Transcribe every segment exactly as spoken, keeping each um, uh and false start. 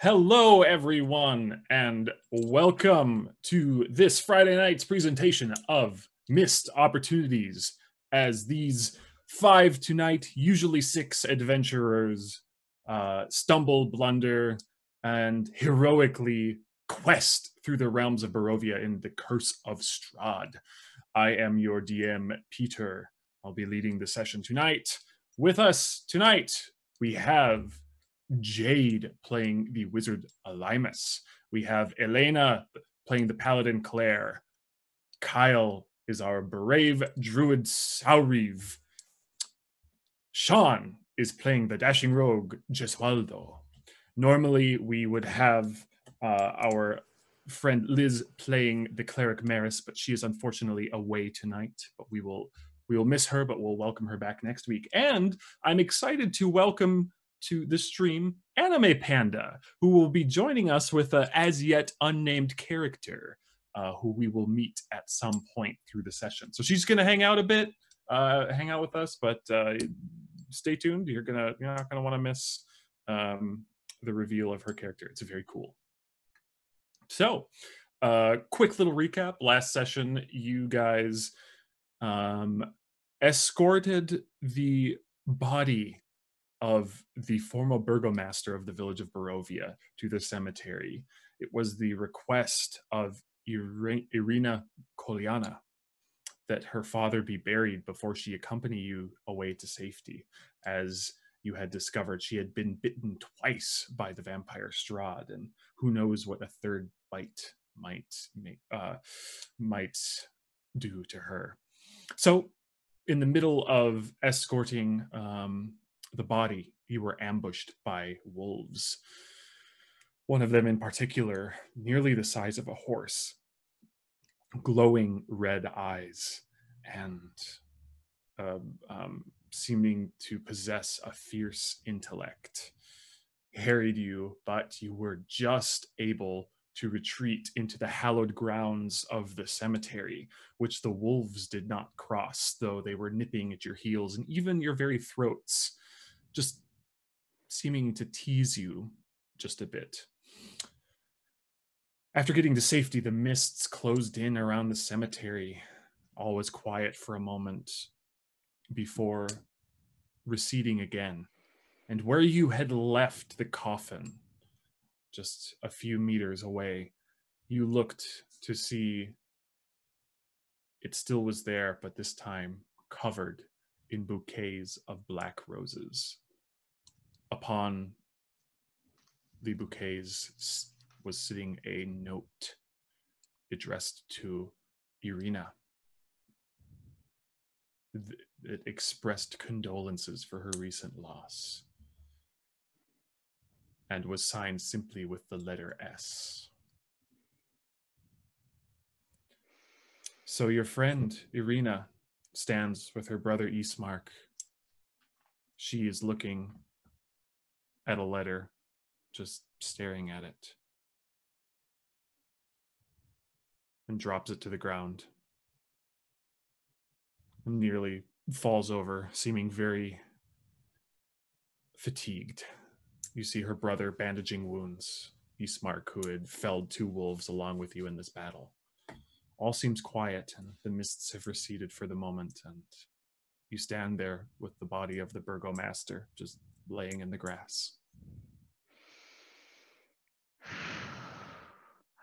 Hello, everyone, and welcome to this Friday night's presentation of Mist Opportunities, as these five tonight, usually six adventurers uh, stumble, blunder, and heroically quest through the realms of Barovia in the Curse of Strahd. I am your D M, Peter. I'll be leading the session tonight. With us tonight, we have Jade playing the wizard Alimus. We have Ireena playing the paladin Claire. Kyle is our brave druid Sauriv. Sean is playing the dashing rogue Gesualdo. Normally we would have uh, our friend Liz playing the cleric Maris, but she is unfortunately away tonight. But we will we will miss her, but we'll welcome her back next week. And I'm excited to welcome to the stream Anime Panda, who will be joining us with a as yet unnamed character uh, who we will meet at some point through the session. So she's gonna hang out a bit, uh, hang out with us, but uh, stay tuned. You're gonna you're not gonna want to miss um, the reveal of her character. It's very cool. So, uh, quick little recap. Last session, you guys um, escorted the body of the former burgomaster of the village of Barovia to the cemetery. It was the request of Ireena Kolyana that her father be buried before she accompany you away to safety. As you had discovered, she had been bitten twice by the vampire Strahd, and who knows what a third bite might make, uh, might do to her. So, in the middle of escorting um, the body, you were ambushed by wolves. One of them in particular, nearly the size of a horse, glowing red eyes, and uh, um, seeming to possess a fierce intellect, harried you, but you were just able to retreat into the hallowed grounds of the cemetery, which the wolves did not cross, though they were nipping at your heels and even your very throats, just seeming to tease you just a bit. After getting to safety, the mists closed in around the cemetery. All was quiet for a moment before receding again. And where you had left the coffin, just a few meters away, you looked to see it still was there, but this time covered in bouquets of black roses. Upon the bouquets was sitting a note addressed to Ireena. It expressed condolences for her recent loss and was signed simply with the letter S. So your friend Ireena stands with her brother Ismark. She is looking at a letter, just staring at it, and drops it to the ground and nearly falls over, seeming very fatigued. You see her brother bandaging wounds, Ismark, who had felled two wolves along with you in this battle. All seems quiet, and the mists have receded for the moment, and you stand there with the body of the burgomaster just laying in the grass.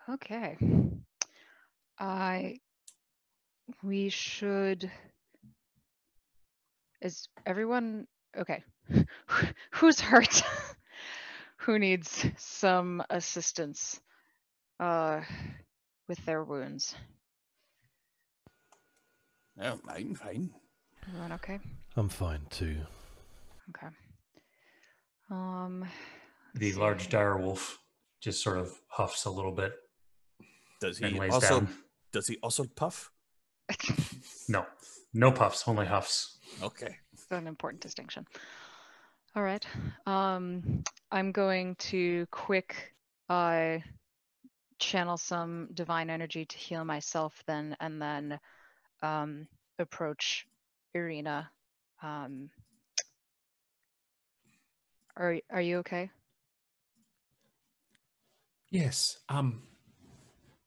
Okay. I... We should... Is everyone... Okay. Who's hurt? Who needs some assistance uh, with their wounds? No, I'm fine. Everyone okay? I'm fine too. Okay. Um. The large dire wolf just sort of huffs a little bit. Does he also? Down. Does he also puff? No, no puffs, only huffs. Okay. That's an important distinction. All right. Um, I'm going to quick. Uh, channel some divine energy to heal myself, then, and then. Um, approach Ireena. Um, are are you okay? Yes, um,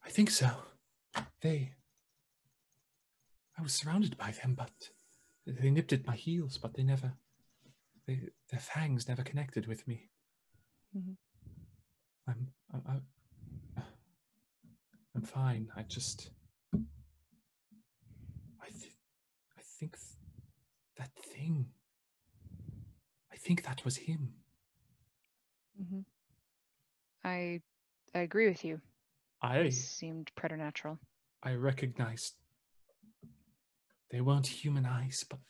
I think so. They, I was surrounded by them, but they nipped at my heels, but they never, they, their fangs never connected with me. Mm-hmm. I'm, I'm, I'm fine. I just, I, th I think th that thing, I think that was him. Mm-hmm. I, I agree with you. I it seemed preternatural. I recognized they weren't human eyes, but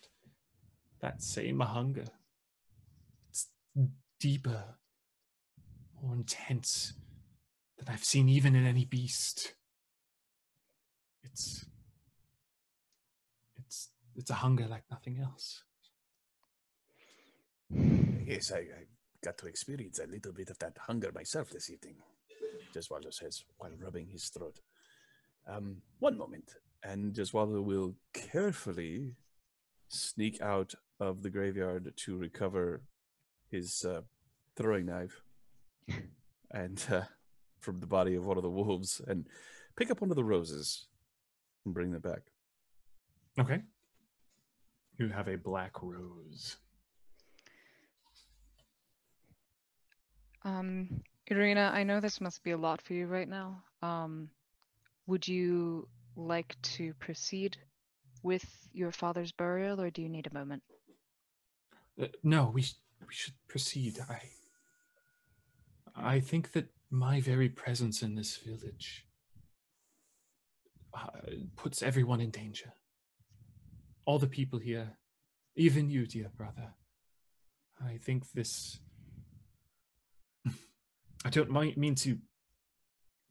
that same hunger. It's deeper, more intense than I've seen even in any beast. It's it's it's a hunger like nothing else. Yes, I, I got to experience a little bit of that hunger myself this evening. Gesualdo says while rubbing his throat. Um, one moment, and Gesualdo will carefully sneak out of the graveyard to recover his uh, throwing knife and uh, from the body of one of the wolves, and pick up one of the roses and bring them back. Okay. You have a black rose. Um. Ireena, I know this must be a lot for you right now. Um, would you like to proceed with your father's burial, or do you need a moment? Uh, no, we sh we should proceed. I I think that my very presence in this village uh, puts everyone in danger. All the people here, even you, dear brother. I think this. I don't mean to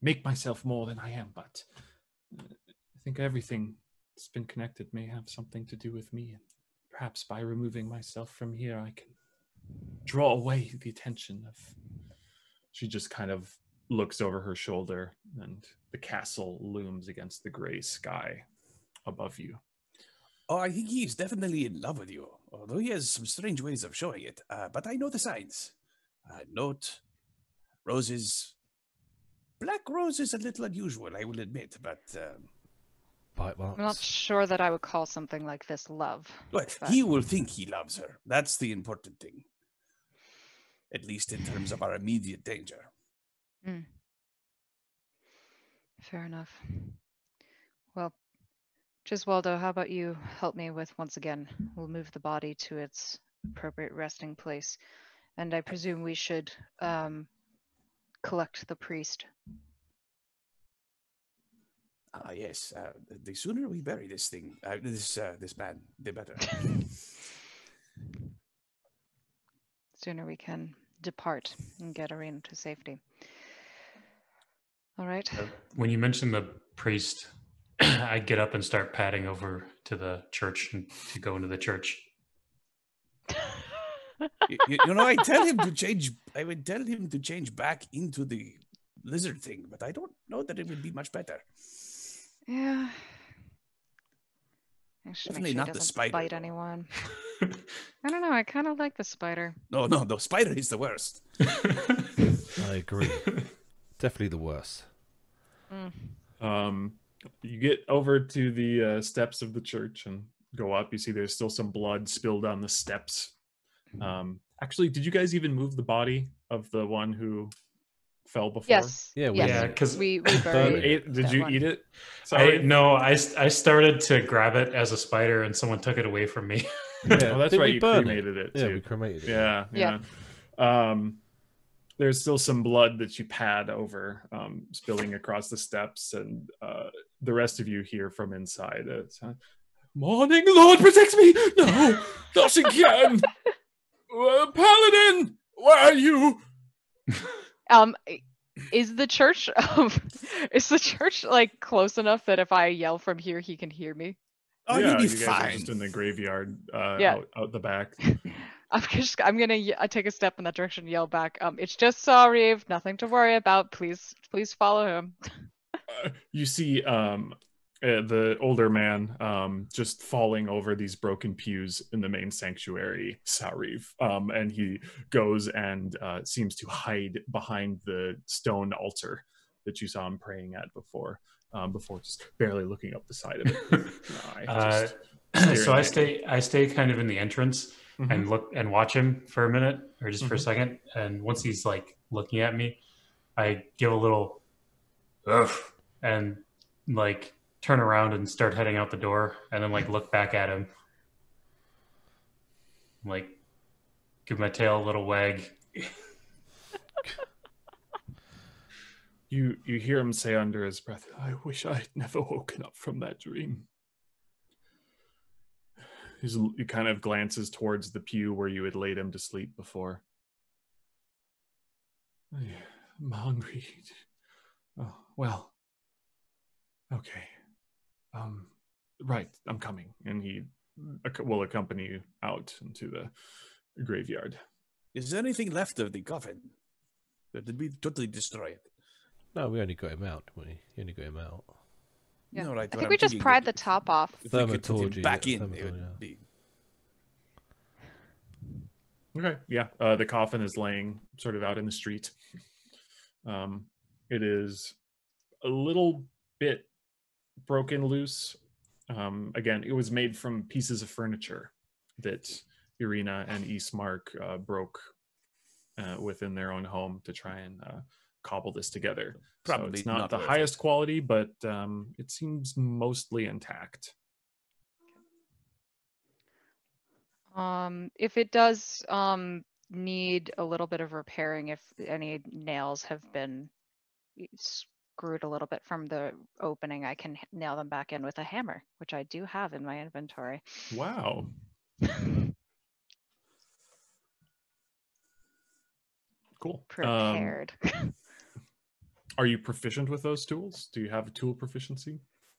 make myself more than I am, but I think everything that's been connected may have something to do with me, and perhaps by removing myself from here, I can draw away the attention of... She just kind of looks over her shoulder, and the castle looms against the gray sky above you. Oh, I think he is definitely in love with you, although he has some strange ways of showing it, uh, but I know the signs. Uh, note... Roses, black rose is a little unusual, I will admit, but... Um, but well, I'm not sure that I would call something like this love. Well, but... He will think he loves her. That's the important thing. At least in terms of our immediate danger. Mm. Fair enough. Well, Gesualdo, how about you help me with, once again, we'll move the body to its appropriate resting place. And I presume we should... Um, collect the priest. Ah, yes. Uh, the sooner we bury this thing, uh, this uh, this man, the better. Sooner we can depart and get Ireena to safety. All right. Uh, when you mention the priest, I get up and start padding over to the church and to go into the church. you, you know, I tell him to change. I would tell him to change back into the lizard thing, but I don't know that it would be much better. Yeah, definitely sure not the spider. Bite anyone? I don't know. I kind of like the spider. No, no, the spider is the worst. I agree. Definitely the worst. Mm. Um, you get over to the uh, steps of the church and go up. You see, there's still some blood spilled on the steps. Um, actually, did you guys even move the body of the one who fell before? Yes. Yeah, we, yeah, because we, we buried ate, did you one. Eat it? Sorry. I, no, I, I started to grab it as a spider and someone took it away from me. Yeah, well, that's right, you cremated it, it too. Yeah, we cremated it. Yeah, yeah. yeah. Um, there's still some blood that you pad over, um, spilling across the steps, and uh, the rest of you hear from inside. It's, uh, Morning Lord protects me! No! Not again! Uh, Paladin, where are you? Um, is the church of, is the church like close enough that if I yell from here, he can hear me? Oh, yeah, you fine. Guys are just in the graveyard, uh, yeah. out, out the back. I'm just, I'm gonna I take a step in that direction, and yell back. Um, it's just Sauriv, nothing to worry about. Please, please follow him. uh, you see, um, uh, the older man um, just falling over these broken pews in the main sanctuary, Sauriv. Um, and he goes and uh, seems to hide behind the stone altar that you saw him praying at before, um, before just barely looking up the side of it. uh, uh, so I stay, I stay kind of in the entrance mm-hmm. and look and watch him for a minute, or just mm-hmm. for a second. And once he's like looking at me, I give a little, ugh, and like turn around and start heading out the door, and then like look back at him, like give my tail a little wag. You you hear him say under his breath, "I wish I had never woken up from that dream." He's, he kind of glances towards the pew where you had laid him to sleep before. I'm hungry. Oh, well. Okay. Um, right, I'm coming. And he will accompany you out into the graveyard. Is there anything left of the coffin? Did we totally destroy it? No, we only got him out. We only got him out. Yeah. No, right, I think we I'm just pried the top off. If we could put him back in, it would be... Okay, yeah. Uh, the coffin is laying sort of out in the street. Um, it is a little bit broken loose. Um, again, it was made from pieces of furniture that Ireena and Ismark uh, broke uh, within their own home to try and... Uh, cobble this together. Probably so it's not, not the highest it. quality, but um, it seems mostly intact. Um, if it does um, need a little bit of repairing, if any nails have been screwed a little bit from the opening, I can nail them back in with a hammer, which I do have in my inventory. Wow. Cool. Prepared. Um, Are you proficient with those tools? Do you have a tool proficiency?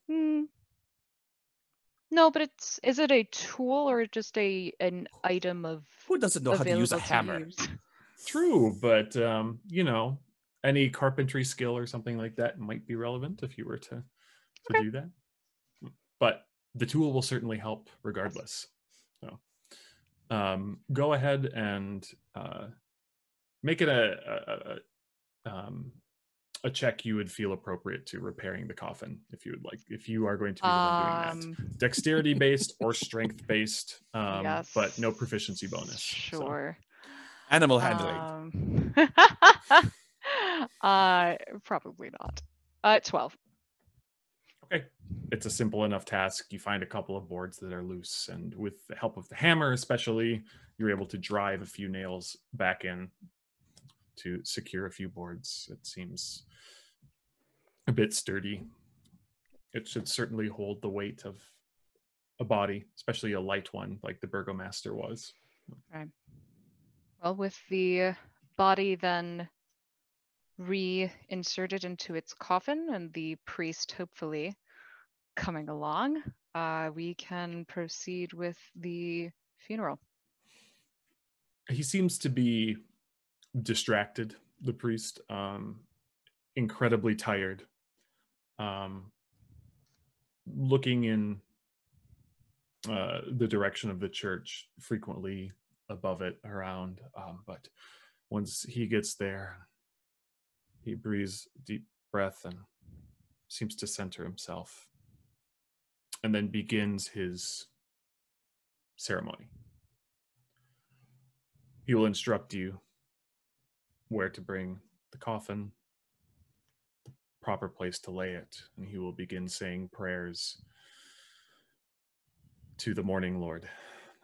Mm. No, but it's is it a tool or just a an item of who doesn't know how to use a hammer? Use? True, but um, you know, any carpentry skill or something like that might be relevant if you were to, to okay. do that. But the tool will certainly help regardless. So um, go ahead and uh, make it a, a, a um. a check you would feel appropriate to repairing the coffin if you would like, if you are going to be um, doing that. Dexterity based or strength based, um, yes. but no proficiency bonus. Sure. So. Animal handling. Um, uh, probably not. Uh, twelve. Okay. It's a simple enough task. You find a couple of boards that are loose, and with the help of the hammer especially, you're able to drive a few nails back in to secure a few boards. It seems a bit sturdy. It should certainly hold the weight of a body, especially a light one like the burgomaster was. Right. Well, with the body then reinserted into its coffin and the priest hopefully coming along, uh, we can proceed with the funeral. He seems to be distracted, the priest, um, incredibly tired, um, looking in uh, the direction of the church, frequently above it, around, um, but once he gets there, he breathes deep breath and seems to center himself, and then begins his ceremony. He will instruct you where to bring the coffin, the proper place to lay it, and he will begin saying prayers to the Morning Lord.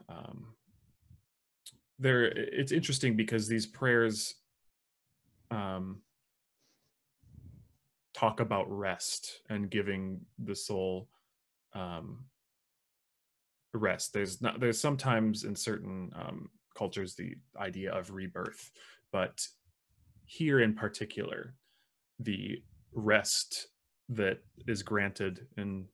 Um, there, it's interesting because these prayers um, talk about rest and giving the soul um, rest. There's not, there's sometimes in certain um, cultures the idea of rebirth, but here in particular, the rest that is granted in,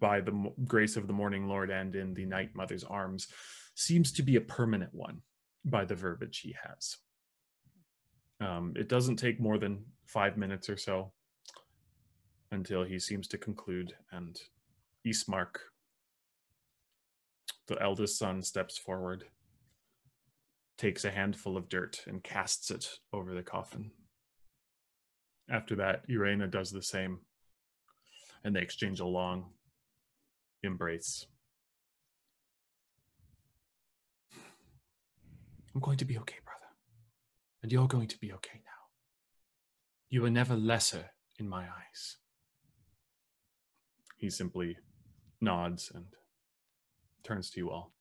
by the grace of the Morning Lord and in the Night Mother's arms seems to be a permanent one by the verbiage he has. Um, it doesn't take more than five minutes or so. until he seems to conclude, and Ismark, the eldest son, steps forward, takes a handful of dirt and casts it over the coffin. After that, Ireena does the same, and they exchange a long embrace. I'm going to be okay, brother. And you're going to be okay now. You were never lesser in my eyes. He simply nods and turns to you all.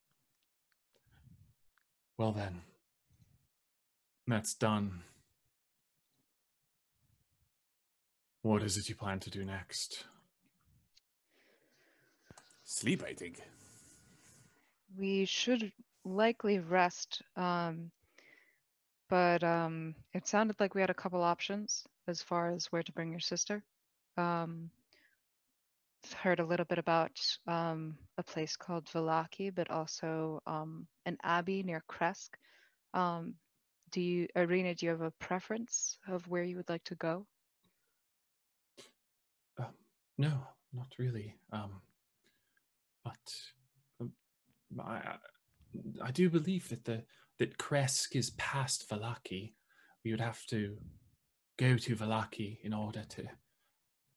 Well then, that's done. What is it you plan to do next? Sleep, I think. We should likely rest, um, but um, it sounded like we had a couple options as far as where to bring your sister. Um, heard a little bit about um, a place called Vallaki, but also um, an abbey near Krezk. Um, do you, Ireena, do you have a preference of where you would like to go? Uh, no, not really. Um, but um, I, I do believe that the that Krezk is past Vallaki. We would have to go to Vallaki in order to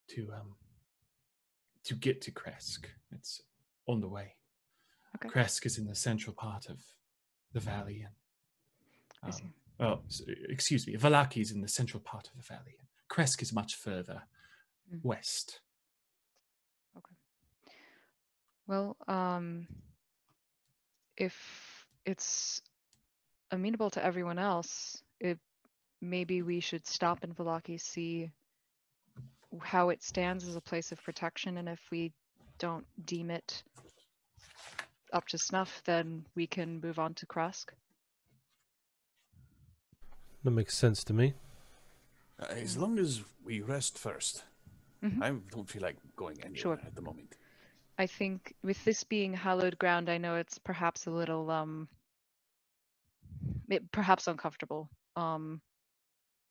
to um. to get to Krezk. It's on the way. Okay. Krezk is in the central part of the valley. And, um, oh, so, excuse me. Vallaki is in the central part of the valley. Krezk is much further mm. west. Okay. Well, um, if it's amenable to everyone else, it, maybe we should stop in Vallaki, see how it stands as a place of protection, and if we don't deem it up to snuff, then we can move on to Krezk. That makes sense to me. Uh, as long as we rest first. Mm-hmm. I don't feel like going anywhere sure. at the moment. I think with this being hallowed ground, I know it's perhaps a little, um, it, perhaps uncomfortable. Um,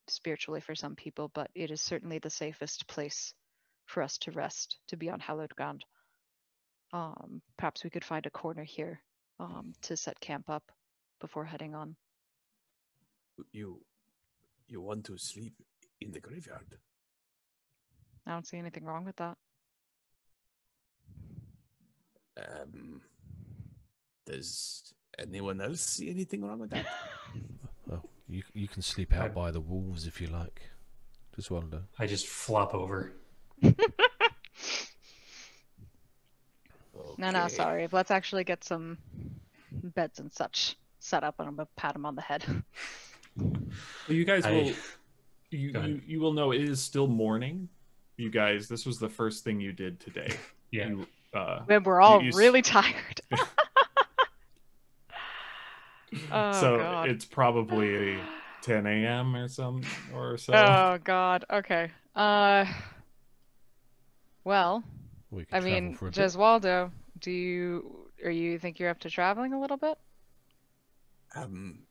spiritually for some people, but it is certainly the safest place for us to rest, to be on hallowed ground. Um, perhaps we could find a corner here um, to set camp up before heading on. You, you want to sleep in the graveyard? I don't see anything wrong with that. Um, does anyone else see anything wrong with that? You you can sleep out by the wolves if you like. Just wonder. I just flop over. okay. No, no, sorry. Let's actually get some beds and such set up, and I'm gonna pat him on the head. Well, you guys I... will. You, you you will know it is still morning. You guys, this was the first thing you did today. Yeah. You, uh, we're all you, you... really tired. Oh, so God. It's probably ten a m or some or so. Oh God. Okay. Uh. Well. We I mean, Gesualdo, do you or you think you're up to traveling a little bit? Um.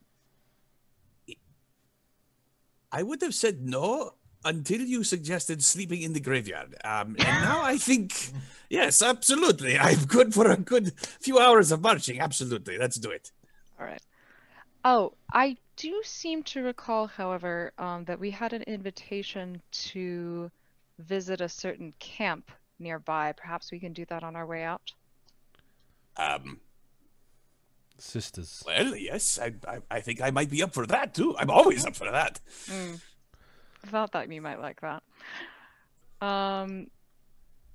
I would have said no until you suggested sleeping in the graveyard. Um. And now I think yes, absolutely. I'm good for a good few hours of marching. Absolutely. Let's do it. All right. Oh, I do seem to recall, however, um, that we had an invitation to visit a certain camp nearby. Perhaps we can do that on our way out. Um, sisters. Well, yes, I, I, I think I might be up for that too. I'm always up for that. Mm. I thought that you might like that. Um,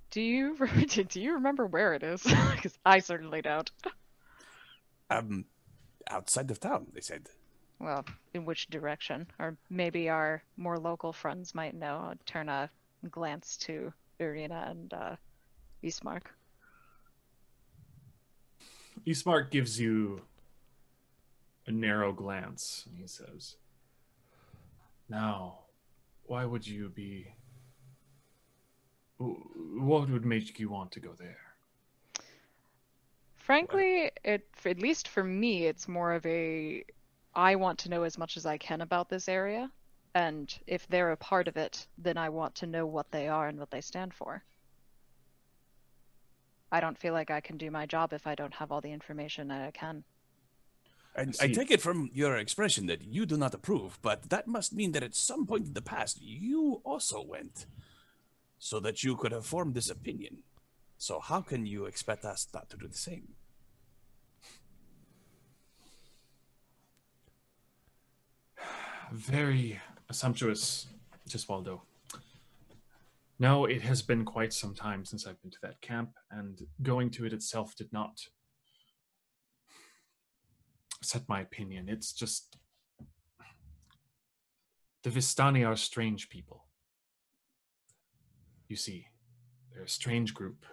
do you do you remember where it is? Because I certainly don't. Um. Outside of town, they said. Well, in which direction? Or maybe our more local friends might know. I'll turn a glance to Ireena and uh, Ismark. Ismark gives you a narrow glance, and he says, now, why would you be... What would make you want to go there? Frankly, it, at least for me, it's more of a, I want to know as much as I can about this area. And if they're a part of it, then I want to know what they are and what they stand for. I don't feel like I can do my job if I don't have all the information that I can. And I take it from your expression that you do not approve, but that must mean that at some point in the past, you also went so that you could have formed this opinion. So how can you expect us not to do the same? Very sumptuous, Gesualdo. No, it has been quite some time since I've been to that camp, and going to it itself did not set my opinion. It's just... the Vistani are strange people. You see, they're a strange group.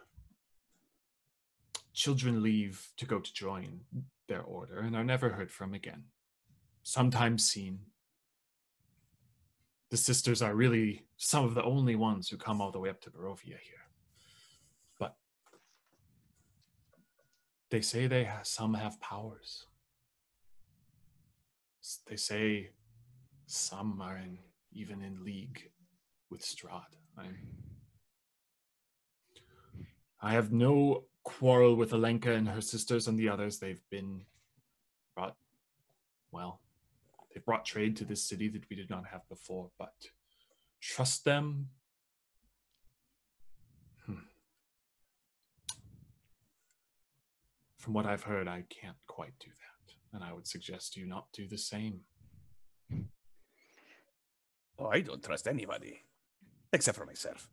Children leave to go to join their order and are never heard from again. Sometimes seen. The sisters are really some of the only ones who come all the way up to Barovia here. But they say they have, some have powers. They say some are in, even in league with Strahd. I'm, I have no quarrel with Alenka and her sisters and the others. They've been brought, well... they brought trade to this city that we did not have before, but trust them? Hmm. From what I've heard, I can't quite do that, and I would suggest you not do the same. Oh, I don't trust anybody, except for myself.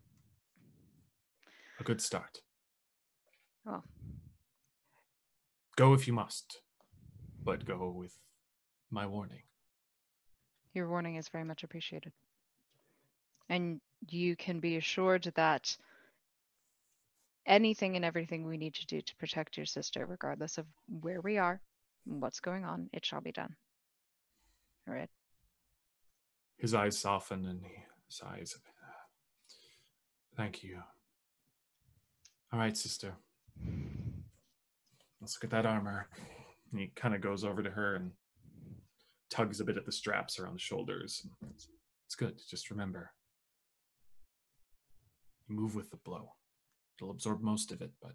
A good start. Oh. Go if you must, but go with my warning. Your warning is very much appreciated. And you can be assured that anything and everything we need to do to protect your sister, regardless of where we are and what's going on, it shall be done. All right. His eyes soften and he sighs. Thank you. All right, sister. Let's look at that armor. And he kind of goes over to her and tugs a bit at the straps around the shoulders. It's good. Just remember, you move with the blow. It'll absorb most of it, but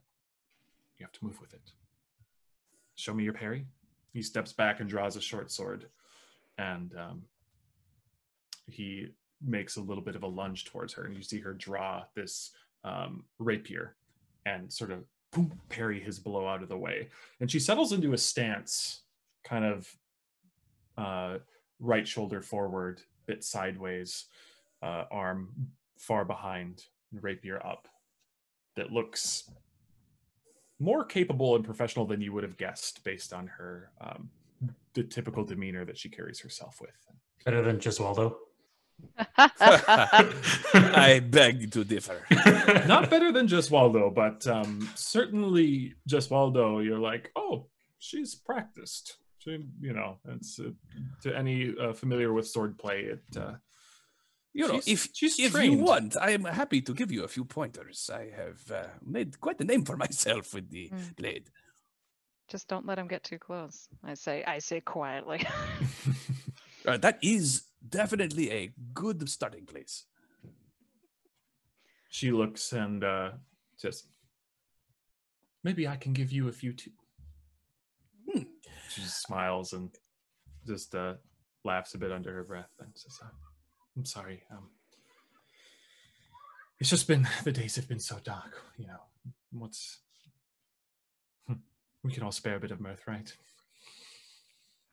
you have to move with it. Show me your parry. He steps back and draws a short sword, and um, he makes a little bit of a lunge towards her, and you see her draw this um, rapier and sort of boom, parry his blow out of the way. And she settles into a stance, kind of Uh, right shoulder forward, bit sideways, uh, arm far behind, and rapier up. That looks more capable and professional than you would have guessed based on her, um, the typical demeanor that she carries herself with. Better than Gesualdo? I beg to differ. Not better than Gesualdo, but um, certainly Gesualdo, you're like, oh, she's practiced. You know, it's, uh, to any uh, familiar with swordplay, it uh, you know, she's, if she's if trained. You want, I am happy to give you a few pointers. I have uh, made quite a name for myself with the mm. blade. Just don't let him get too close. I say, I say quietly. uh, that is definitely a good starting place. She looks and uh, says, "Maybe I can give you a few too." She just smiles and just uh, laughs a bit under her breath and says, "I'm sorry. Um, it's just been the days have been so dark, you know. What's we can all spare a bit of mirth, right?"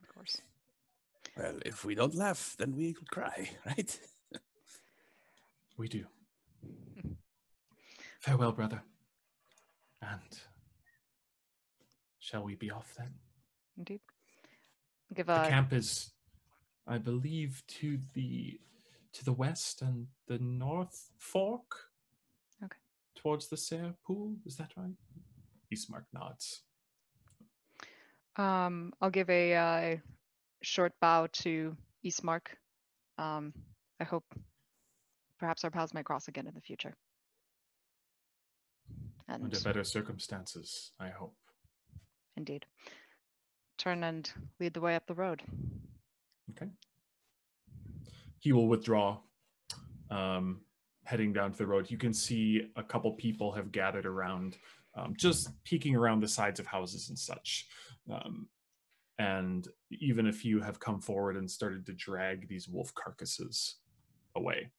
Of course. Well, if we don't laugh, then we cry, right? We do. Farewell, brother. And shall we be off then? Indeed. Give a... The camp is, I believe, to the to the west and the north fork. Okay. Towards the Tser Pool, is that right? Ismark nods. Um, I'll give a uh, short bow to Ismark. Um, I hope perhaps our paths may cross again in the future. And... under better circumstances, I hope. Indeed. Turn and lead the way up the road. Okay. he will withdraw, um, heading down to the road. You can see a couple people have gathered around, um, just peeking around the sides of houses and such. Um, and even a few have come forward and started to drag these wolf carcasses away.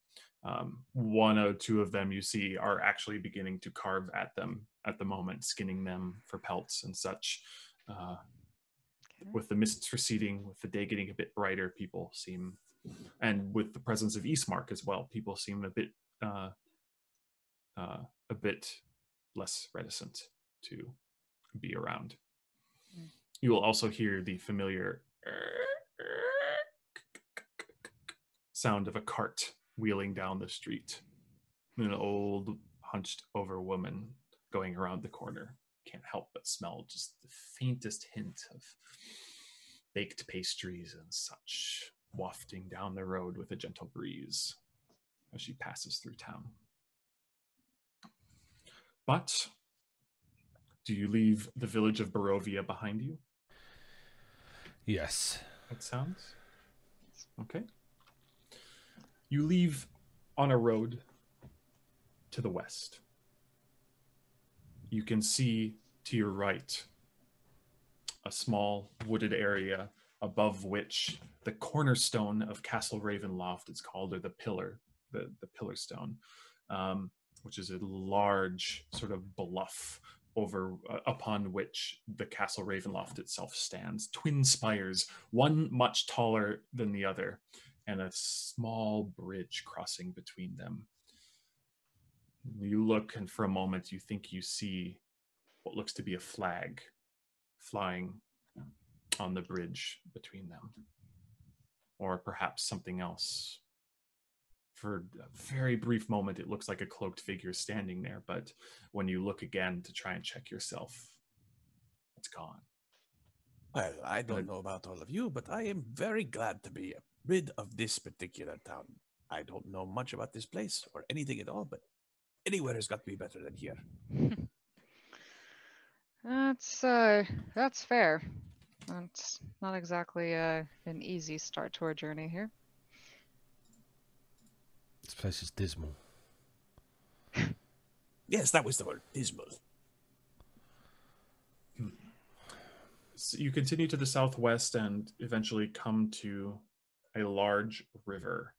Um, one or two of them you see are actually beginning to carve at them at the moment, skinning them for pelts and such. Uh, okay. With the mists receding, with the day getting a bit brighter, people seem, and with the presence of Ismark as well, people seem a bit uh, uh, a bit less reticent to be around. Mm. You will also hear the familiar sound of a cart wheeling down the street, and an old hunched over woman going around the corner. Can't help but smell just the faintest hint of baked pastries and such, wafting down the road with a gentle breeze as she passes through town. But do you leave the village of Barovia behind you? Yes. That sounds okay. You leave on a road to the west. You can see to your right a small wooded area above which the cornerstone of Castle Ravenloft is called, or the pillar, the, the pillar stone, um, which is a large sort of bluff over uh, upon which the Castle Ravenloft itself stands. Twin spires, one much taller than the other, and a small bridge crossing between them. You look, and for a moment you think you see what looks to be a flag flying on the bridge between them, or perhaps something else. For a very brief moment it looks like a cloaked figure standing there, but when you look again to try and check yourself, it's gone. Well, I don't know about all of you, but I am very glad to be rid of this particular town. I don't know much about this place or anything at all, but anywhere has got to be better than here. That's uh, that's fair. That's not exactly uh, an easy start to our journey here. This place is dismal. Yes, that was the word, dismal. Hmm. So you continue to the southwest and eventually come to a large river.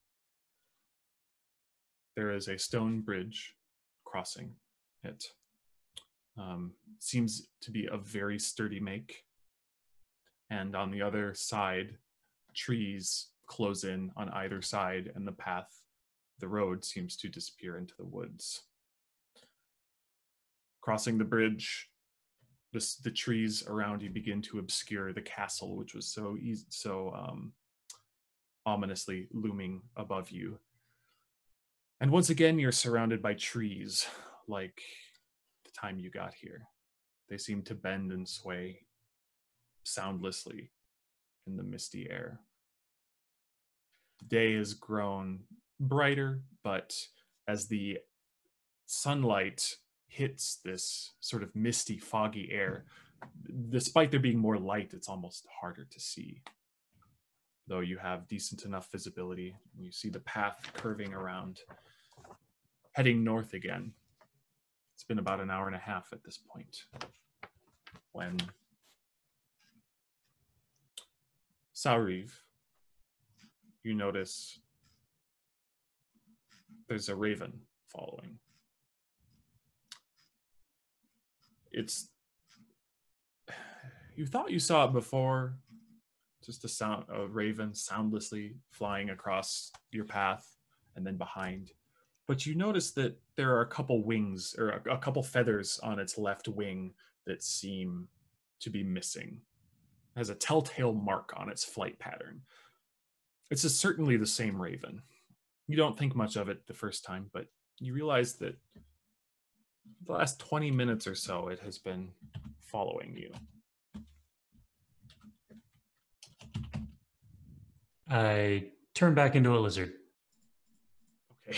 There is a stone bridge crossing it. Um, seems to be a very sturdy make. And on the other side, trees close in on either side, and the path, the road, seems to disappear into the woods. Crossing the bridge, this, the trees around you begin to obscure the castle, which was so easy, so um, ominously looming above you. And once again, you're surrounded by trees, like the time you got here. They seem to bend and sway soundlessly in the misty air. The day has grown brighter, but as the sunlight hits this sort of misty, foggy air, despite there being more light, it's almost harder to see. Though you have decent enough visibility, you see the path curving around, heading north again. It's been about an hour and a half at this point, when Sauriv, you notice there's a raven following. It's, you thought you saw it before, just a sound, a raven soundlessly flying across your path and then behind. But you notice that there are a couple wings, or a, a couple feathers on its left wing that seem to be missing. It has a telltale mark on its flight pattern. It's certainly the same raven. You don't think much of it the first time, but you realize that the last twenty minutes or so it has been following you. I turn back into a lizard. Okay.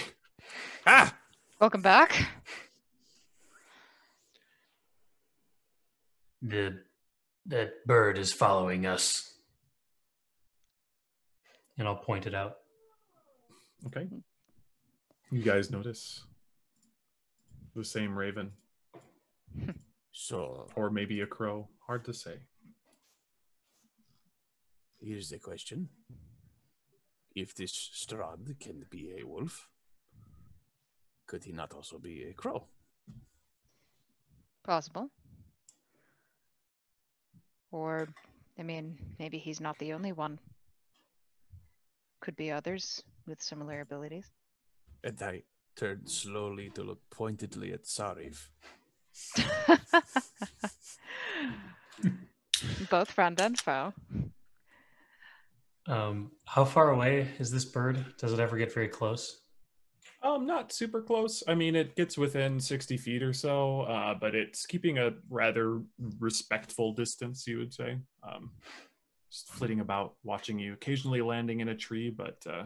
Ah! Welcome back. The, that bird is following us. And I'll point it out. Okay. You guys notice the same raven. So, or maybe a crow. Hard to say. Here's the question. If this Strahd can be a wolf, could he not also be a crow? Possible. Or, I mean, maybe he's not the only one. Could be others with similar abilities. And I turned slowly to look pointedly at Sauriv. Both friend and foe. Um, how far away is this bird? Does it ever get very close? Um, not super close. I mean, it gets within sixty feet or so, uh, but it's keeping a rather respectful distance, you would say. Um, just flitting about, watching you, occasionally landing in a tree, but uh,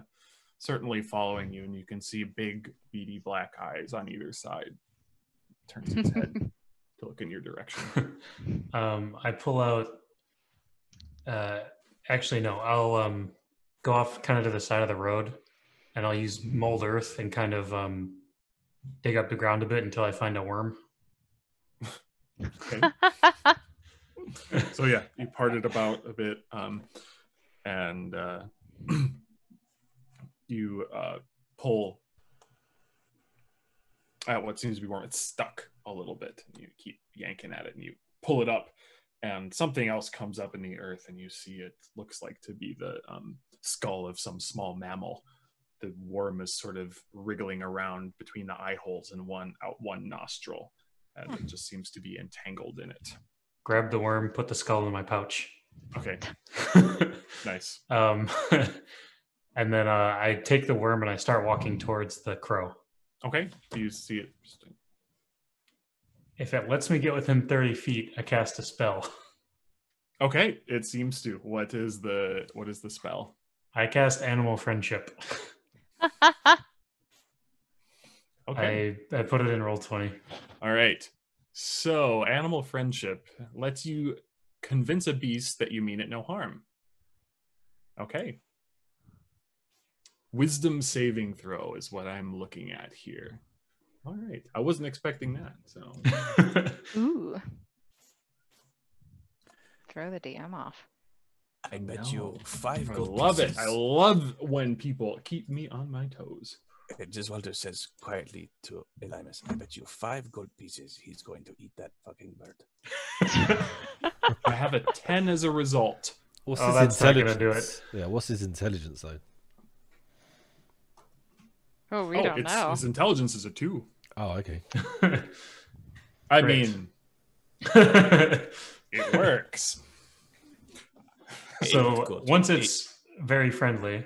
certainly following you, and you can see big, beady black eyes on either side. It turns its head to look in your direction. um, I pull out... Uh, Actually, no, I'll um, go off kind of to the side of the road, and I'll use mold earth and kind of um, dig up the ground a bit until I find a worm. Okay. So yeah, you parted about a bit, um, and uh, you uh, pull at what seems to be worm. It's stuck a little bit. And you keep yanking at it, and you pull it up. And something else comes up in the earth, and you see it looks like to be the um, skull of some small mammal. The worm is sort of wriggling around between the eye holes and one out one nostril, and it just seems to be entangled in it. Grab the worm, put the skull in my pouch. Okay. Nice. Um, and then uh, I take the worm and I start walking towards the crow. Okay. Do you see it? If it lets me get within thirty feet, I cast a spell. Okay, it seems to. What is the what is the spell? I cast Animal Friendship. Okay. I, I put it in roll twenty. All right. So, Animal Friendship lets you convince a beast that you mean it no harm. Okay. Wisdom saving throw is what I'm looking at here. All right. I wasn't expecting that, so. Ooh. Throw the D M off. I bet no. you five gold pieces. I love it. I love when people keep me on my toes. Gesualdo says quietly to Alimus, I bet you five gold pieces he's going to eat that fucking bird. I have a ten as a result. What's oh, his that's intelligence? Not gonna do it. Yeah, what's his intelligence, though? Oh, we oh, don't it's, know. His intelligence is a two. Oh, okay. I Great. mean, it works. So it once it's very friendly,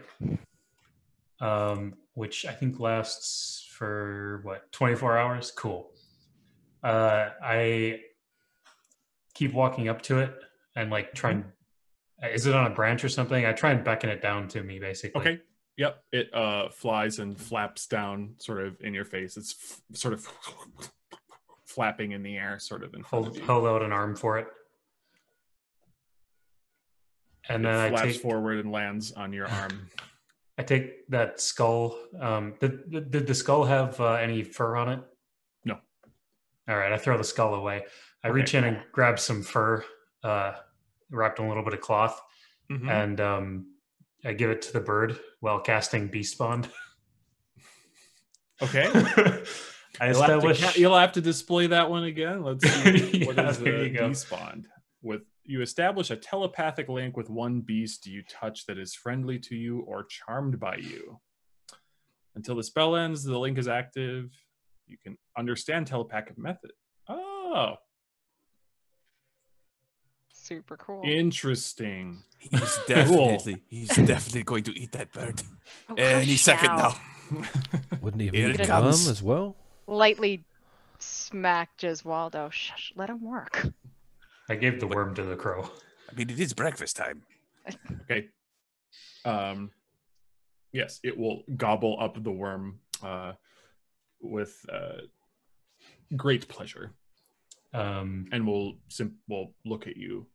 um, which I think lasts for, what, twenty-four hours? Cool. Uh, I keep walking up to it and, like, try and... Is it on a branch or something? I try and beckon it down to me, basically. Okay. Yep, it uh, flies and flaps down sort of in your face. It's f sort of flapping in the air, sort of in front hold, of you. Hold out an arm for it. And it then flaps I flaps forward and lands on your arm. I take that skull. Um, did, did the skull have uh, any fur on it? No. All right, I throw the skull away. I okay. reach in and grab some fur, uh, wrapped in a little bit of cloth, mm-hmm. and... Um, I give it to the bird while casting Beast Bond. Okay. I you'll, establish... have to you'll have to display that one again. Let's see what yeah, is the Beast Bond. With, you establish a telepathic link with one beast you touch that is friendly to you or charmed by you. Until the spell ends, the link is active. You can understand telepathic method. Oh. Super cool. Interesting. He's definitely he's definitely going to eat that bird oh, any second now. Wouldn't he have eaten him as well? Lightly smack Gesualdo. Shush, let him work. I gave the worm to the crow. I mean, it is breakfast time. Okay. Um. Yes, it will gobble up the worm uh, with uh, great pleasure. Um, and we'll, sim we'll look at you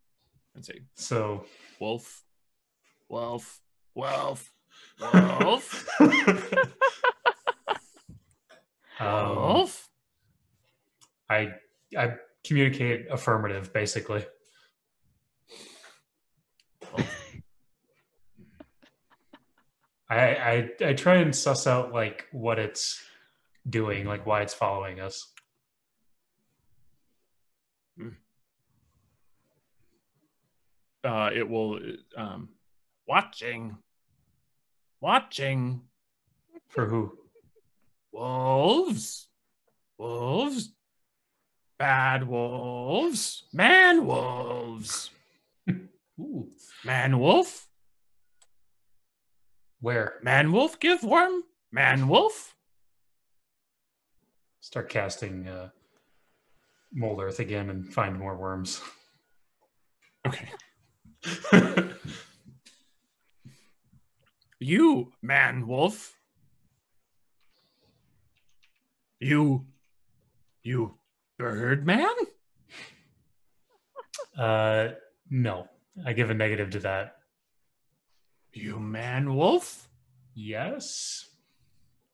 and say, so, wolf, wolf, wolf, wolf. communicate affirmative, basically. I, I I try and suss out like what it's doing, like why it's following us. Uh, it will um, watching, watching for who? Wolves, wolves, bad wolves, man wolves. Ooh, man wolf. Where? Man wolf give worm? Man wolf? Start casting uh, Mold Earth again and find more worms. Okay. You, man wolf. You, you bird man? Uh, no. I give a negative to that. You man-wolf? Yes.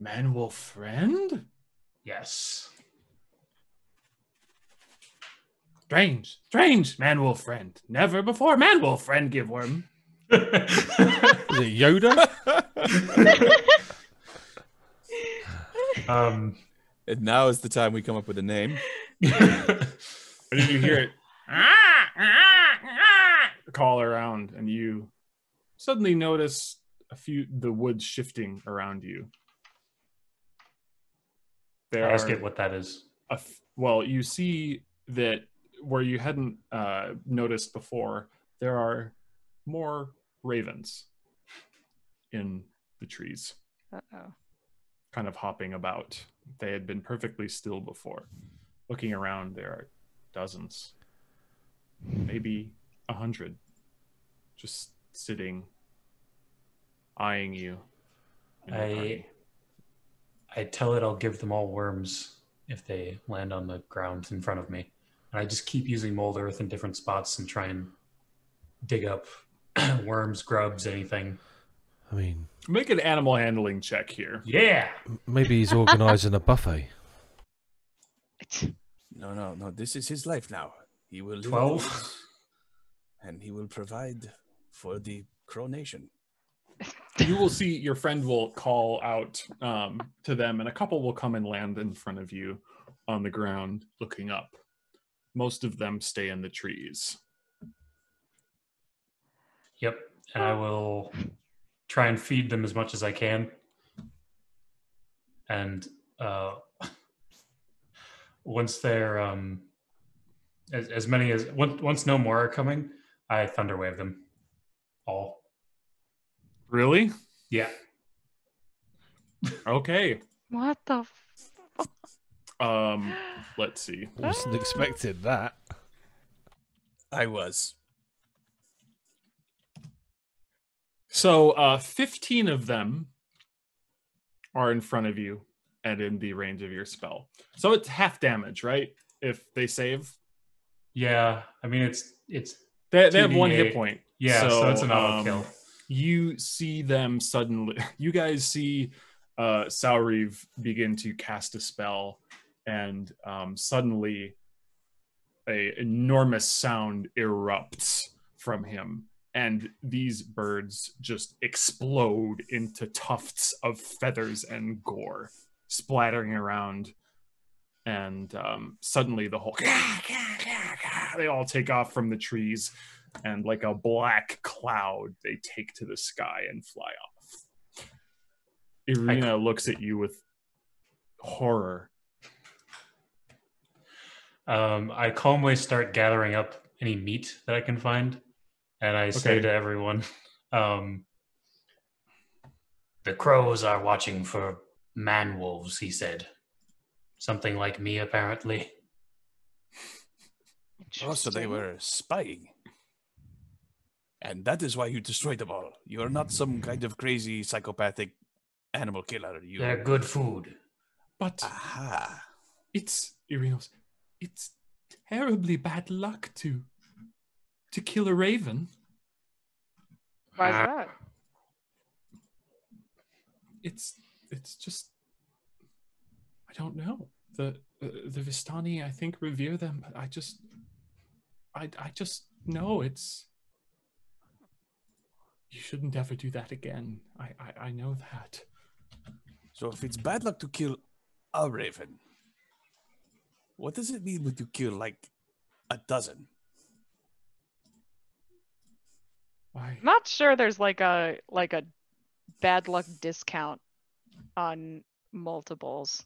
Man-wolf friend? Yes. Strange, strange man-wolf friend. Never before man-wolf friend give worm. Is it Yoda? um, and now is the time we come up with a name. Or did you hear it? Call around and you suddenly notice a few the woods shifting around you. There I ask it what that is. A, well, you see that where you hadn't uh, noticed before, there are more ravens in the trees. Uh-oh. Kind of hopping about. They had been perfectly still before. Looking around, there are dozens, maybe a hundred, just sitting, eyeing you. I, I tell it I'll give them all worms if they land on the ground in front of me. And I just keep using Mold Earth in different spots and try and dig up worms, grubs, anything. I mean... Make an animal handling check here. Yeah! Maybe he's organizing a buffet. No, no, no. This is his life now. He will... twelve? And he will provide... for the coronation. You will see your friend will call out um, to them, and a couple will come and land in front of you on the ground looking up. Most of them stay in the trees. Yep, and I will try and feed them as much as I can. And uh, once they're um, as, as many as once no more are coming, I thunderwave them. All. Really? Yeah. Okay. What the f Um, let's see. I wasn't expected that. I was. So, uh, fifteen of them are in front of you and in the range of your spell. So it's half damage, right? If they save? Yeah. I mean, it's... it's They, they have one hit point. Yeah, so, so it's an auto um, kill. You see them suddenly. You guys see uh, Sauriv begin to cast a spell, and um, suddenly an enormous sound erupts from him, and these birds just explode into tufts of feathers and gore, splattering around, and um, suddenly the whole... They all take off from the trees, and like a black cloud, they take to the sky and fly off. Ireena looks at you with horror. Um, I calmly start gathering up any meat that I can find, and I okay. say to everyone, um, the crows are watching for man-wolves, he said. Something like me, apparently. Oh, so they were spying. And that is why you destroyed them all. You are not some kind of crazy psychopathic animal killer. You... They're good food. But aha. It's, Ireena, it's terribly bad luck to to kill a raven. Why is that? It's it's just I don't know. the the Vistani, I think, revere them, but I just, I I just know it's. You shouldn't ever do that again. I, I I know that. So if it's bad luck to kill a raven, what does it mean when you kill like a dozen? Why? Not sure. There's like a like a bad luck discount on multiples.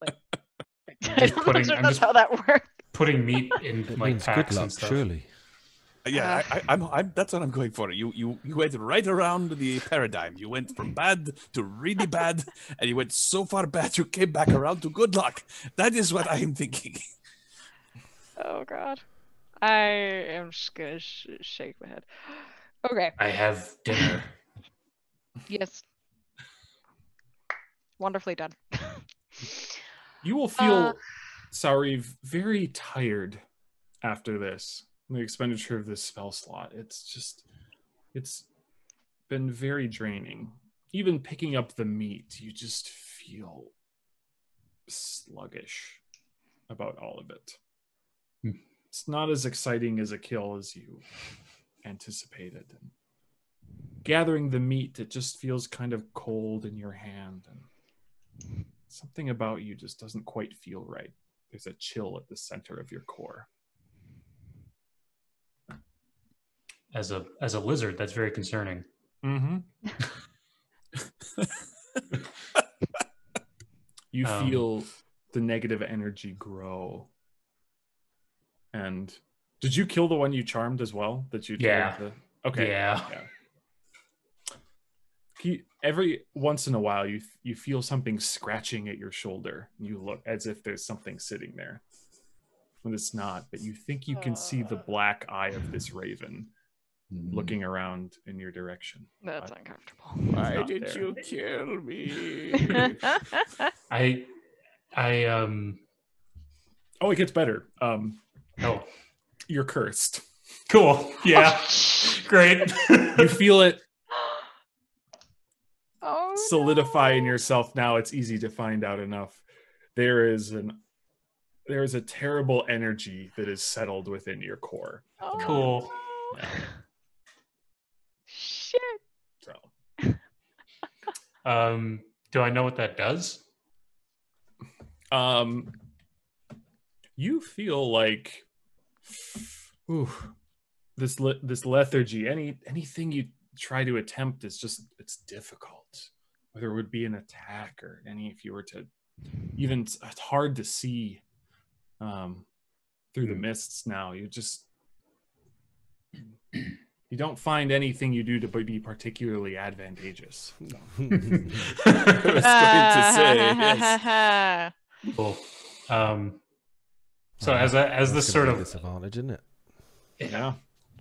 Like, I don't putting, know I'm that's how that works. Putting meat in that like packs good luck, and stuff. Surely. Yeah, I, I, I'm, I'm. That's what I'm going for. You, you, you went right around the paradigm. You went from bad to really bad, and you went so far bad you came back around to good luck. That is what I am thinking. Oh God, I am just gonna sh shake my head. Okay. I have dinner. Yes. Wonderfully done. You will feel, uh, Sauriv, very tired after this. The expenditure of this spell slot. It's just, it's been very draining. Even picking up the meat, you just feel sluggish about all of it. Hmm. It's not as exciting as a kill as you anticipated. And gathering the meat, it just feels kind of cold in your hand. And something about you just doesn't quite feel right. There's a chill at the center of your core. As a as a lizard, that's very concerning. Mm-hmm. You um, feel the negative energy grow. And did you kill the one you charmed as well? That you yeah. The, okay. Yeah. yeah. He, every once in a while, you you feel something scratching at your shoulder. You look as if there's something sitting there, when it's not. But you think you can uh. see the black eye of this raven. Looking around in your direction. That's I, uncomfortable. Why did there. you kill me? I, I, um. Oh, it gets better. Um, oh, you're cursed. Cool. Yeah. Great. You feel it oh, solidify no. in yourself now. It's easy to find out enough. There is an, there is a terrible energy that is settled within your core. Oh, cool. No. Yeah. So. Um, do I know what that does? Um, you feel like, ooh, this le this lethargy. Any anything you try to attempt is just it's difficult. Whether it would be an attack or any, if you were to, even it's hard to see um, through the mists. Now you just. You don't find anything you do to be particularly advantageous. So. I was going to say, yes. Cool. Um, so uh, as a, as this sort of disadvantage, isn't it? Yeah.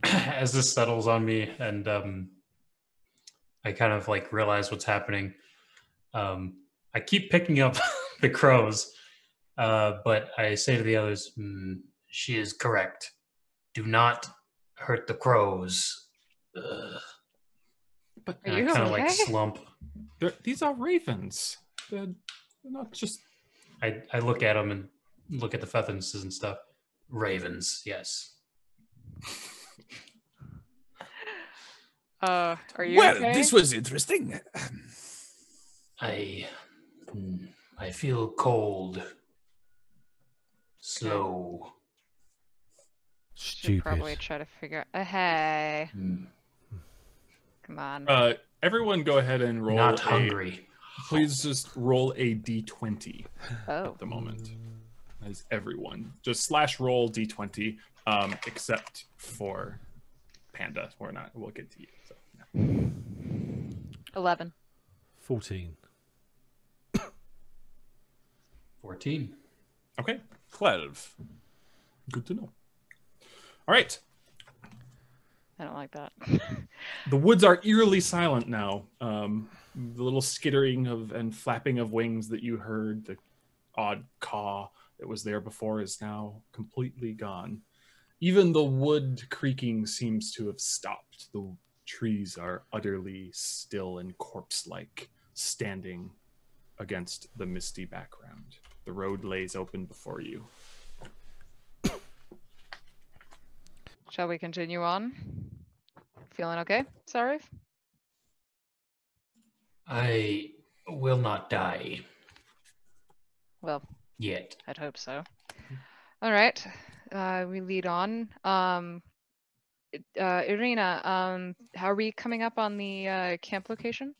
As this settles on me, and um, I kind of like realize what's happening. Um, I keep picking up the crows, uh, but I say to the others, mm, "She is correct. Do not hurt the crows." Ugh. But I kind of like slump. They're, these are ravens. They're, they're not just. I I look at them and look at the feathers and stuff. Ravens, yes. Uh, are you well? Okay? This was interesting. I I feel cold. Slow. Stupid. Should probably try to figure. Uh, hey. Mm. Come on. Uh, everyone go ahead and roll. Not hungry. A, please just roll a d twenty oh. at the moment. That is everyone. Just slash roll d twenty, um, except for Panda. We're not. We'll get to you. So, yeah. eleven. fourteen. fourteen. Okay. twelve. Good to know. All right. I don't like that. The woods are eerily silent now. Um, the little skittering of and flapping of wings that you heard, the odd caw that was there before, is now completely gone. Even the wood creaking seems to have stopped. The trees are utterly still and corpse-like, standing against the misty background. The road lays open before you. Shall we continue on? Feeling okay, Sauriv? I will not die. Well, yet. I'd hope so. All right, uh, we lead on. Um, uh, Ireena, um, how are we coming up on the uh, camp location?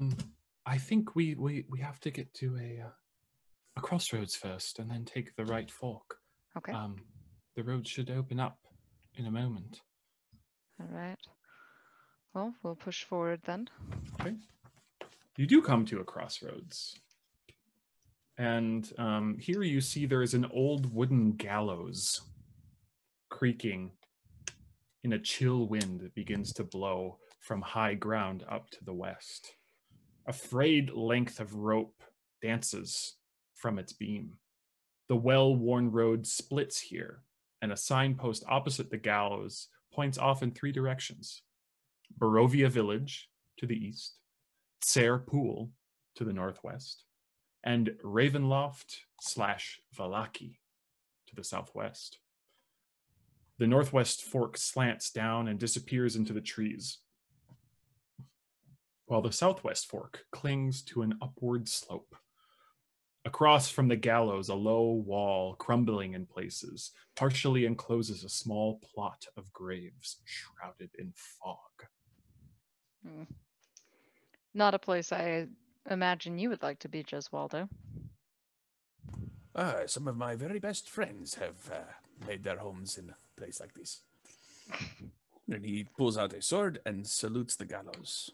Um, I think we, we, we have to get to a, uh, a crossroads first and then take the right fork. Okay. Um, the road should open up in a moment. All right. Well, we'll push forward then. Okay. You do come to a crossroads. And um, here you see there is an old wooden gallows creaking in a chill wind that begins to blow from high ground up to the west. A frayed length of rope dances from its beam. The well-worn road splits here, and a signpost opposite the gallows points off in three directions. Barovia Village to the east, Tser Pool to the northwest, and Ravenloft slash Vallaki to the southwest. The northwest fork slants down and disappears into the trees, while the southwest fork clings to an upward slope. Across from the gallows, a low wall, crumbling in places, partially encloses a small plot of graves shrouded in fog. Hmm. Not a place I imagine you would like to be, Gesualdo. Ah, some of my very best friends have uh, made their homes in a place like this. And he pulls out a sword and salutes the gallows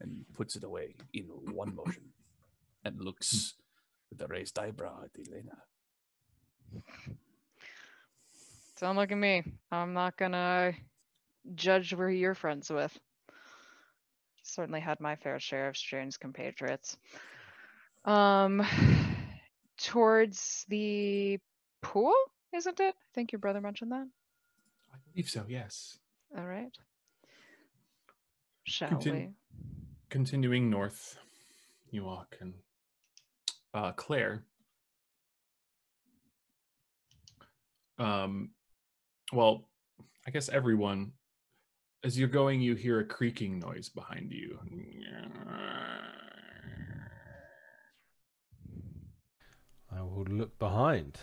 and puts it away in one motion and looks with a raised eyebrow at Ireena. Don't look at me. I'm not gonna judge where you're friends with. Certainly had my fair share of strange compatriots. Um, towards the pool, isn't it? I think your brother mentioned that. I believe so, yes. All right. Shall Continu we? Continuing north, you walk and uh, Claire. Um, well, I guess everyone, as you're going, you hear a creaking noise behind you. I will look behind.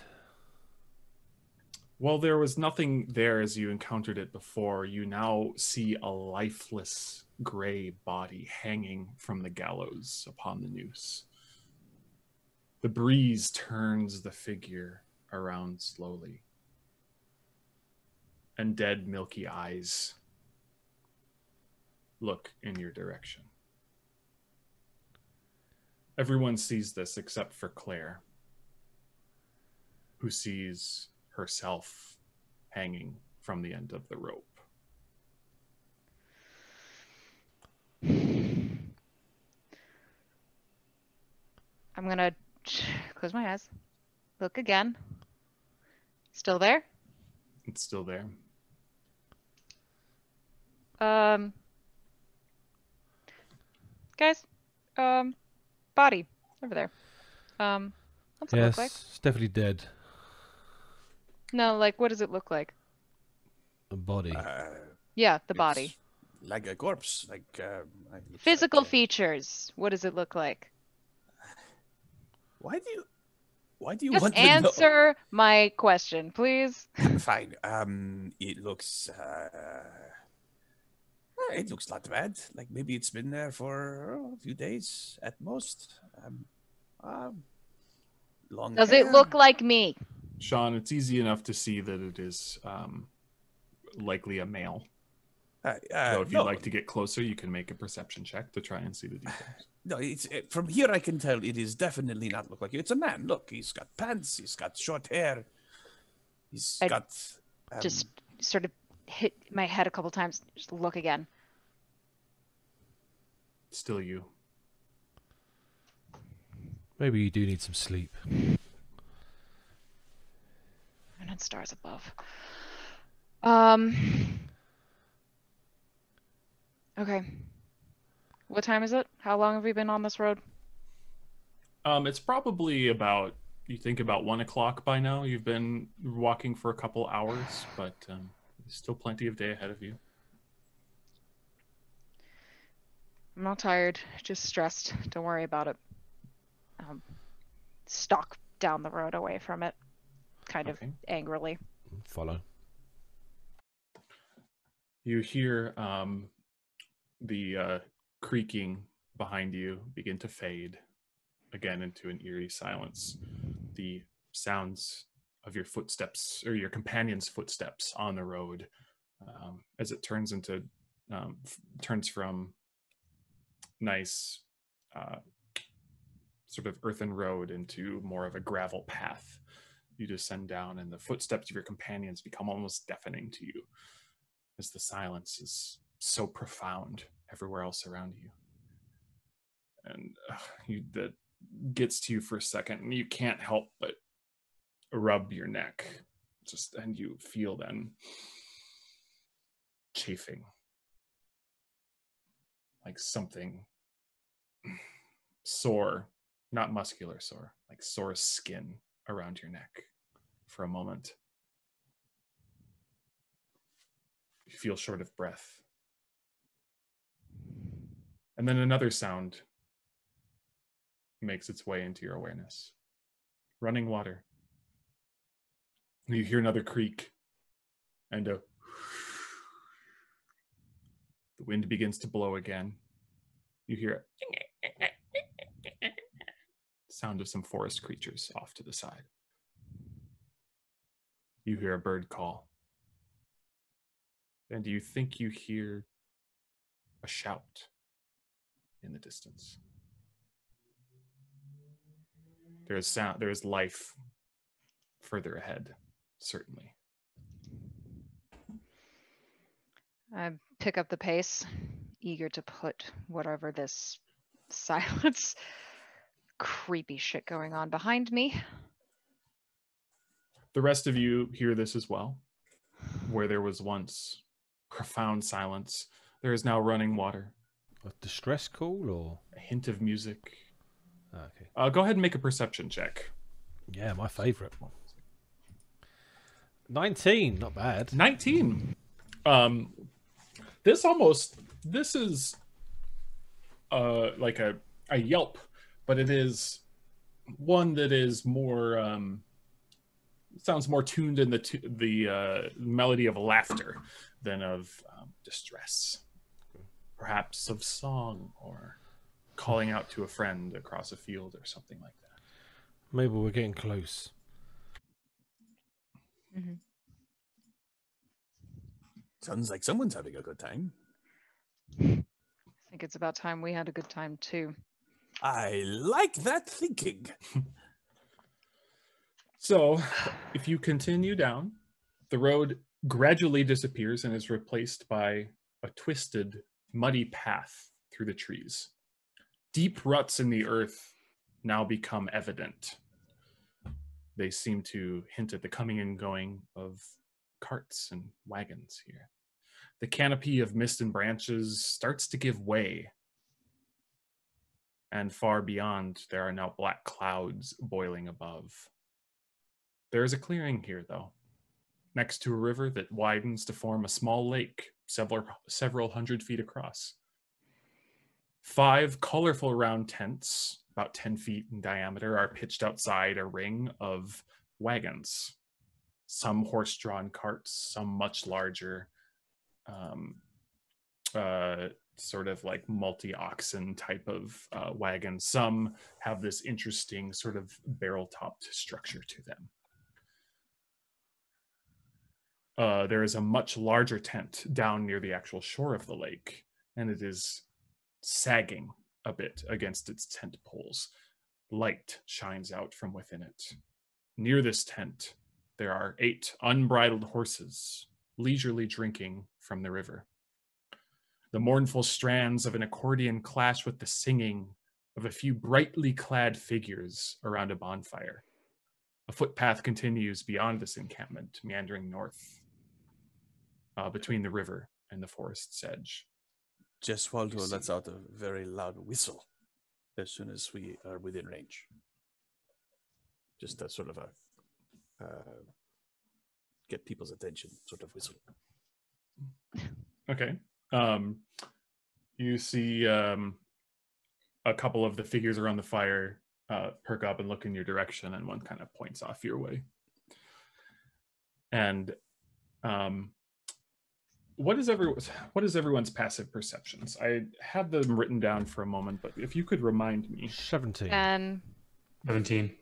While there was nothing there as you encountered it before, you now see a lifeless gray body hanging from the gallows upon the noose. The breeze turns the figure around slowly, and dead milky eyes look in your direction. Everyone sees this except for Claire, who sees herself hanging from the end of the rope. I'm gonna close my eyes, look again. Still there? It's still there. Um, guys, um, body over there. Um, what's it look like? Yes, it's definitely dead. No, like, what does it look like? A body. Uh, yeah, the body. Like a corpse. Like uh, physical like features. A... What does it look like? Why do you? Why do you Just want to answer know? my question, please? Fine. Um, it looks. Uh, it looks not bad. Like maybe it's been there for a few days at most. Um, um long. Does hair. it look like me? Sean, it's easy enough to see that it is um, likely a male. Uh, uh, so if no. you'd like to get closer, you can make a perception check to try and see the details. No, it's, it, from here I can tell it is definitely not look like it. It's a man. Look, he's got pants, he's got short hair, he's I got... Um, just sort of hit my head a couple times. Just look again. Still you. Maybe you do need some sleep. And stars above. Um. Okay. What time is it? How long have we been on this road? Um, it's probably about, you think about one o'clock by now. You've been walking for a couple hours, but um, there's still plenty of day ahead of you. I'm not tired, just stressed. Don't worry about it. Um, stalk down the road away from it, kind okay. of angrily. Follow. You hear um, the uh, creaking behind you begin to fade again into an eerie silence. The sounds of your footsteps, or your companion's footsteps on the road, um, as it turns into, um, f turns from nice uh, sort of earthen road into more of a gravel path. You descend down and the footsteps of your companions become almost deafening to you, as the silence is so profound everywhere else around you. And uh, you, that gets to you for a second, and you can't help but rub your neck. Just, and you feel then chafing. Like something sore, not muscular sore, like sore skin around your neck for a moment. You feel short of breath. And then another sound makes its way into your awareness. Running water. You hear another creak and a... The wind begins to blow again. You hear a sound of some forest creatures off to the side. You hear a bird call. And you think you hear a shout in the distance. There is sound, there is life further ahead, certainly. I pick up the pace, eager to put whatever this silence, creepy shit going on behind me. The rest of you hear this as well. Where there was once profound silence, there is now running water. A distress call, or a hint of music. Oh, okay. Uh, go ahead and make a perception check. Yeah, my favorite. nineteen, not bad. nineteen. Um, this almost this is uh like a a yelp, but it is one that is more um sounds more tuned in the t the uh, melody of laughter than of um, distress. Perhaps of song, or calling out to a friend across a field, or something like that. Maybe we're getting close. Mm-hmm. Sounds like someone's having a good time. I think it's about time we had a good time too. I like that thinking. So, if you continue down, the road gradually disappears and is replaced by a twisted, muddy path through the trees. Deep ruts in the earth now become evident. They seem to hint at the coming and going of carts and wagons here. The canopy of mist and branches starts to give way, and far beyond there are now black clouds boiling above. There is a clearing here, though, next to a river that widens to form a small lake several several hundred feet across. Five colorful round tents, about ten feet in diameter, are pitched outside a ring of wagons. Some horse-drawn carts, some much larger, um, uh, sort of like multi-oxen type of uh, wagons. Some have this interesting sort of barrel-topped structure to them. Uh, there is a much larger tent down near the actual shore of the lake, and it is sagging a bit against its tent poles. Light shines out from within it. Near this tent, there are eight unbridled horses, leisurely drinking from the river. The mournful strands of an accordion clash with the singing of a few brightly clad figures around a bonfire. A footpath continues beyond this encampment, meandering north. Uh, between the river and the forest's edge. Gesualdo lets out a very loud whistle as soon as we are within range. Just a sort of a uh, get people's attention sort of whistle. Okay. Um, you see um, a couple of the figures around the fire uh, perk up and look in your direction, and one kind of points off your way. And um, what is everyone's, what is everyone's passive perceptions? I had them written down for a moment, but if you could remind me. Seventeen. Um, Seventeen.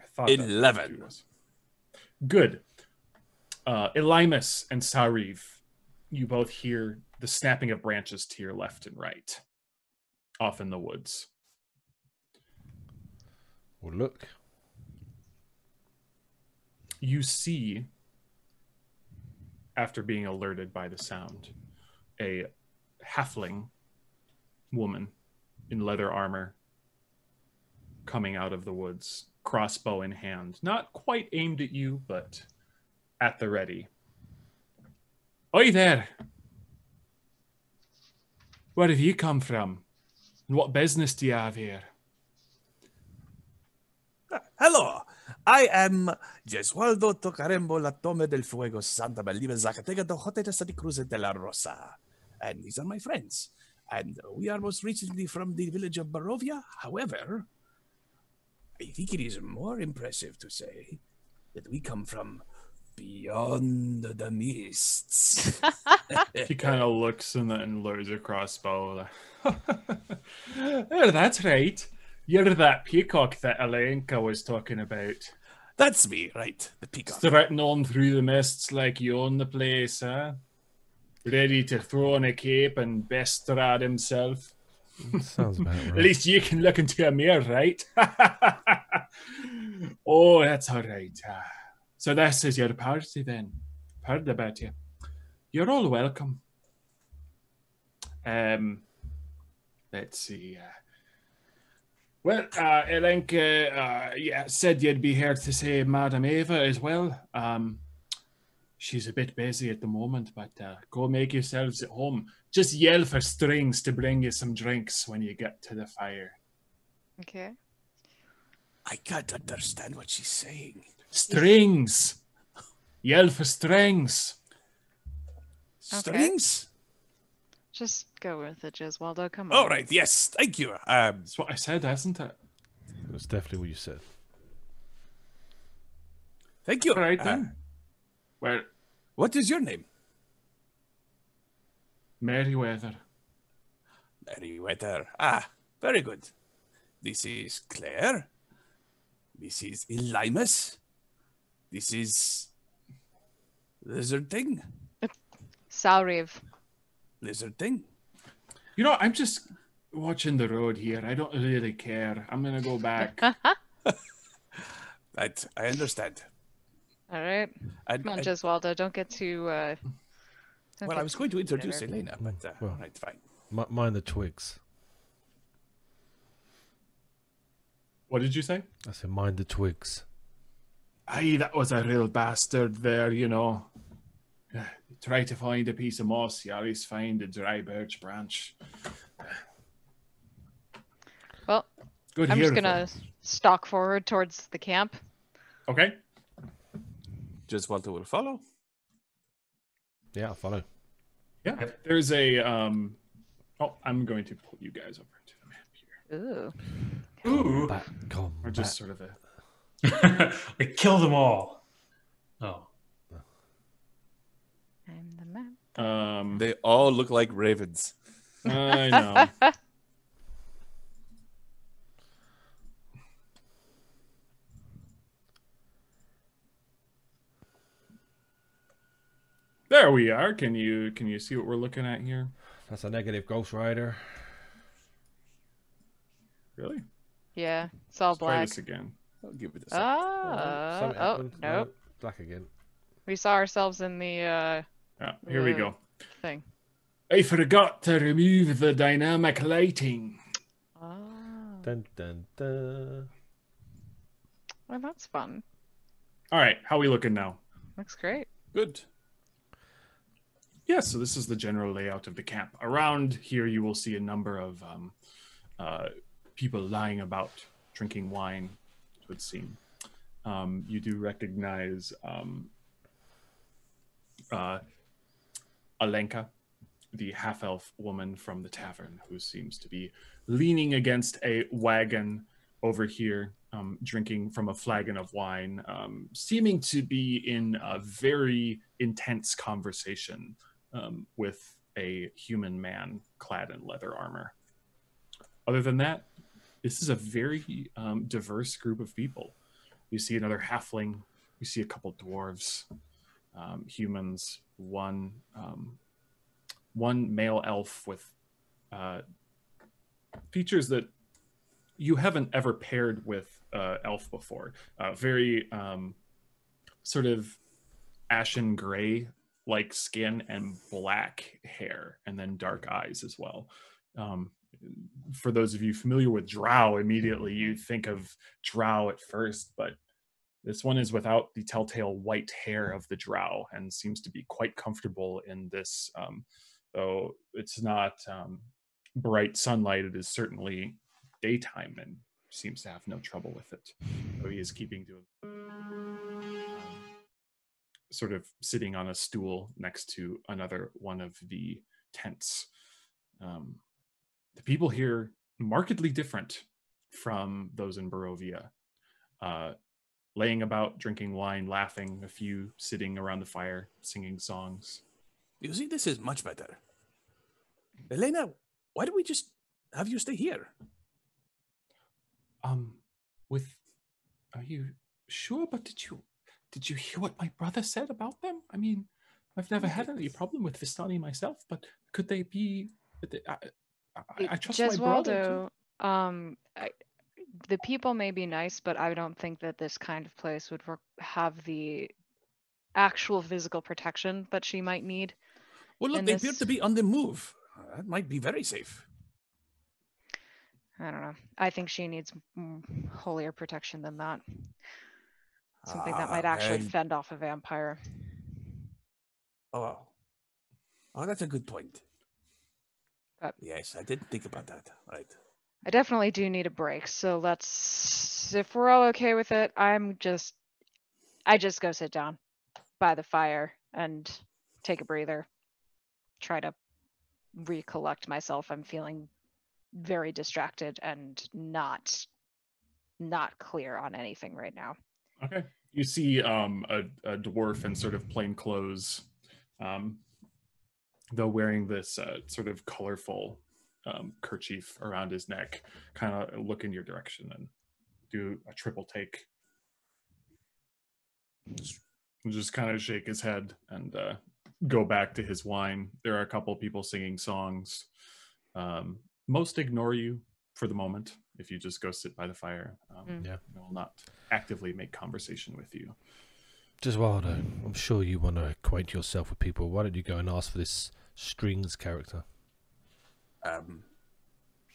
I thought eleven. Was. Good. Uh, Alimus and Sauriv, you both hear the snapping of branches to your left and right, off in the woods. Well, look. You see, after being alerted by the sound, a halfling woman in leather armor coming out of the woods, crossbow in hand. Not quite aimed at you, but at the ready. Oi there! Where have you come from? And what business do you have here? Hello! I am Gesualdo Tocarembo Latome del Fuego Santa Beliba Zacatega Dojote de Santa Cruz de la Rosa. And these are my friends. And we are most recently from the village of Barovia. However, I think it is more impressive to say that we come from beyond the mists. He kind of looks and then lowers a crossbow. Oh, that's right. You're that peacock that Alenka was talking about. That's me, right? The peacock. Strutting on through the mists like you own the place, huh? Ready to throw on a cape and best Strahd himself. Sounds about right. At least you can look into a mirror, right? Oh, that's all right. So this is your party then. Heard about you. You're all welcome. Um, let's see. Uh, well, uh, Alenka uh, yeah, said you'd be here to say Madame Eva as well. Um, she's a bit busy at the moment, but uh, go make yourselves at home. Just yell for Strings to bring you some drinks when you get to the fire. Okay. I can't understand what she's saying. Strings! Yell for Strings! Okay. Strings? Just go with it, Gesualdo. Come on. All right, yes. Thank you. Um, That's what I said, hasn't it? That's definitely what you said. Thank you. All right, uh, then. Well, what is your name? Meriwether. Meriwether. Ah, very good. This is Claire. This is Alimus. This is Lizard Thing. Sauriv. Lizard Thing. You know, I'm just watching the road here. I don't really care. I'm gonna go back. Right, I understand. All right. I, Come on, I, Gesualdo. Don't get too. Uh... Okay. Well, I was going to introduce Ireena, but uh, well, right, fine. Mind the twigs. What did you say? I said, mind the twigs. Aye, that was a real bastard there, you know. Try to find a piece of moss, you always find a dry birch branch. Well, Good I'm just going to stalk forward towards the camp. Okay. Gesualdo will follow. Yeah, I'll follow. Yeah, there's a, um, oh, I'm going to pull you guys over into the map here. Ooh. Ooh. Back, come or just back. Sort of a, like, kill them all. Oh. I'm the map. Um, they all look like ravens. I know. There we are. Can you can you see what we're looking at here? That's a negative Ghost Rider. Really? Yeah, it's all Let's black. Try this again. I'll give it this. Ah, oh, oh, oh nope. No, black again. We saw ourselves in the. Uh, ah, here we go. Thing. I forgot to remove the dynamic lighting. Ah. Dun dun dun. Well, that's fun. All right, how are we looking now? Looks great. Good. yeah, so this is the general layout of the camp. Around here, you will see a number of um, uh, people lying about, drinking wine, it would seem. Um, you do recognize um, uh, Alenka, the half-elf woman from the tavern, who seems to be leaning against a wagon over here, um, drinking from a flagon of wine, um, seeming to be in a very intense conversation um, with a human man clad in leather armor. Other than that, this is a very um, diverse group of people. You see another halfling, you see a couple dwarves, um, humans, one um, one male elf with uh, features that you haven't ever paired with uh, elf before. Uh, very um, sort of ashen gray like skin and black hair, and then dark eyes as well. Um, for those of you familiar with drow, immediately you think of drow at first, but this one is without the telltale white hair of the drow and seems to be quite comfortable in this, um, though it's not um, bright sunlight, it is certainly daytime and seems to have no trouble with it. So he is keeping to um, sort of sitting on a stool next to another one of the tents. Um, the people here markedly different from those in Barovia. Uh, laying about, drinking wine, laughing, a few sitting around the fire, singing songs. You see, this is much better. Elena, why don't we just have you stay here? Um, with, are you sure? But did you, did you hear what my brother said about them? I mean, I've never had any problem with Vistani myself, but could they be, I, I, I trust Gesualdo, my brother too. Um, I, The people may be nice, but I don't think that this kind of place would have the actual physical protection that she might need. Well, look, they this... appear to be on the move. Uh, that might be very safe. I don't know. I think she needs mm, holier protection than that. Something uh, that might actually and... fend off a vampire. Oh, oh, that's a good point. But... Yes, I didn't think about that. Right. I definitely do need a break, so let's, if we're all okay with it, I'm just, I just go sit down by the fire and take a breather, try to recollect myself. I'm feeling very distracted and not, not clear on anything right now. Okay. You see um, a, a dwarf in sort of plain clothes, um, though wearing this uh, sort of colorful Um, kerchief around his neck, kind of look in your direction and do a triple take. Just, just kind of shake his head and uh, go back to his wine. There are a couple people singing songs. Um, most ignore you for the moment if you just go sit by the fire. Um, mm. Yeah, they will not actively make conversation with you. Gesualdo, I'm sure you want to acquaint yourself with people. Why don't you go and ask for this Strings character? Um,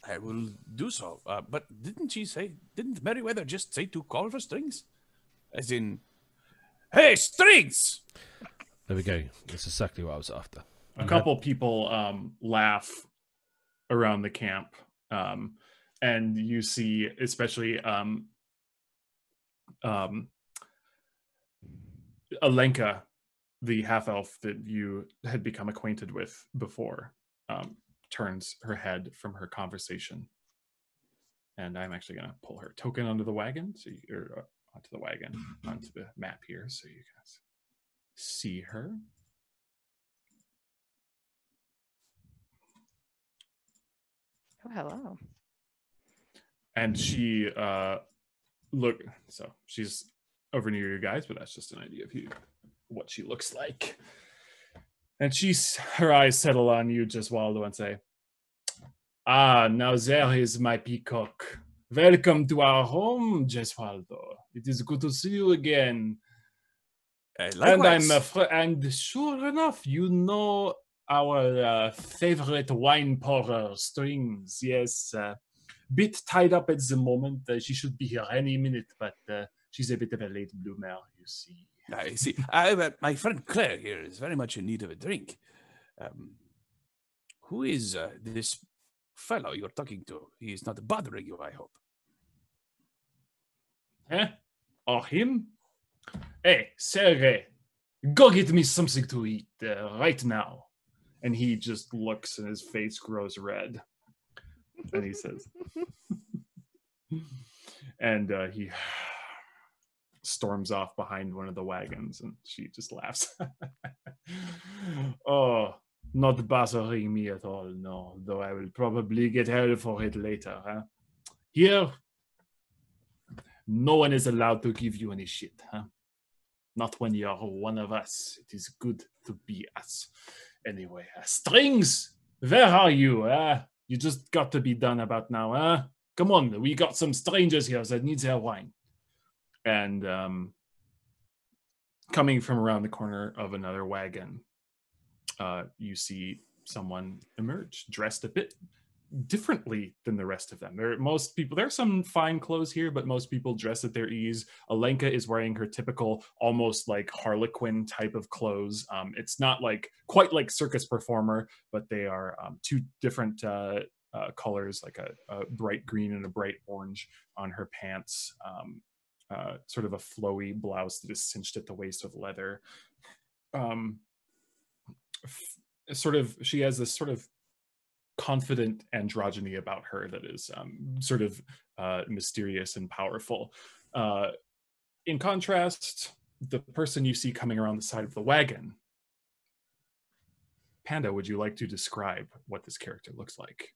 I will do so. Uh, but didn't she say, didn't Meriwether just say to call for Strings? As in, hey, Strings! There we go. That's exactly what I was after. A and couple that... people um, laugh around the camp. Um, and you see, especially um, um, Alenka, the half-elf that you had become acquainted with before, um, turns her head from her conversation, and I'm actually going to pull her token onto the wagon, so you, or onto the wagon, onto the map here, so you guys see her. Oh, hello. And she uh, look. So she's over near you guys, but that's just an idea of who, what she looks like. And she's, her eyes settle on you, Gesualdo, and say, "Ah, now there is my peacock. Welcome to our home, Gesualdo. It is good to see you again." Uh, and I'm uh, and sure enough, you know our uh, favorite wine pourer, Strings. Yes, uh, bit tied up at the moment. Uh, she should be here any minute, but uh, she's a bit of a late bloomer, you see. I see. I, uh, my friend Claire here is very much in need of a drink. Um, who is uh, this fellow you're talking to? He is not bothering you, I hope. Huh? Or him? Hey, Sergei, go get me something to eat uh, right now. And he just looks and his face grows red. And he says... and uh, he storms off behind one of the wagons and she just laughs. Oh, not bothering me at all, no. Though I will probably get hell for it later, huh? Here, no one is allowed to give you any shit, huh? Not when you're one of us. It is good to be us. Anyway, uh, Strings, where are you? Uh, you just got to be done about now, huh? Come on, we got some strangers here that need their wine. And um, coming from around the corner of another wagon, uh, you see someone emerge, dressed a bit differently than the rest of them. There are most people, there are some fine clothes here, but most people dress at their ease. Alenka is wearing her typical, almost like Harlequin type of clothes. Um, it's not like quite like circus performer, but they are um, two different uh, uh, colors, like a, a bright green and a bright orange on her pants. Um, uh, sort of a flowy blouse that is cinched at the waist with leather. Um, f- sort of, she has this sort of confident androgyny about her that is um, sort of uh, mysterious and powerful. Uh, in contrast, the person you see coming around the side of the wagon. Panda, would you like to describe what this character looks like?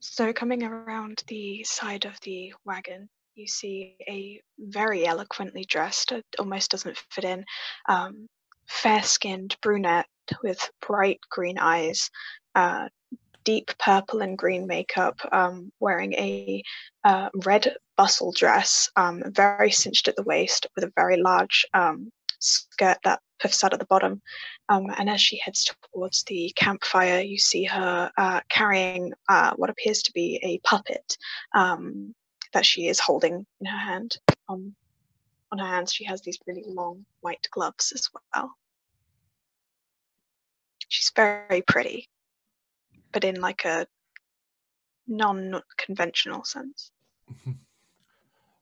So coming around the side of the wagon, you see a very eloquently dressed, almost doesn't fit in, um, fair-skinned brunette with bright green eyes, uh, deep purple and green makeup, um, wearing a uh, red bustle dress, um, very cinched at the waist with a very large um, skirt that puffs out at the bottom. Um, and as she heads towards the campfire, you see her uh, carrying uh, what appears to be a puppet um, that she is holding in her hand. Um, on her hands, she has these really long white gloves as well. She's very pretty, but in like a non-conventional sense.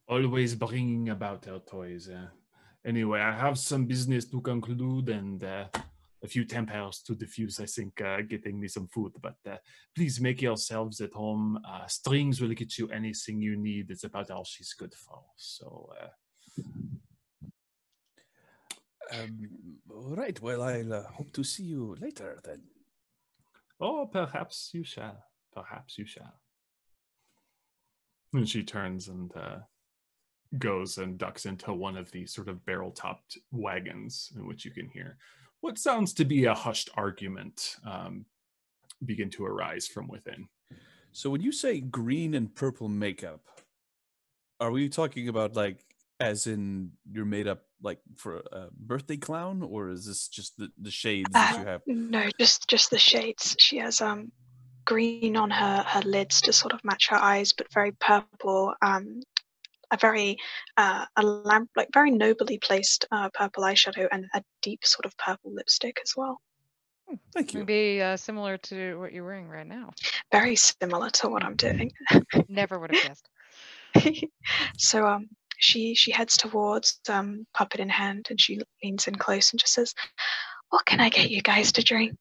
Always bringing about her toys. Uh. Anyway, I have some business to conclude and uh, a few tempers to diffuse, I think, uh, getting me some food. But uh, please make yourselves at home. Uh, Strings will get you anything you need. It's about all she's good for. So... Uh, Um, all right, well, I'll uh, hope to see you later then. Oh, perhaps you shall. Perhaps you shall. And she turns and uh, goes and ducks into one of these sort of barrel-topped wagons in which you can hear what sounds to be a hushed argument um, begin to arise from within. So when you say green and purple makeup, are we talking about like as in you're made up like for a birthday clown, or is this just the, the shades uh, that you have? No, just just the shades. She has um green on her, her lids to sort of match her eyes, but very purple, um a very uh a lamp like very nobly placed uh, purple eyeshadow and a deep sort of purple lipstick as well. Hmm. Thank you. Maybe uh, similar to what you're wearing right now. Very similar to what I'm doing. Never would have guessed. So um. She she heads towards um, puppet in hand, and she leans in close and just says, "What can I get you guys to drink?"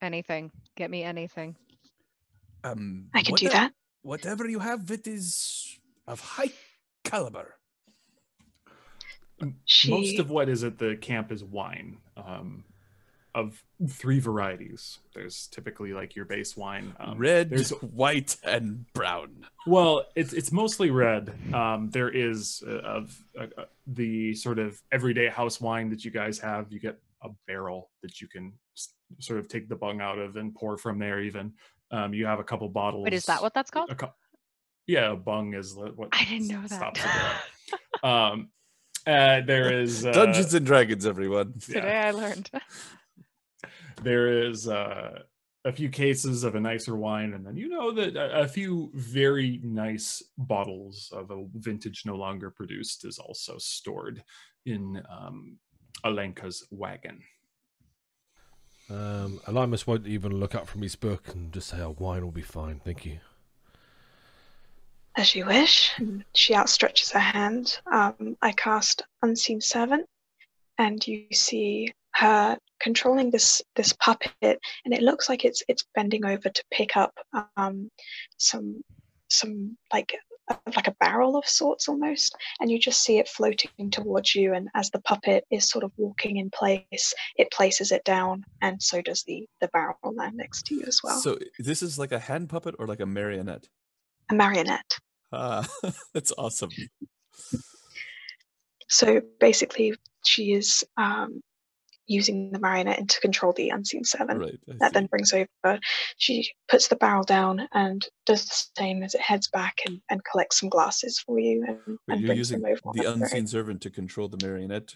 Anything. Get me anything. Um, I can whatever, do that. Whatever you have, it is of high caliber. She... Most of what is at the camp is wine, um, of three varieties. There's typically like your base wine. Um, red, there's white, and brown. Well, it's it's mostly red. Um, there is uh, of uh, the sort of everyday house wine that you guys have. You get a barrel that you can s- sort of take the bung out of and pour from there even. Um, you have a couple bottles. Wait, is that what that's called? A co- yeah, a bung is what I didn't know that. um, uh, there is... Uh, Dungeons and Dragons, everyone. Yeah. Today I learned. There is uh, a few cases of a nicer wine, and then you know that a, a few very nice bottles of a vintage no longer produced is also stored in um, Alenka's wagon. Um, Alimus won't even look up from his book and just say, oh, wine will be fine, thank you. As you wish. And she outstretches her hand. Um, I cast Unseen Servant, and you see her controlling this this puppet, and it looks like it's it's bending over to pick up um, some some like uh, like a barrel of sorts almost, and you just see it floating towards you. And as the puppet is sort of walking in place, it places it down, and so does the the barrel land next to you as well. So this is like a hand puppet or like a marionette? A marionette. Ah, that's awesome. So basically, she is um, using the marionette to control the Unseen Servant. Right, that then brings over. She puts the barrel down and does the same as it heads back and, and collects some glasses for you. And, and you're brings using them over the Unseen Servant to control the marionette?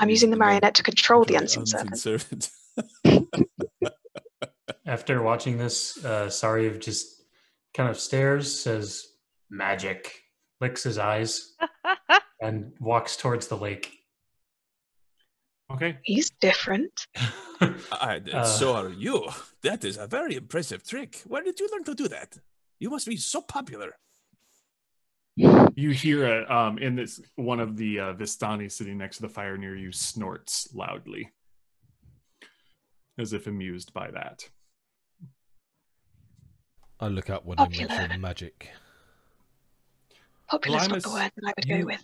I'm using the marionette to control, control the Unseen, the unseen Servant. servant. After watching this, uh, Sauriv just kind of stares, says, magic, licks his eyes, and walks towards the lake. Okay. He's different. I, uh, so are you. That is a very impressive trick. Where did you learn to do that? You must be so popular. You hear a, um, in this, one of the uh, Vistani sitting next to the fire near you snorts loudly, as if amused by that. I look up when Popular. I mention magic. Popular's not the word that I would you, go with.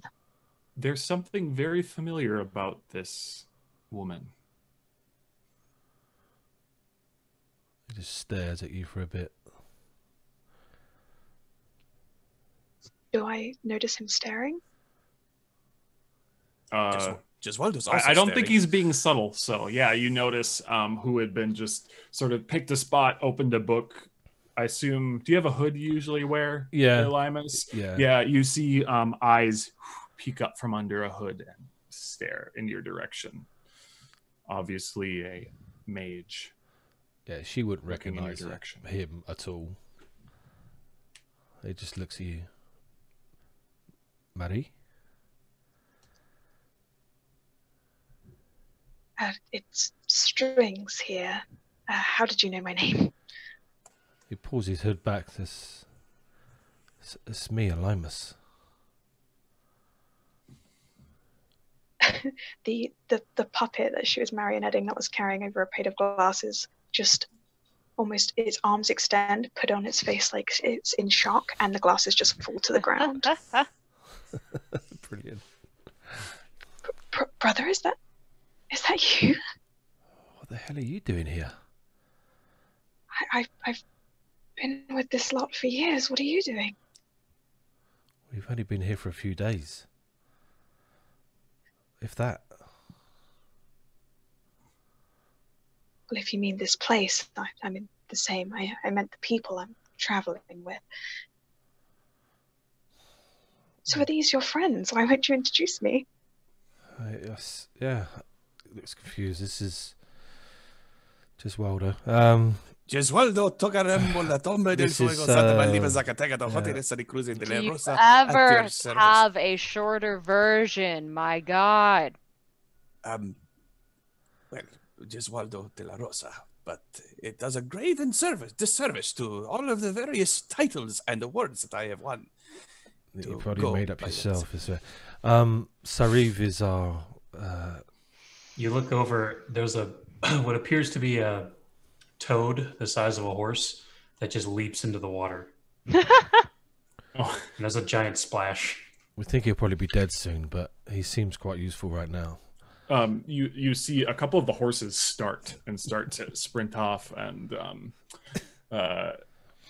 There's something very familiar about this woman. It just stares at you for a bit. Do I notice him staring? Uh, Gesualdo's also I, I don't staring. think he's being subtle, so yeah, you notice um, who had been just sort of picked a spot, opened a book, I assume. Do you have a hood you usually wear? Yeah. Limas? Yeah. Yeah. You see um, eyes peek up from under a hood and stare in your direction. Obviously a mage. Yeah, she wouldn't recognize him at all. It just looks at you. Marie? Uh, it's Strings here. Uh, how did you know my name? He pulls his hood back. This, it's, it's me, Alimus. the the the puppet that she was marionetting, that was carrying over a plate of glasses, just almost its arms extend, put on its face like it's in shock, and the glasses just fall to the ground. Brilliant. Br brother, is that is that you? What the hell are you doing here? I, I I've. been with this lot for years. What are you doing? We've only been here for a few days. If that. Well, if you mean this place, I, I mean the same. I, I meant the people I'm traveling with. So are these your friends? Why won't you introduce me? Uh, yes, yeah. It looks confused. This is Gesualdo. Um... Gesualdo tocaremo la tomba del suo consata balliva Zacatega da Hotelessa di Cruz de la Rosa. Ever have a shorter version? My God. Um, well, Gesualdo de la Rosa, but it does a great and service disservice to all of the various titles and awards that I have won. That you probably made up yourself as well. Um, Sauriv is our. Uh... You look over. There's a what appears to be a toad the size of a horse that just leaps into the water. Oh, and there's a giant splash. We think he'll probably be dead soon, but he seems quite useful right now. Um, you you see a couple of the horses start and start to sprint off, and um, uh,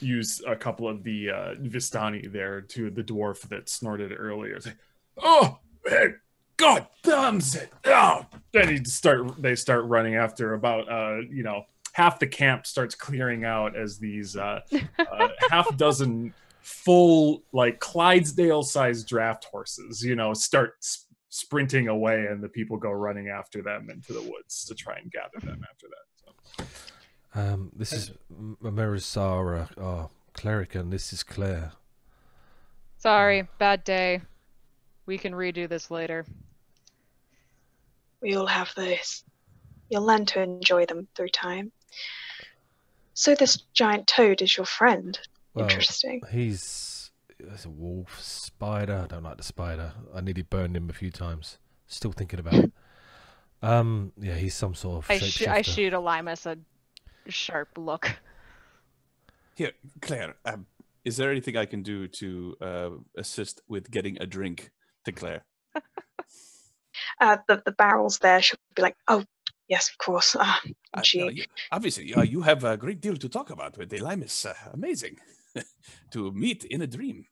use a couple of the uh, Vistani there to the dwarf that snorted earlier. It's like, oh, hey, God damn it! Oh, then he start they start running after about uh, you know. half the camp starts clearing out as these uh, uh, half dozen full, like, Clydesdale-sized draft horses, you know, start sp sprinting away, and the people go running after them into the woods to try and gather them after that. So. Um, this is Marisara, oh, cleric, and this is Claire. Sorry, um, bad day. We can redo this later. We all have this. You'll learn to enjoy them through time. So this giant toad is your friend. Well, interesting. He's, he's a wolf, spider. I don't like the spider. I nearly burned him a few times. Still thinking about it. Um, yeah, he's some sort of I, sh I shoot Alimus a sharp look. Here, Claire, um, is there anything I can do to uh, assist with getting a drink to Claire? uh, the, the barrels there, she'll be like, oh, yes, of course. Uh, uh, you, obviously, uh, you have a great deal to talk about with Alimus. Uh, amazing to meet in a dream.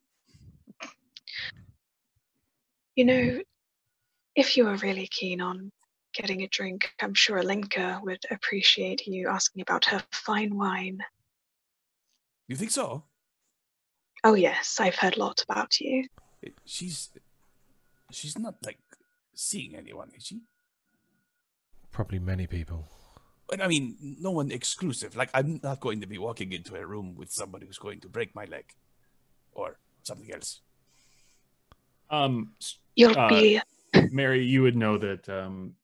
You know, if you are really keen on getting a drink, I'm sure Alenka would appreciate you asking about her fine wine. You think so? Oh yes, I've heard a lot about you. She's, she's not like seeing anyone, is she? Probably many people. But I mean, no one exclusive. Like, I'm not going to be walking into a room with somebody who's going to break my leg, or something else. Um, you'll uh, be Mary. You would know that. Um,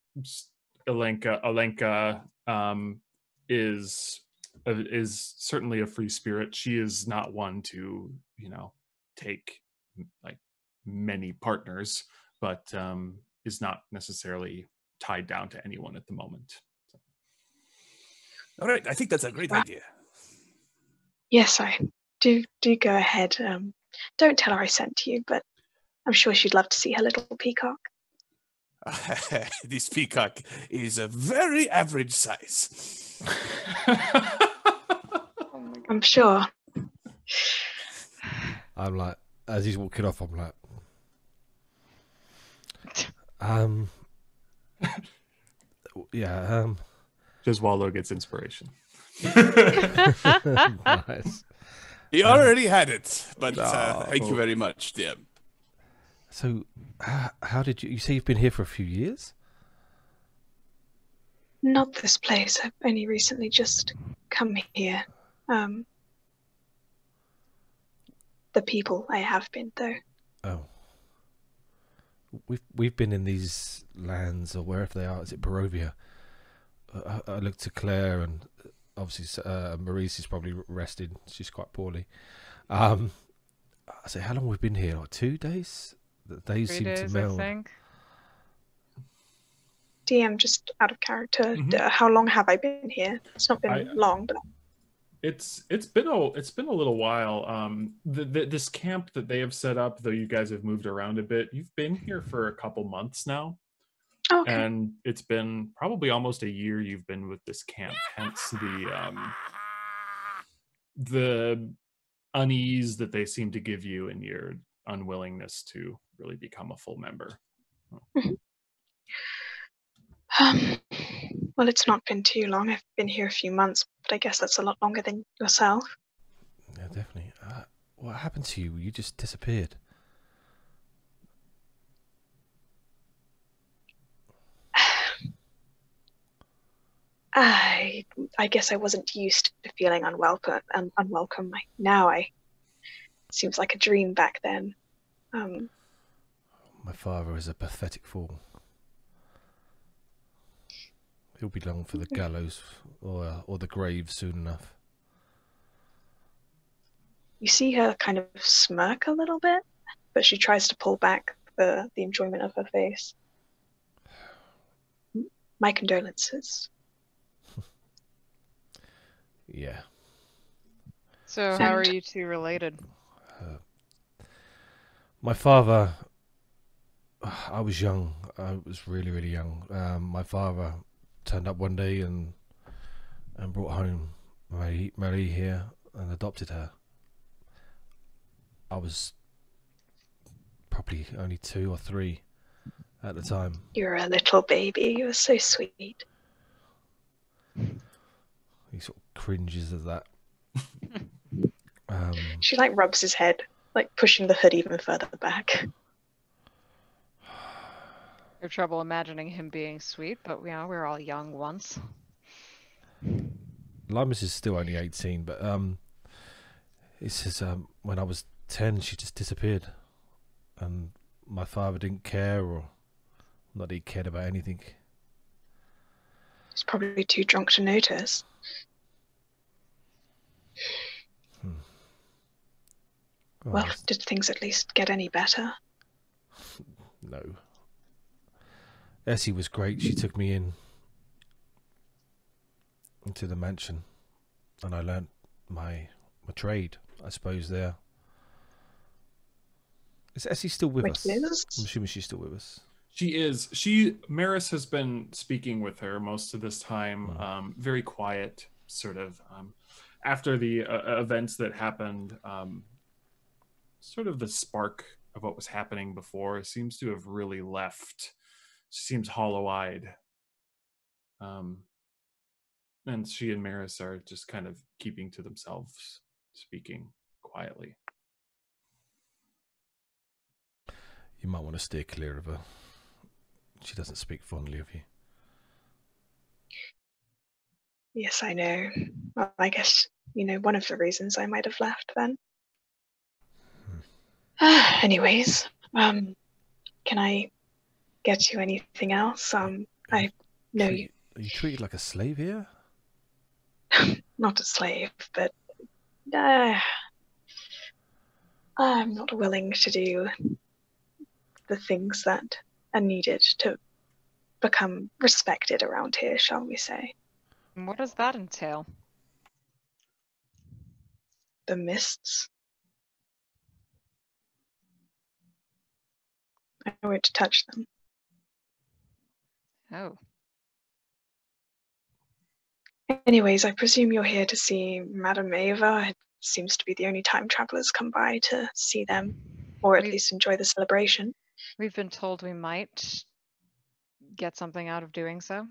Alenka, Alenka um, is uh, is certainly a free spirit. She is not one to, you know, take like many partners, but um, is not necessarily tied down to anyone at the moment. So. All right, I think that's a great well, idea. Yes, I do. Do go ahead. Um, don't tell her I sent you, but I'm sure she'd love to see her little peacock. This peacock is a very average size. I'm sure. I'm like, as he's walking off, I'm like, um, yeah, um, Gesualdo gets inspiration. Nice. He already um, had it, but uh, oh. Thank you very much, dear. So, uh, how did you... You say you've been here for a few years? Not this place. I've only recently just come here. Um, the people I have been, though. Oh. We've, we've been in these lands, or wherever they are. Is it Barovia? Uh, I, I looked to Claire, and obviously uh, Maris is probably rested. She's quite poorly. Um, I say, how long we've been here? Like two days? They seem days, to meld. I think. D M, just out of character. Mm-hmm. uh, how long have I been here? It's not been I, long, but it's it's been a it's been a little while. Um, the, the, this camp that they have set up, though you guys have moved around a bit. You've been here for a couple months now, oh, okay. And it's been probably almost a year you've been with this camp. Hence the um, the unease that they seem to give you in your unwillingness to really become a full member. Oh. Um, well, it's not been too long. I've been here a few months, but I guess that's a lot longer than yourself. Yeah, definitely. Uh, what happened to you? You just disappeared. I, I guess I wasn't used to feeling unwelcome. Um, unwelcome. Now I... Seems like a dream back then. Um, My father is a pathetic fool. He'll be long for the gallows or uh, or the grave soon enough. You see her kind of smirk a little bit, but she tries to pull back the the enjoyment of her face. My condolences. Yeah. So how are you two related? Uh, my father, I was young. I was really, really young. Um, my father turned up one day and and brought home Marie, Marie here and adopted her. I was probably only two or three at the time. You were a little baby. You were so sweet. He sort of cringes at that. Um, she like rubs his head, like pushing the hood even further back. No trouble imagining him being sweet, but we are, we're all young once. Limus is still only eighteen, but um, he says um, when I was ten, she just disappeared, and my father didn't care, or not that he cared about anything. He's probably too drunk to notice. Hmm. Well, well did things at least get any better? No. Essie was great. She took me in into the mansion and I learnt my my trade, I suppose, there. Is Essie still with us? Liz? I'm assuming she's still with us. She is. She Maris has been speaking with her most of this time. Oh. Um, very quiet, sort of. Um, after the uh, events that happened, um, sort of the spark of what was happening before seems to have really left. She seems hollow-eyed. Um, and she and Maris are just kind of keeping to themselves, speaking quietly. You might want to steer clear of her. She doesn't speak fondly of you. Yes, I know. Well, I guess, you know, one of the reasons I might have left then. Hmm. Uh, anyways, um, can I get you anything else? Um, I know you... Are you treated like a slave here? Not a slave, but... Uh, I'm not willing to do the things that are needed to become respected around here, shall we say. What does that entail? The mists. I know where to touch them. Oh. Anyways, I presume you're here to see Madame Eva. It seems to be the only time travelers come by to see them, or at we, least enjoy the celebration. We've been told we might get something out of doing so.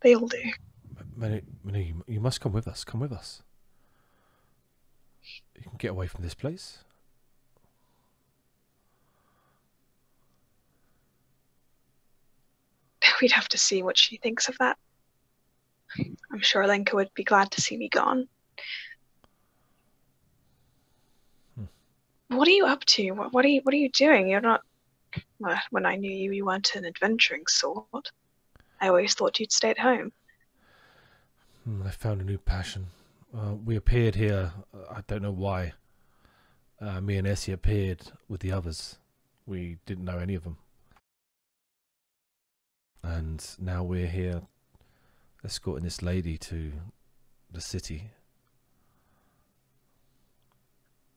They all do. Manu, Manu, you must come with us. Come with us. You can get away from this place. We'd have to see what she thinks of that. I'm sure Alenka would be glad to see me gone. Hmm. What are you up to? What, what are you? What are you doing? You're not. Well, when I knew you, you weren't an adventuring sort. I always thought you'd stay at home. Hmm, I found a new passion. Uh, we appeared here. Uh, I don't know why. Uh, me and Essie appeared with the others. We didn't know any of them. And now we're here escorting this lady to the city.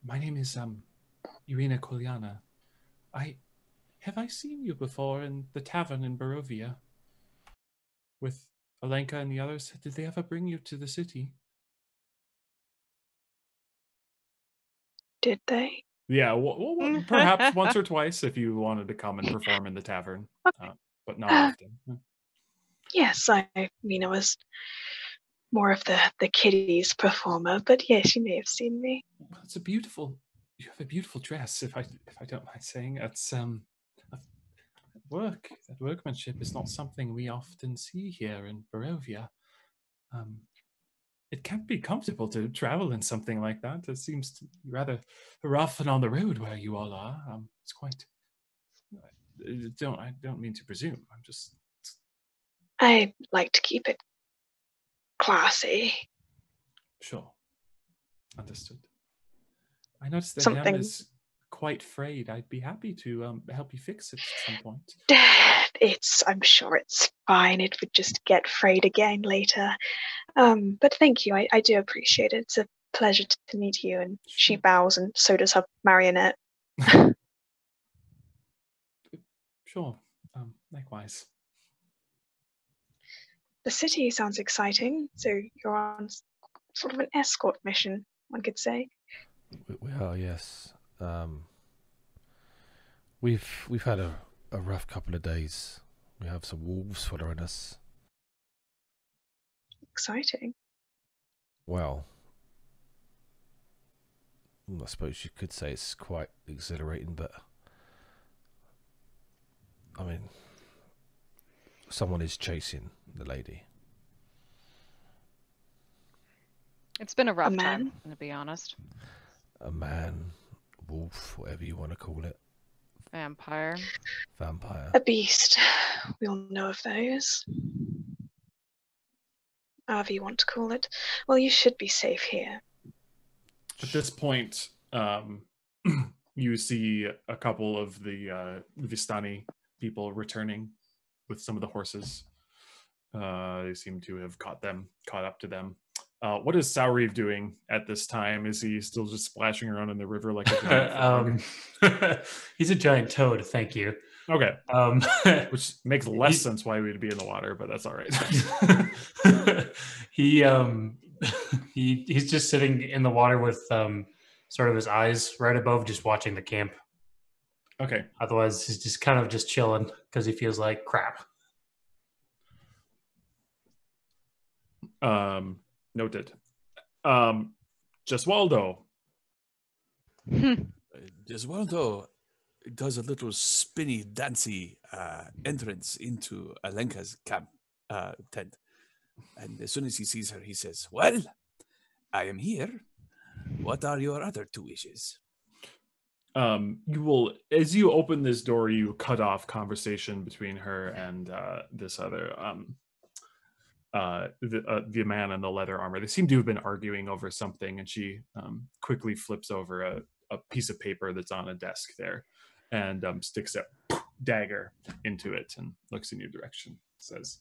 My name is um, Ireena Kolyana. I have I seen you before in the tavern in Barovia with Alenka and the others? Did they ever bring you to the city? Did they? Yeah, well, well, perhaps once or twice if you wanted to come and perform in the tavern. Okay. Uh, But not uh, often. Hmm. Yes, I mean, I was more of the, the kiddies performer, but yes, you may have seen me. Well, it's a beautiful, you have a beautiful dress, if I if I don't mind saying. It's, um, work, that workmanship is not something we often see here in Barovia. Um, it can't be comfortable to travel in something like that. It seems to be rather rough and on the road where you all are. Um, it's quite... Uh, Don't I don't mean to presume. I'm just. I like to keep it classy. Sure, understood. I noticed that Something... Ham is quite frayed. I'd be happy to um, help you fix it at some point. It's. I'm sure it's fine. It would just get frayed again later. Um, but thank you. I, I do appreciate it. It's a pleasure to meet you. And she bows, and so does her marionette. Sure, um, likewise. The city sounds exciting, so you're on sort of an escort mission, one could say. We are, yes. Um, we've we've had a, a rough couple of days. We have some wolves following us. Exciting. Well, I suppose you could say it's quite exhilarating, but... I mean, someone is chasing the lady. It's been a rough a time, to be honest. A man, wolf, whatever you want to call it. Vampire. Vampire. A beast. We all know of those. However you want to call it. Well, you should be safe here. At this point, um, you see a couple of the uh, Vistani people returning with some of the horses. Uh, they seem to have caught them, caught up to them. Uh, what is Sauriv doing at this time? Is he still just splashing around in the river like a giant um, He's a giant toad, thank you. Okay. Um, Which makes less he, sense why we'd be in the water, but that's all right. he, um, he, he's just sitting in the water with um, sort of his eyes right above, just watching the camp. Okay. Otherwise, he's just kind of just chilling because he feels like crap. Um... Noted. Um, Gesualdo. Hmm. Gesualdo does a little spinny, dancy uh, entrance into Alenka's camp uh, tent. And as soon as he sees her, he says, well, I am here. What are your other two wishes? Um, you will, as you open this door, you cut off conversation between her and uh, this other... Um, Uh, the, uh, the man in the leather armor. They seem to have been arguing over something, and she um, quickly flips over a, a piece of paper that's on a desk there and um, sticks a dagger into it and looks in your direction. Says,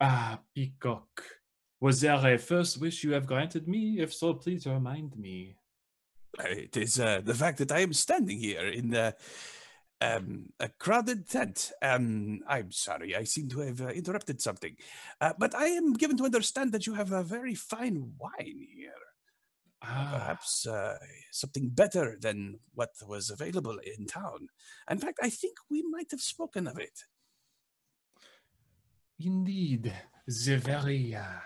ah, Peacock, was there a first wish you have granted me? If so, please remind me. It is uh, the fact that I am standing here in the... Um, a crowded tent. Um, I'm sorry, I seem to have uh, interrupted something. Uh, but I am given to understand that you have a very fine wine here. Ah. Perhaps uh, something better than what was available in town. In fact, I think we might have spoken of it. Indeed. The very... Uh,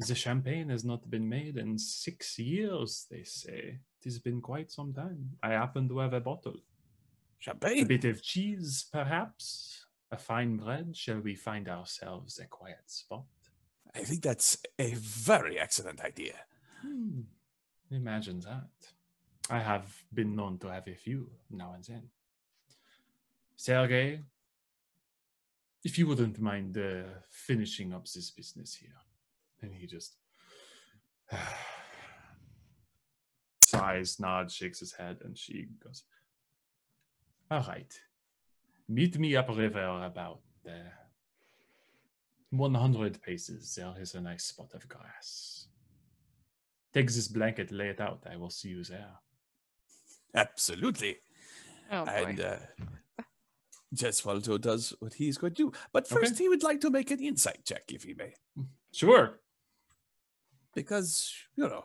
the champagne has not been made in six years, they say. It has been quite some time. I happen to have a bottle. Champagne. A bit of cheese, perhaps. A fine bread. Shall we find ourselves a quiet spot? I think that's a very excellent idea. Hmm. Imagine that. I have been known to have a few now and then. Sergei, if you wouldn't mind uh, finishing up this business here. And he just... sighs, nods, shakes his head, and she goes... All right. Meet me upriver about uh, one hundred paces. There is a nice spot of grass. Take this blanket, lay it out. I will see you there. Absolutely. Oh, and uh, Gesualdo does what he's going to do. But first, okay. He would like to make an insight check, if he may. Sure. Because, you know,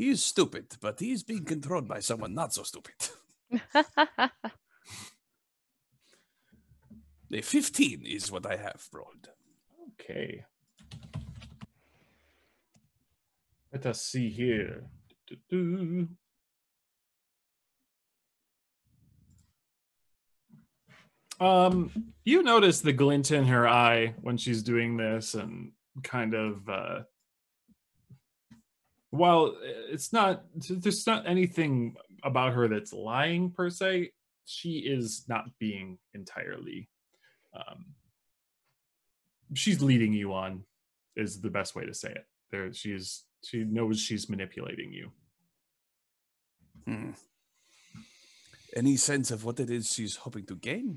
he's stupid, but he's being controlled by someone not so stupid. The fifteen is what I have rolled. Okay. Let us see here. Do, do, do. Um, you notice the glint in her eye when she's doing this, and kind of uh, while it's not, there's not anything about her that's lying per se, she is not being entirely um she's leading you on is the best way to say it. There she is, she knows she's manipulating you. Hmm. Any sense of what it is she's hoping to gain?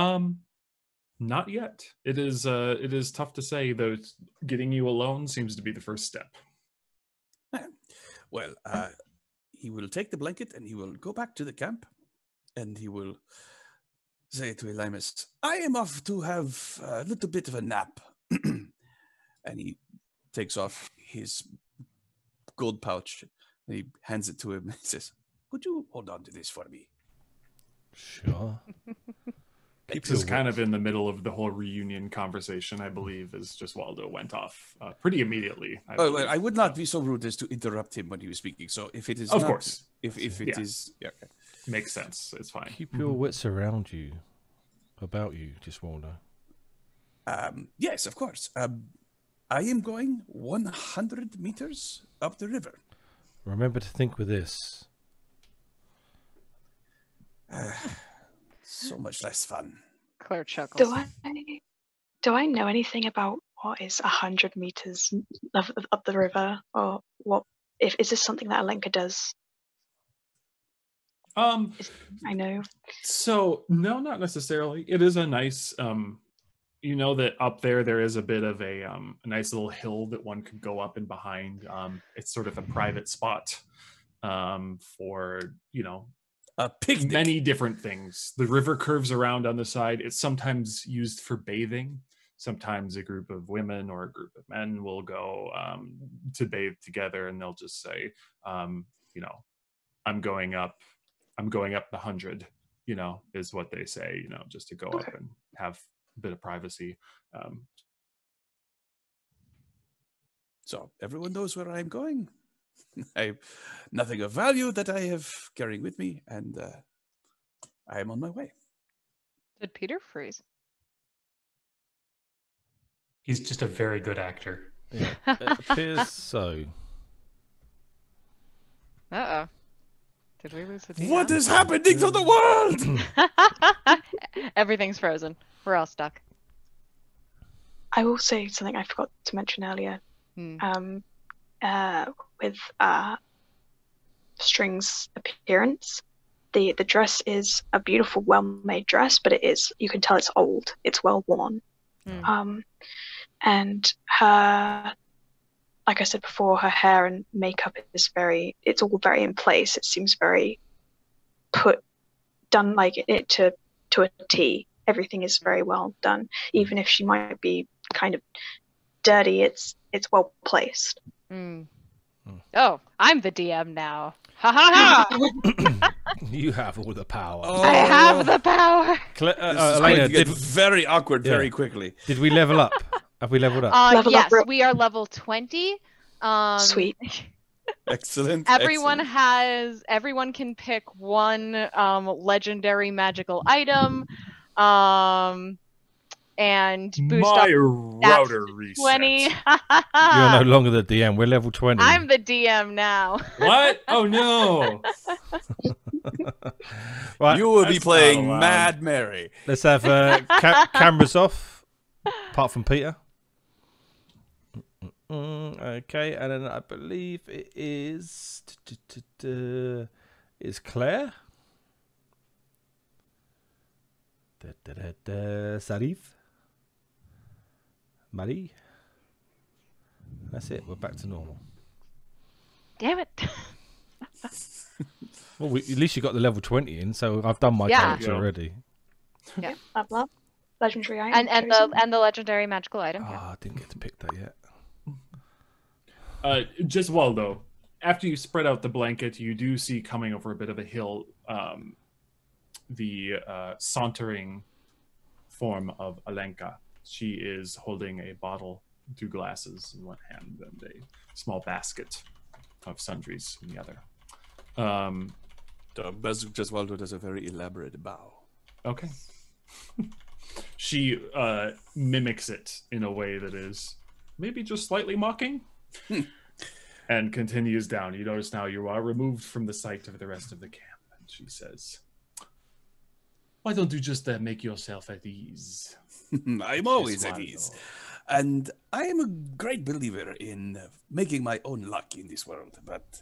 Um not yet. It is uh it is tough to say, though. Getting you alone seems to be the first step. Well, uh he will take the blanket and he will go back to the camp and he will say to Alimus, I am off to have a little bit of a nap. And he takes off his gold pouch and he hands it to him and says, could you hold on to this for me? Sure. Keeps us kind of in the middle of the whole reunion conversation, I believe, as Gesualdo went off uh, pretty immediately. I, oh, well, I would not be so rude as to interrupt him when he was speaking. So if it is, of not, course, if if it yeah. is, yeah, okay. Makes sense. It's fine. Keep your mm-hmm. wits around you, about you, Gesualdo. Um, yes, of course. Um, I am going one hundred meters up the river. Remember to think with this: Uh, so much less fun. Claire chuckles. Do I, do I know anything about what is one hundred meters up, up the river? Or what? If is this something that Alenka does? Um, is, I know. So, no, not necessarily. It is a nice... Um, you know that up there, there is a bit of a, um, a nice little hill that one could go up and behind. Um, it's sort of a private spot um, for, you know, a picnic. Many different things. The river curves around on the side. It's sometimes used for bathing. Sometimes a group of women or a group of men will go um, to bathe together, and they'll just say, um, you know, I'm going up, I'm going up the hundred, you know, is what they say, you know, just to go okay. up and have bit of privacy. Um, so everyone knows where I'm going. I nothing of value that I have carrying with me, and uh, I am on my way. Did Peter freeze? He's just a very good actor. Yeah, it appears so. Uh-oh. Did we lose the What is happening to the world? Everything's frozen. We're all stuck. I will say something I forgot to mention earlier. Mm. Um, uh, with uh, Strings' appearance, the the dress is a beautiful, well-made dress, but it is you can tell it's old. It's well-worn. Mm. Um, and her, like I said before, her hair and makeup is very. It's all very in place. It seems very put done like it to to a T. Everything is very well done. Even if she might be kind of dirty, it's it's well placed. Mm. Oh, I'm the D M now. Ha ha ha! You have all the power. Oh. I have the power. Cl uh, uh, Elena, did very awkward yeah. very quickly. Did we level up? Have we leveled up? Uh, level yes, up. We are level twenty. Um, Sweet. Excellent. Everyone excellent. has. Everyone can pick one um, legendary magical item. Um, and boost my up router reset. twenty. You're no longer the D M. We're level twenty. I'm the D M now. What? Oh no! Right, you will be playing Mad Mary. Let's have uh, ca cameras off, apart from Peter. Mm, okay, and then I believe it is is Claire. Da, da, da, da. Sauriv, Marie. That's it. We're back to normal. Damn it! Well, we, at least you got the level twenty in, so I've done my yeah. character yeah. already. Yeah, love, love. Legendary item, and and the and the legendary magical item. Ah, oh, yeah. I didn't get to pick that yet. Uh, Gesualdo, after you spread out the blanket, you do see coming over a bit of a hill. Um, the uh, sauntering form of Alenka. She is holding a bottle, two glasses in one hand, and a small basket of sundries in the other. Um, Gesualdo does a very elaborate bow. Okay. She uh, mimics it in a way that is maybe just slightly mocking and continues down. You notice now you are removed from the sight of the rest of the camp, and she says, why don't you just uh, make yourself at ease? I'm always at ease. And I am a great believer in making my own luck in this world, but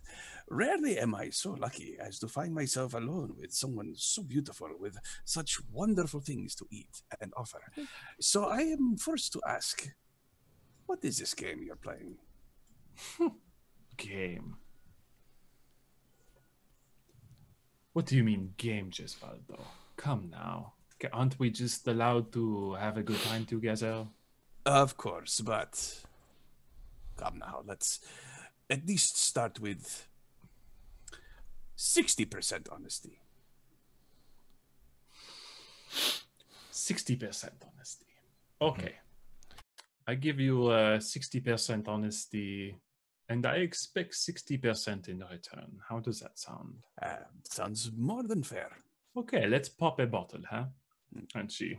rarely am I so lucky as to find myself alone with someone so beautiful, with such wonderful things to eat and offer. So I am forced to ask, what is this game you're playing? Game. What do you mean game, Gesualdo? Come now. Aren't we just allowed to have a good time together? Of course, but come now. Let's at least start with sixty percent honesty. sixty percent honesty. Okay. I give you sixty percent uh, honesty, and I expect sixty percent in return. How does that sound? Uh, sounds more than fair. Okay, let's pop a bottle, huh? And she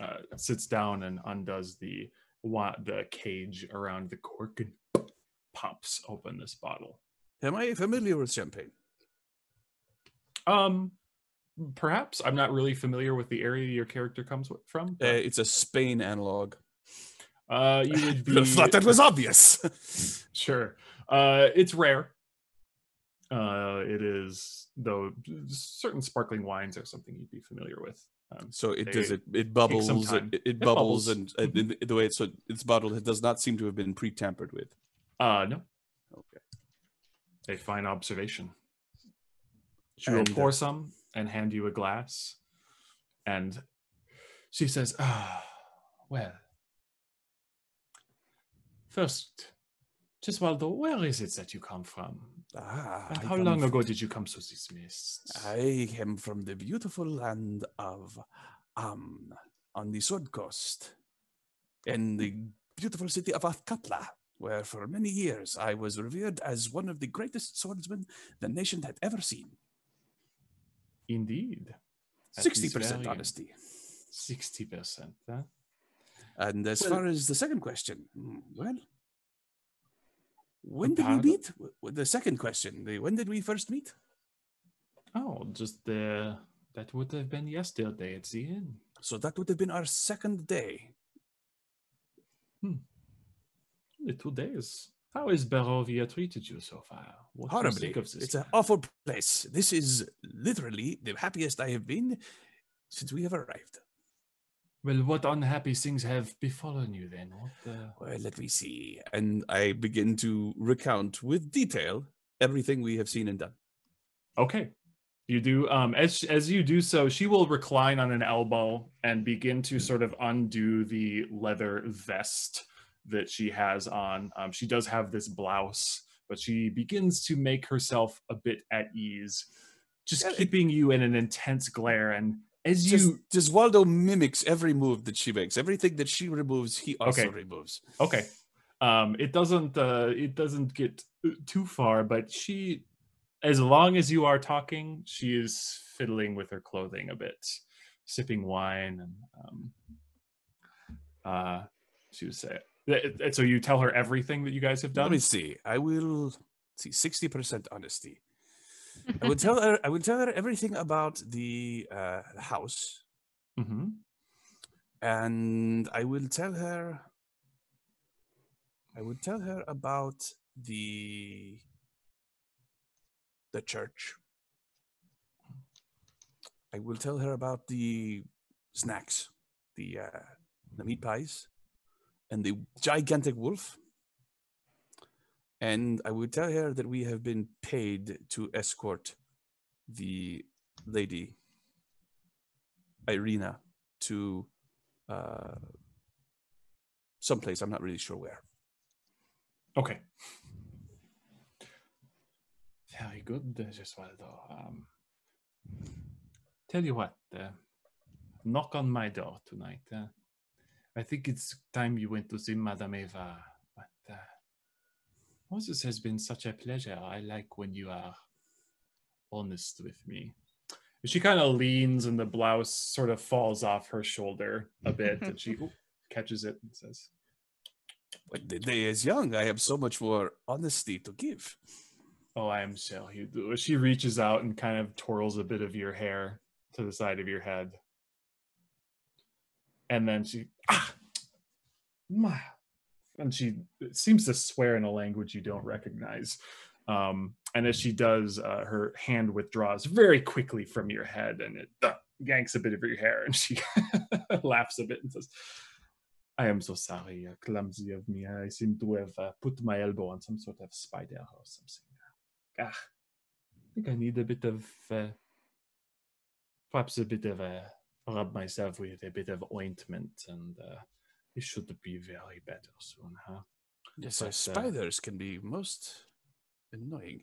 uh, sits down and undoes the the cage around the cork and pops open this bottle. Am I familiar with champagne? Um, perhaps? I'm not really familiar with the area your character comes from. But... Uh, it's a Spain analog. Uh, you would be... I thought that was obvious. Sure. Uh, it's rare. Uh, it is, though, certain sparkling wines are something you'd be familiar with. Um, so it does it it bubbles it, it, it bubbles, bubbles. and, and mm-hmm. the way it's so it's bottled, it does not seem to have been pre-tampered with. Uh no. Okay. A fine observation. She will pour uh, some and hand you a glass, and she says, "Ah, well. First, Gesualdo, where is it that you come from? Ah, and how long ago did you come to this mist?" I came from the beautiful land of Amn, on the Sword Coast, in the beautiful city of Athkatla, where for many years I was revered as one of the greatest swordsmen the nation had ever seen. Indeed. sixty percent honesty. sixty percent, huh? And as well, far as the second question, well... When did we meet? The second question. When did we first meet? Oh, just uh, that would have been yesterday at the inn. So that would have been our second day. Hmm. Only two days. How has Barovia treated you so far? What Horribly. Do you think of this? It's an awful place. This is literally the happiest I have been since we have arrived. Well, what unhappy things have befallen you then? What the... Well, let me see. And I begin to recount with detail everything we have seen and done. Okay. You do. Um, as, as you do so, she will recline on an elbow and begin to sort of undo the leather vest that she has on. Um, she does have this blouse, but she begins to make herself a bit at ease, just yeah, keeping it... you in an intense glare. And as you, Gesualdo mimics every move that she makes. Everything that she removes, he also okay. removes. Okay, um, it doesn't. Uh, it doesn't get too far. But she, as long as you are talking, she is fiddling with her clothing a bit, sipping wine, and um, uh, she would say. So you tell her everything that you guys have done. Let me see. I will see. sixty percent honesty. I would tell her. I would tell her everything about the uh, house, mm-hmm. and I will tell her. I would tell her about the the church. I will tell her about the snacks, the uh, the meat pies, and the gigantic wolf. And I would tell her that we have been paid to escort the lady, Ireena, to uh, someplace. I'm not really sure where. Okay. Very good, Gesualdo. Um, tell you what, uh, knock on my door tonight. Uh, I think it's time you went to see Madame Eva, but... Uh, Oh, this has been such a pleasure. I like when you are honest with me. She kind of leans and the blouse sort of falls off her shoulder a bit and she ooh, catches it and says, "But the day is young. I have so much more honesty to give." Oh, I am sure you do. She reaches out and kind of twirls a bit of your hair to the side of your head. And then she, ah, my. And she seems to swear in a language you don't recognize. Um, and as she does, uh, her hand withdraws very quickly from your head and it uh, yanks a bit of your hair. And she laughs a bit and says, "I am so sorry, uh, clumsy of me. I seem to have uh, put my elbow on some sort of spider or something. Ah, I think I need a bit of, uh, perhaps a bit of a, rub myself with a bit of ointment and... Uh, it should be very better soon, huh?" Yes, but, uh, spiders can be most annoying.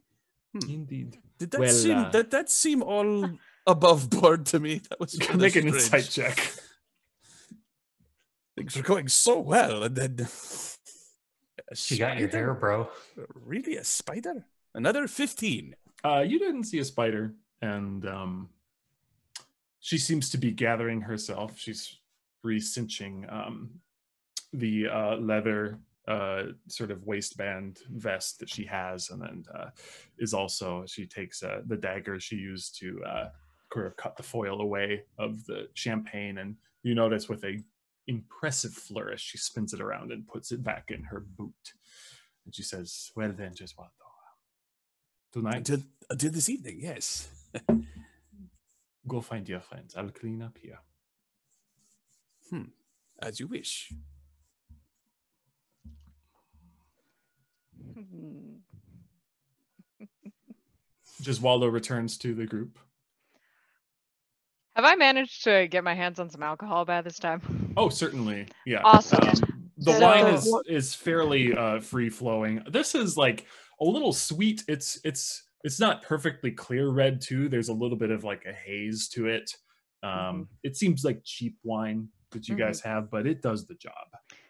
Hmm. Indeed. Did that, well, seem, uh, did that seem all above board to me? That was kind of strange. Make an insight check. Things are going so well, and then she got your hair, bro. Really, a spider? Another fifteen. Uh, you didn't see a spider, and um, she seems to be gathering herself. She's re-cinching. Um, the uh, leather uh, sort of waistband vest that she has, and then uh, is also, she takes uh, the dagger she used to uh, or cut the foil away of the champagne, and you notice with a impressive flourish, she spins it around and puts it back in her boot. And she says, well then, Gesualdo, tonight... Until, until this evening, yes. Go find your friends. I'll clean up here. Hmm. As you wish. Gesualdo returns to the group. Have I managed to get my hands on some alcohol by this time? Oh, certainly. Yeah. Awesome. Um, the so, wine is is fairly uh, free flowing. This is like a little sweet. It's it's it's not perfectly clear red too. There's a little bit of like a haze to it. Um, mm-hmm. It seems like cheap wine that you mm-hmm. guys have, but it does the job.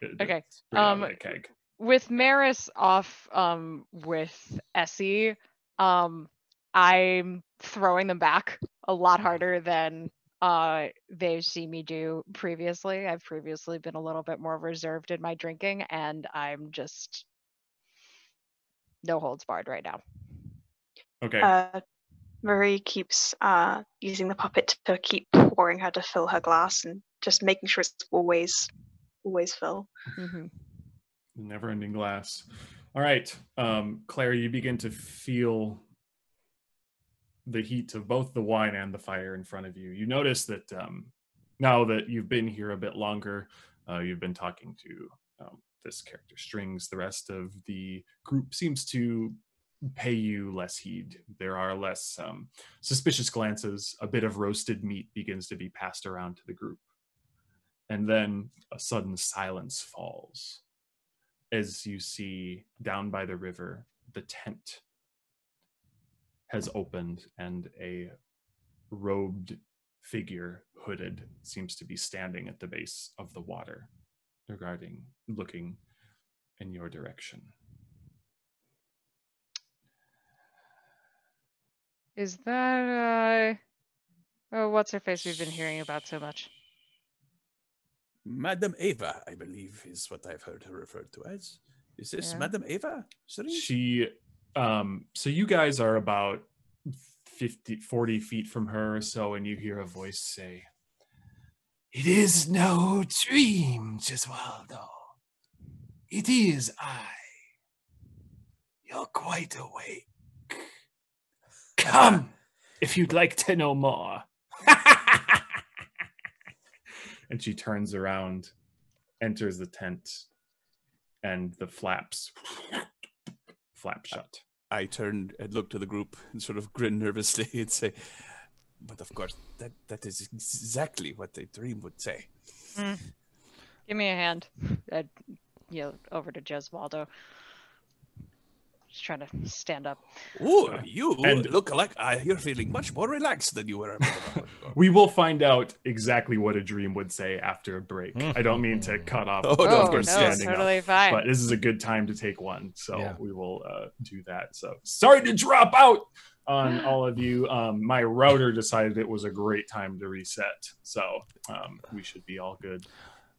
It, okay. Um, keg. With Maris off um, with Essie, um, I'm throwing them back a lot harder than uh, they've seen me do previously. I've previously been a little bit more reserved in my drinking, and I'm just no holds barred right now. Okay. Uh, Marie keeps uh, using the puppet to keep pouring her to fill her glass and just making sure it's always, always full. Mm-hmm. Never-ending glass. All right, um, Claire, you begin to feel the heat of both the wine and the fire in front of you. You notice that um, now that you've been here a bit longer, uh, you've been talking to um, this character, Strings. The rest of the group seems to pay you less heed. There are less um, suspicious glances. A bit of roasted meat begins to be passed around to the group. And then a sudden silence falls as you see down by the river, the tent has opened and a robed figure, hooded, seems to be standing at the base of the water, regarding, looking in your direction. Is that, uh, oh, what's her face we've been hearing about so much? Madame Eva, I believe, is what I've heard her referred to as. Is this yeah. Madame Eva? Sorry? She... Um, so you guys are about fifty, forty feet from her or so, and you hear a voice say, "It is no dream, Gesualdo. It is I. You're quite awake. Come, if you'd like to know more." And she turns around, enters the tent, and the flaps... flap shut. I turned and looked to the group and sort of grinned nervously and say, "But of course, that that is exactly what a dream would say." Mm. Give me a hand. I'd yell over to Gesualdo. Just trying to stand up. Ooh, you and look like uh, you're feeling much more relaxed than you were. We will find out exactly what a dream would say after a break. Mm-hmm. I don't mean to cut off. Oh, no, no, standing totally up, fine. But this is a good time to take one, so yeah. we will uh, do that. So sorry to drop out on all of you. Um, my router decided it was a great time to reset, so um, we should be all good.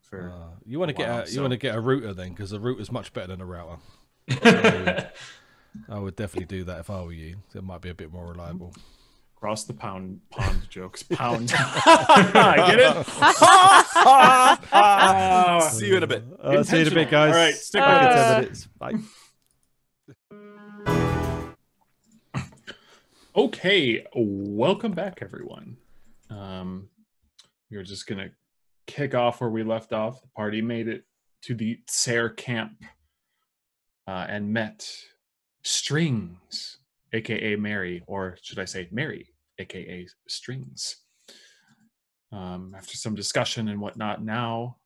For uh, you want to get a, so. you want to get a router then, because a router is much better than a router. So, I would definitely do that if I were you. It might be a bit more reliable. Cross the pound pond jokes. Pound. Get it? uh, see you in a bit. Uh, see you in a bit, guys. All right, stick with uh... it ten minutes. Bye. Okay, welcome back, everyone. Um, we're just gonna kick off where we left off. The party made it to the Tser camp uh, and met Strings, aka Mary, or should I say Mary, aka Strings. Um, after some discussion and whatnot, now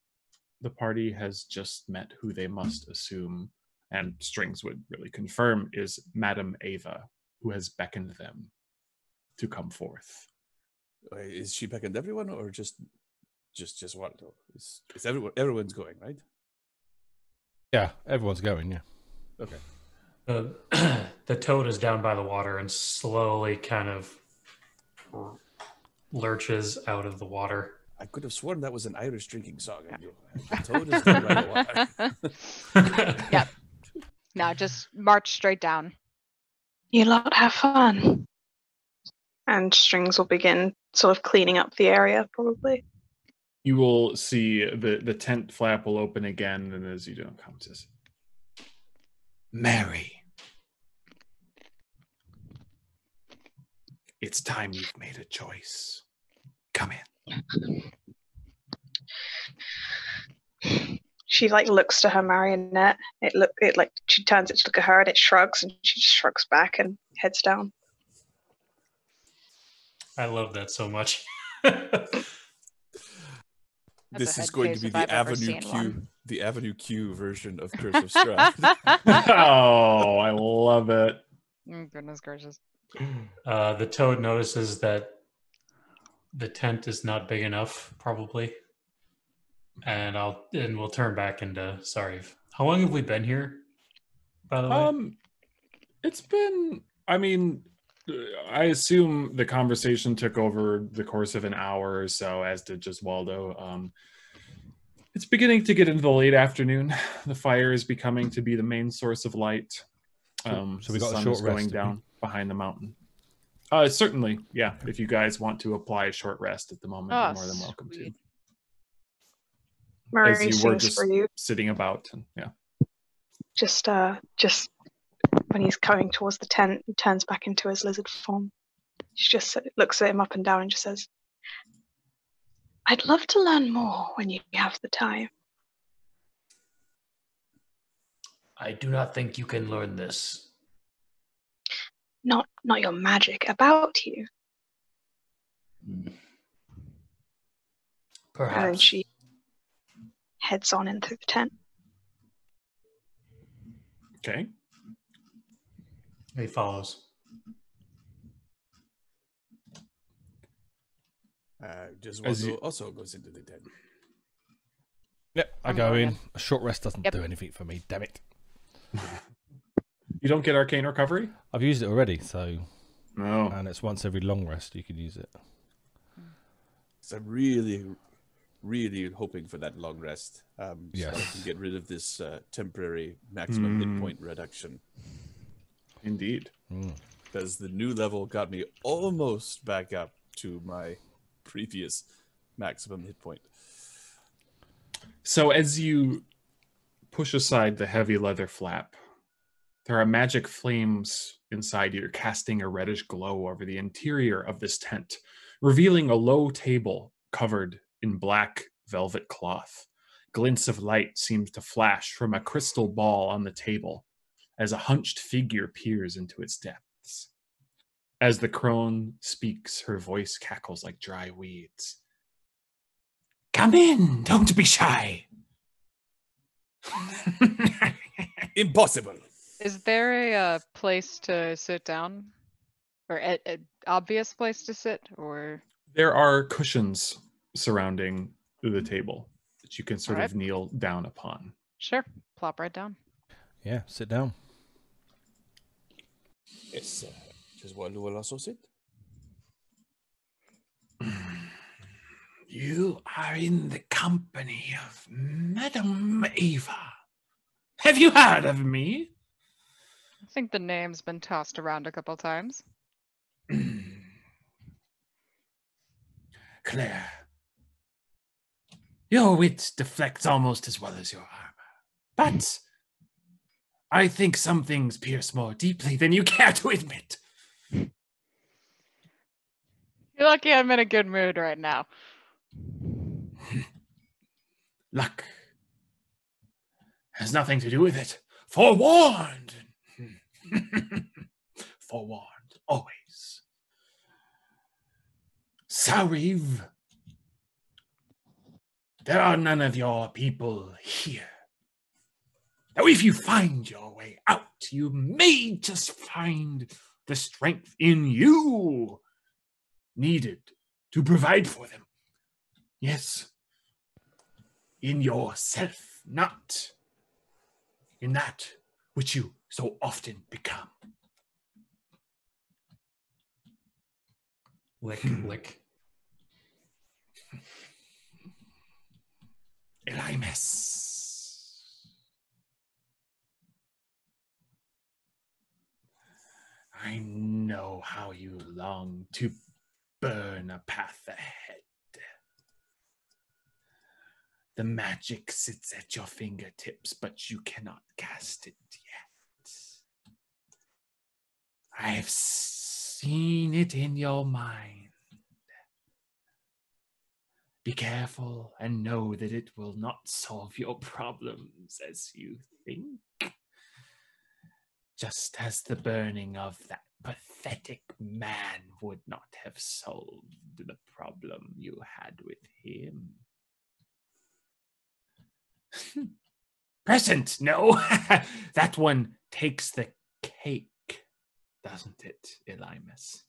the party has just met who they must assume, and Strings would really confirm, is Madame Eva, who has beckoned them to come forth. Is she beckoned everyone, or just just just one? Is, is everyone everyone's going, right? Yeah, everyone's going. Yeah. Okay. The, the toad is down by the water and slowly kind of lurches out of the water. I could have sworn that was an Irish drinking song. The toad is down by the water. Yep. No, just march straight down. You lot have fun. And Strings will begin sort of cleaning up the area, probably. You will see the, the tent flap will open again, and as you do, it comes this. Mary. It's time you've made a choice. Come in. She like looks to her marionette. It look it like she turns it to look at her, and it shrugs, and she shrugs back and heads down. I love that so much. This is going to be the Avenue Q, one. the Avenue Q version of Curse of Strahd. Oh, I love it. Oh, goodness gracious. Uh, the toad notices that the tent is not big enough, probably. And I'll and we'll turn back into Sauriv. How long have we been here, by the way? Um, it's been, I mean, I assume the conversation took over the course of an hour or so, as did Gesualdo. Um, it's beginning to get into the late afternoon. The fire is becoming to be the main source of light. Um, so we got a short rest going down behind the mountain. Uh, certainly, yeah. If you guys want to apply a short rest at the moment, oh, you're more than welcome sweet. to. Murray, as you were just for you. sitting about, and, yeah. Just, uh, just. When he's coming towards the tent, he turns back into his lizard form. She just looks at him up and down and just says, I'd love to learn more when you have the time. I do not think you can learn this. Not, not your magic, about you. Perhaps. And she heads on into the tent. Okay. He follows. Uh, just one who also goes into the tent. Yep, I go in. A short rest doesn't yep. do anything for me, damn it. You don't get Arcane Recovery? I've used it already, so... No. And it's once every long rest you can use it. So I'm really, really hoping for that long rest. Um, yes. So I can get rid of this uh, temporary maximum mm. hit point reduction. Indeed. Because mm. the new level got me almost back up to my previous maximum hit point. So as you push aside the heavy leather flap, there are magic flames inside you, casting a reddish glow over the interior of this tent, revealing a low table covered in black velvet cloth. Glints of light seems to flash from a crystal ball on the table, as a hunched figure peers into its depths. As the crone speaks, her voice cackles like dry weeds. Come in, don't be shy. Impossible. Is there a uh, place to sit down? Or an obvious place to sit? Or there are cushions surrounding the table that you can sort right. of kneel down upon. Sure, plop right down. Yeah, sit down. Yes, uh, Gesualdo will also sit. You are in the company of Madame Eva. Have you heard of me? I think the name's been tossed around a couple times. Claire, your wit deflects almost as well as your armor. But I think some things pierce more deeply than you care to admit. You're lucky I'm in a good mood right now. Luck has nothing to do with it. Forewarned! Forewarned, always. Sauriv, there are none of your people here. Now, if you find your way out, you may just find the strength in you needed to provide for them. Yes, in yourself, not in that which you so often become. Lick, lick. Alimus. I know how you long to burn a path ahead. The magic sits at your fingertips, but you cannot cast it yet. I have seen it in your mind. Be careful and know that it will not solve your problems as you think. Just as the burning of that pathetic man would not have solved the problem you had with him. Present, no. That one takes the cake, doesn't it, Alimus?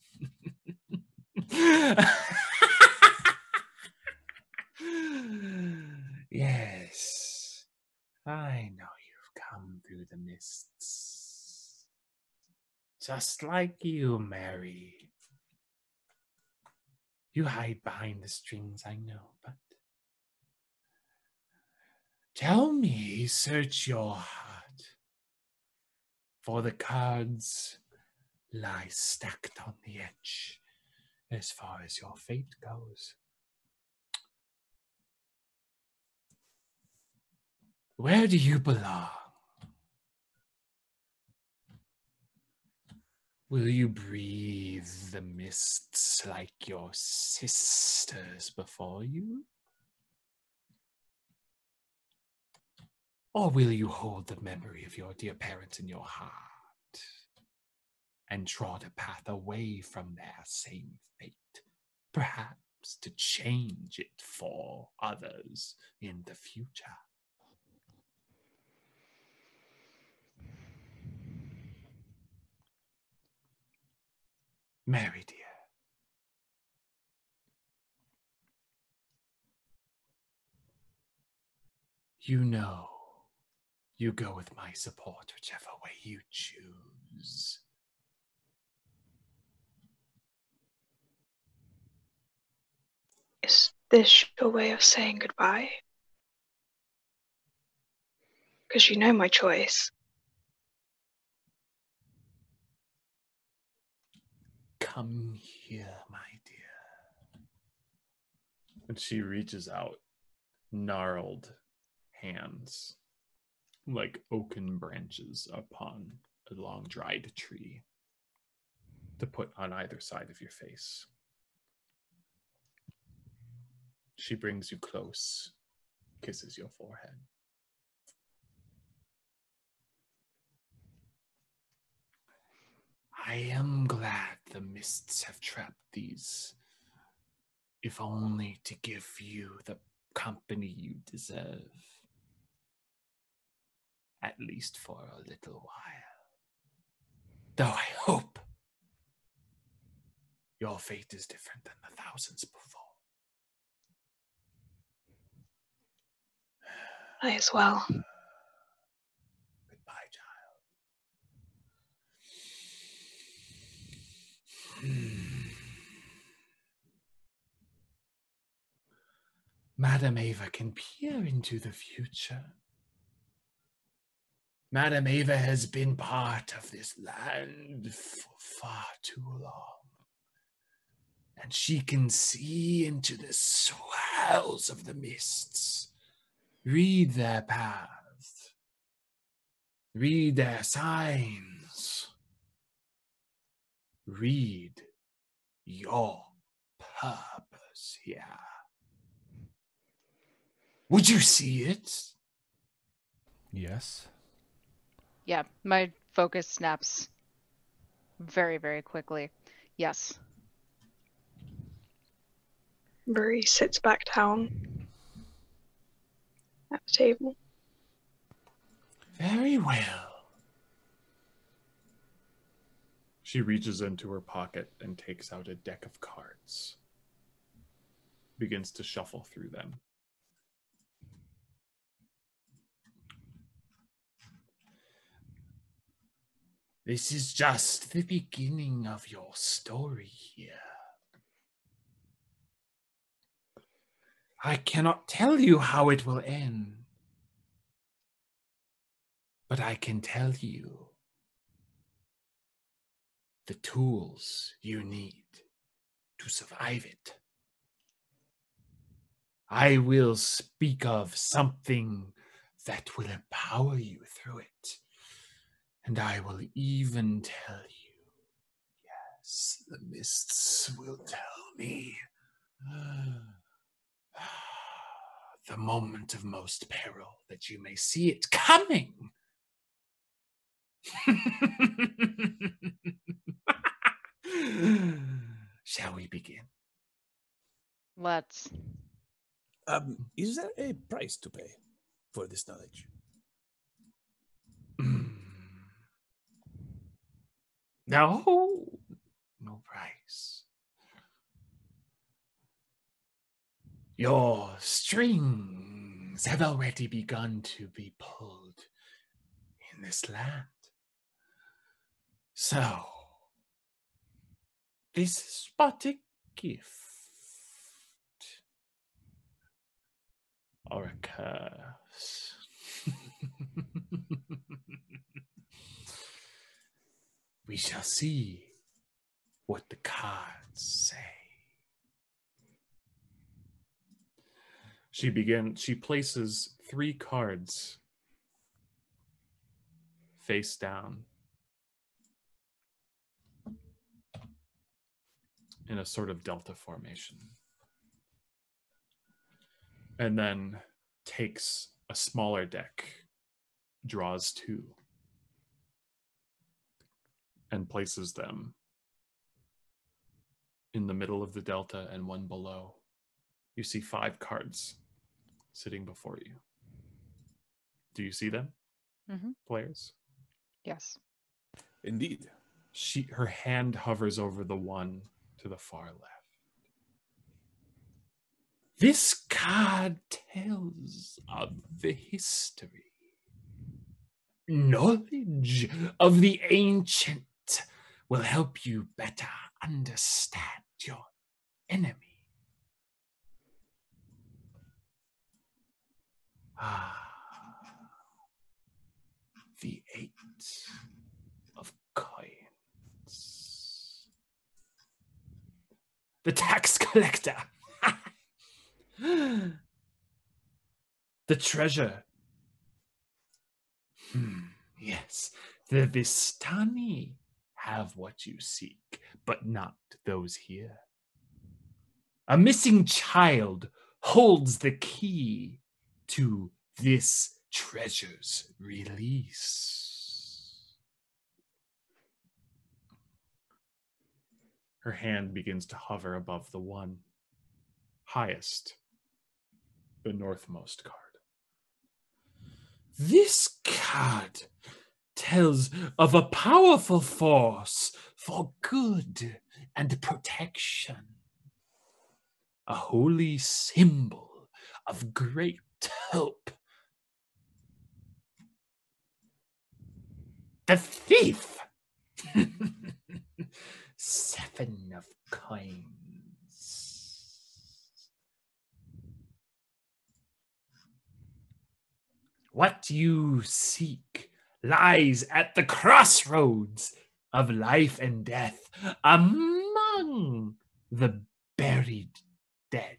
Yes, I know you've come through the mists, just like you, Mary. You hide behind the strings, I know, but tell me, search your heart, for the cards lie stacked on the edge as far as your fate goes. Where do you belong? Will you breathe the mists like your sisters before you? Or will you hold the memory of your dear parents in your heart and trod a path away from their same fate, perhaps to change it for others in the future? Mary, dear. You know. You go with my support, whichever way you choose. Is this your way of saying goodbye? Because you know my choice. Come here, my dear. And she reaches out, gnarled hands like oaken branches upon a long dried tree to put on either side of your face. She brings you close, kisses your forehead. I am glad the mists have trapped these, if only to give you the company you deserve. At least for a little while. Though I hope your fate is different than the thousands before. I as well. Goodbye, child. Hmm. Madame Eva can peer into the future. Madame Eva has been part of this land for far too long, and she can see into the swirls of the mists, read their paths, read their signs, read your purpose here. Would you see it? Yes. Yeah, my focus snaps very, very quickly. Yes. Marie sits back down at the table. Very well. She reaches into her pocket and takes out a deck of cards. Begins to shuffle through them. This is just the beginning of your story here. I cannot tell you how it will end, but I can tell you the tools you need to survive it. I will speak of something that will empower you through it. And I will even tell you, yes, the mists will tell me, uh, the moment of most peril, that you may see it coming. Shall we begin? Let's. Um, is there a price to pay for this knowledge? No, no price. Your strings have already begun to be pulled in this land. So, this is but a gift or a curse. We shall see what the cards say. She begins, she places three cards face down in a sort of delta formation, and then takes a smaller deck, draws two, and places them in the middle of the delta and one below. You see five cards sitting before you. Do you see them, mm-hmm. players? Yes. Indeed. She, her hand hovers over the one to the far left. This card tells of the history, knowledge of the ancient will help you better understand your enemy. Ah, the eight of coins. The tax collector. The treasure. Hmm, yes, the Vistani have what you seek, but not those here. A missing child holds the key to this treasure's release. Her hand begins to hover above the one highest, the northmost card. This card tells of a powerful force for good and protection. A holy symbol of great hope. The thief! Seven of coins. What you seek lies at the crossroads of life and death among the buried dead.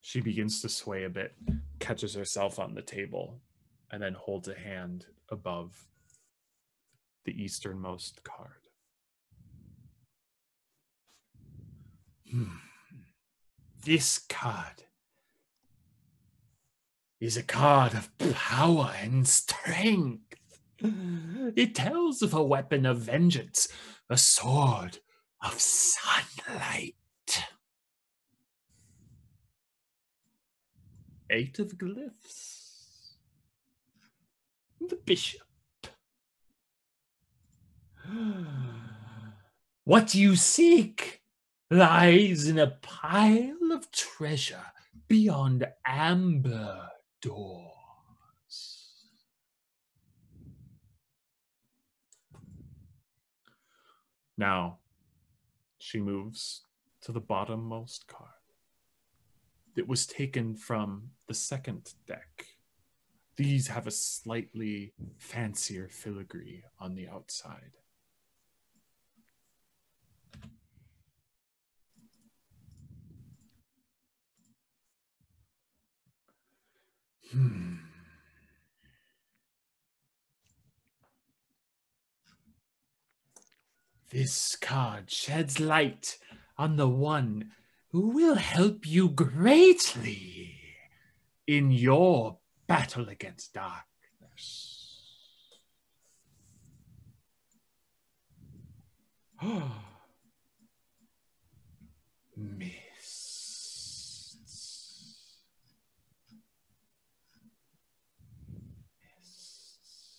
She begins to sway a bit, catches herself on the table, and then holds a hand above the easternmost card. Hmm. This card is a card of power and strength. It tells of a weapon of vengeance, a sword of sunlight. Eight of glyphs. The bishop. What you seek lies in a pile of treasure beyond amber doors. Now, she moves to the bottommost card. It was taken from the second deck These have a slightly fancier filigree on the outside. Hmm. This card sheds light on the one who will help you greatly in your battle against darkness. Oh. Mists. Mists.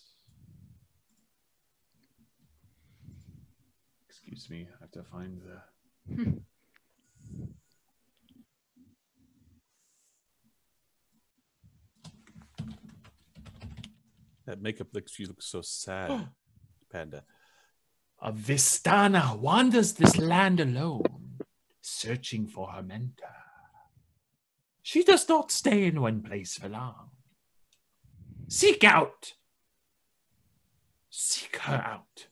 Excuse me, I have to find the... That makeup looks, you look so sad, Panda. A Vistana wanders this land alone, searching for her mentor. She does not stay in one place for long. Seek out. Seek her out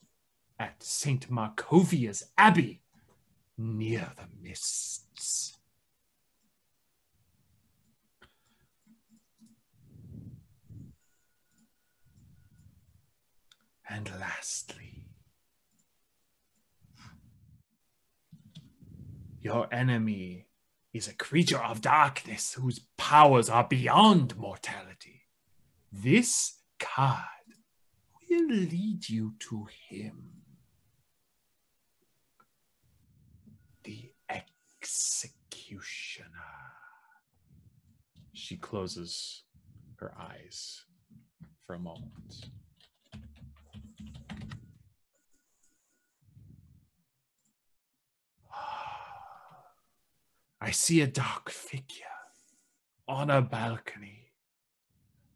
at Saint Markovia's Abbey, near the mists. And lastly, your enemy is a creature of darkness whose powers are beyond mortality. This card will lead you to him. The Executioner. She closes her eyes for a moment. I see a dark figure on a balcony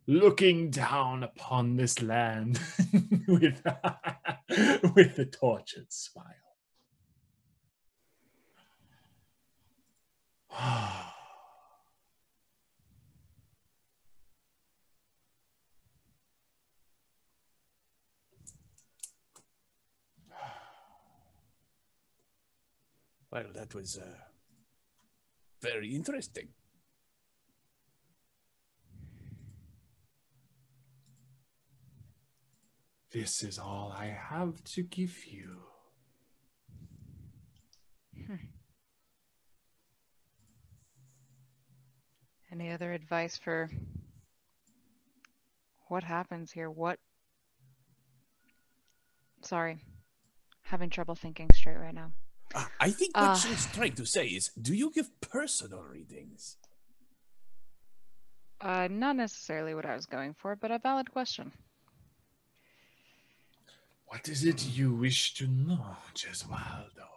looking down upon this land with, with a tortured smile. Well, that was... Uh... very interesting. This is all I have to give you. Hmm. Any other advice for what happens here? What? Sorry, having trouble thinking straight right now. Uh, I think what uh, she's trying to say is, do you give personal readings? Uh, not necessarily what I was going for, but a valid question. What is it you wish to know, Gesualdo?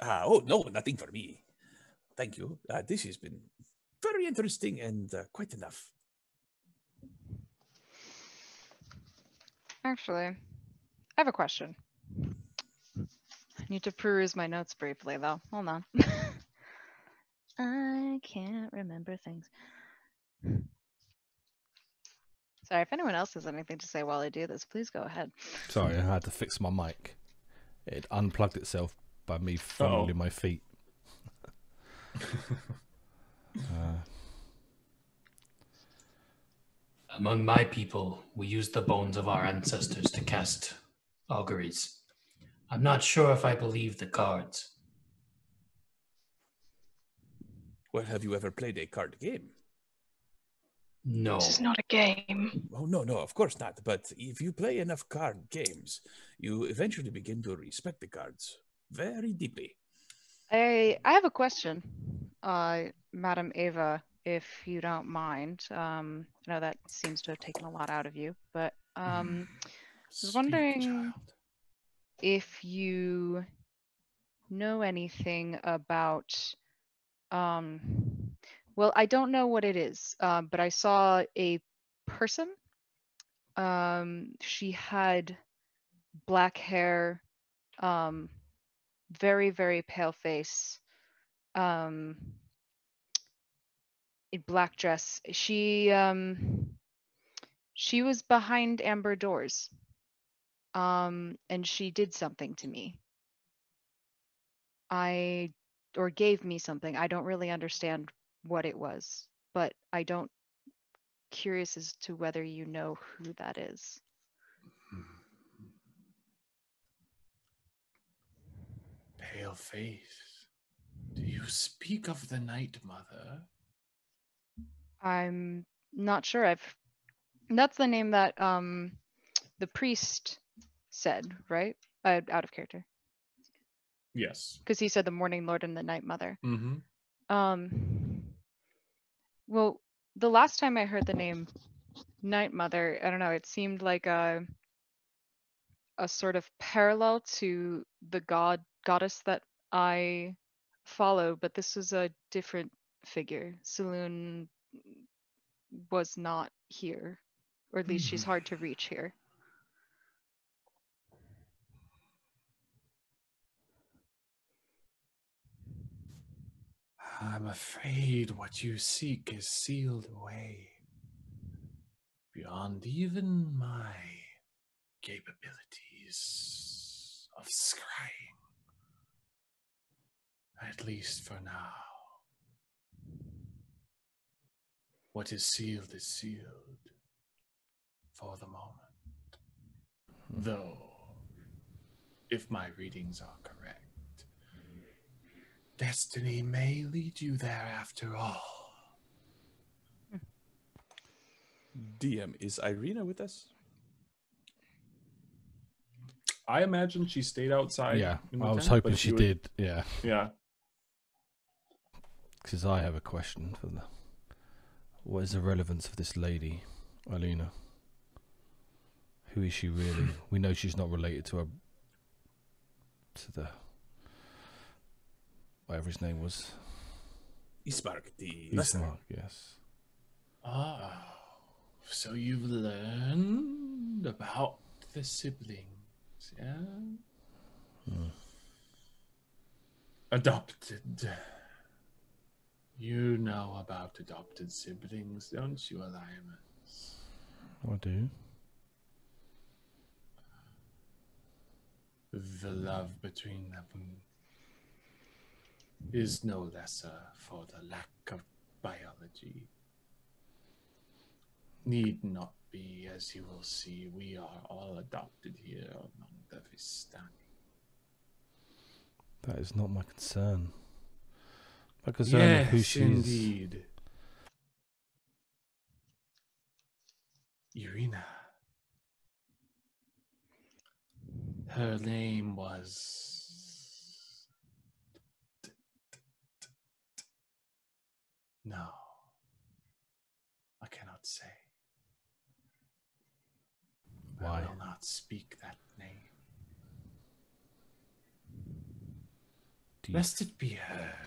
Uh, oh, no, nothing for me. Thank you. Uh, this has been very interesting and uh, quite enough. Actually, I have a question. Need to peruse my notes briefly, though. Hold on. I can't remember things. Sorry, if anyone else has anything to say while I do this, please go ahead. Sorry, I had to fix my mic. It unplugged itself by me fumbling oh. my feet. uh. Among my people, we use the bones of our ancestors to cast auguries. I'm not sure if I believe the cards. Well, have you ever played a card game? No. This is not a game. Oh, no, no, of course not. But if you play enough card games, you eventually begin to respect the cards very deeply. I, I have a question, uh, Madame Eva, if you don't mind. Um, I know that seems to have taken a lot out of you, but um, mm. I was wondering... Speak, child. If you know anything about, um, well, I don't know what it is, um, but I saw a person. Um, she had black hair, um, very, very pale face, um, a black dress. She, um, She was behind amber doors, um, and she did something to me. I, or gave me something. I don't really understand what it was, but I don't, curious as to whether you know who that is. Pale face, do you speak of the Night Mother? I'm not sure. I've, that's the name that um the priest said, right? Uh, out of character. Yes. Because he said the Morning Lord and the Night Mother. Mm-hmm. Um. Well, the last time I heard the name Night Mother, I don't know, it seemed like a a sort of parallel to the god goddess that I follow, but this was a different figure. Selûne was not here, or at least she's hard to reach here. I'm afraid what you seek is sealed away beyond even my capabilities of scrying, at least for now. What is sealed is sealed for the moment, though, if my readings are correct, destiny may lead you there after all. D M, is Ireena with us? I imagine she stayed outside. Yeah, I was hoping she did. Yeah. Yeah. Because I have a question for the. What is the relevance of this lady, Ireena? Who is she really? We know she's not related to her. To the. Whatever his name was. Ismark, the Ismark, yes. Oh, so you've learned about the siblings, yeah? Hmm. Adopted. You know about adopted siblings, don't you, Alimus? I do. The love between them is no lesser for the lack of biology. Need not be, as you will see, we are all adopted here among the Vistani. That is not my concern. My concern yes, is who she indeed. is. Ireena. Her name was No, I cannot say. Why? I will not speak that name. Deep. Lest it be heard.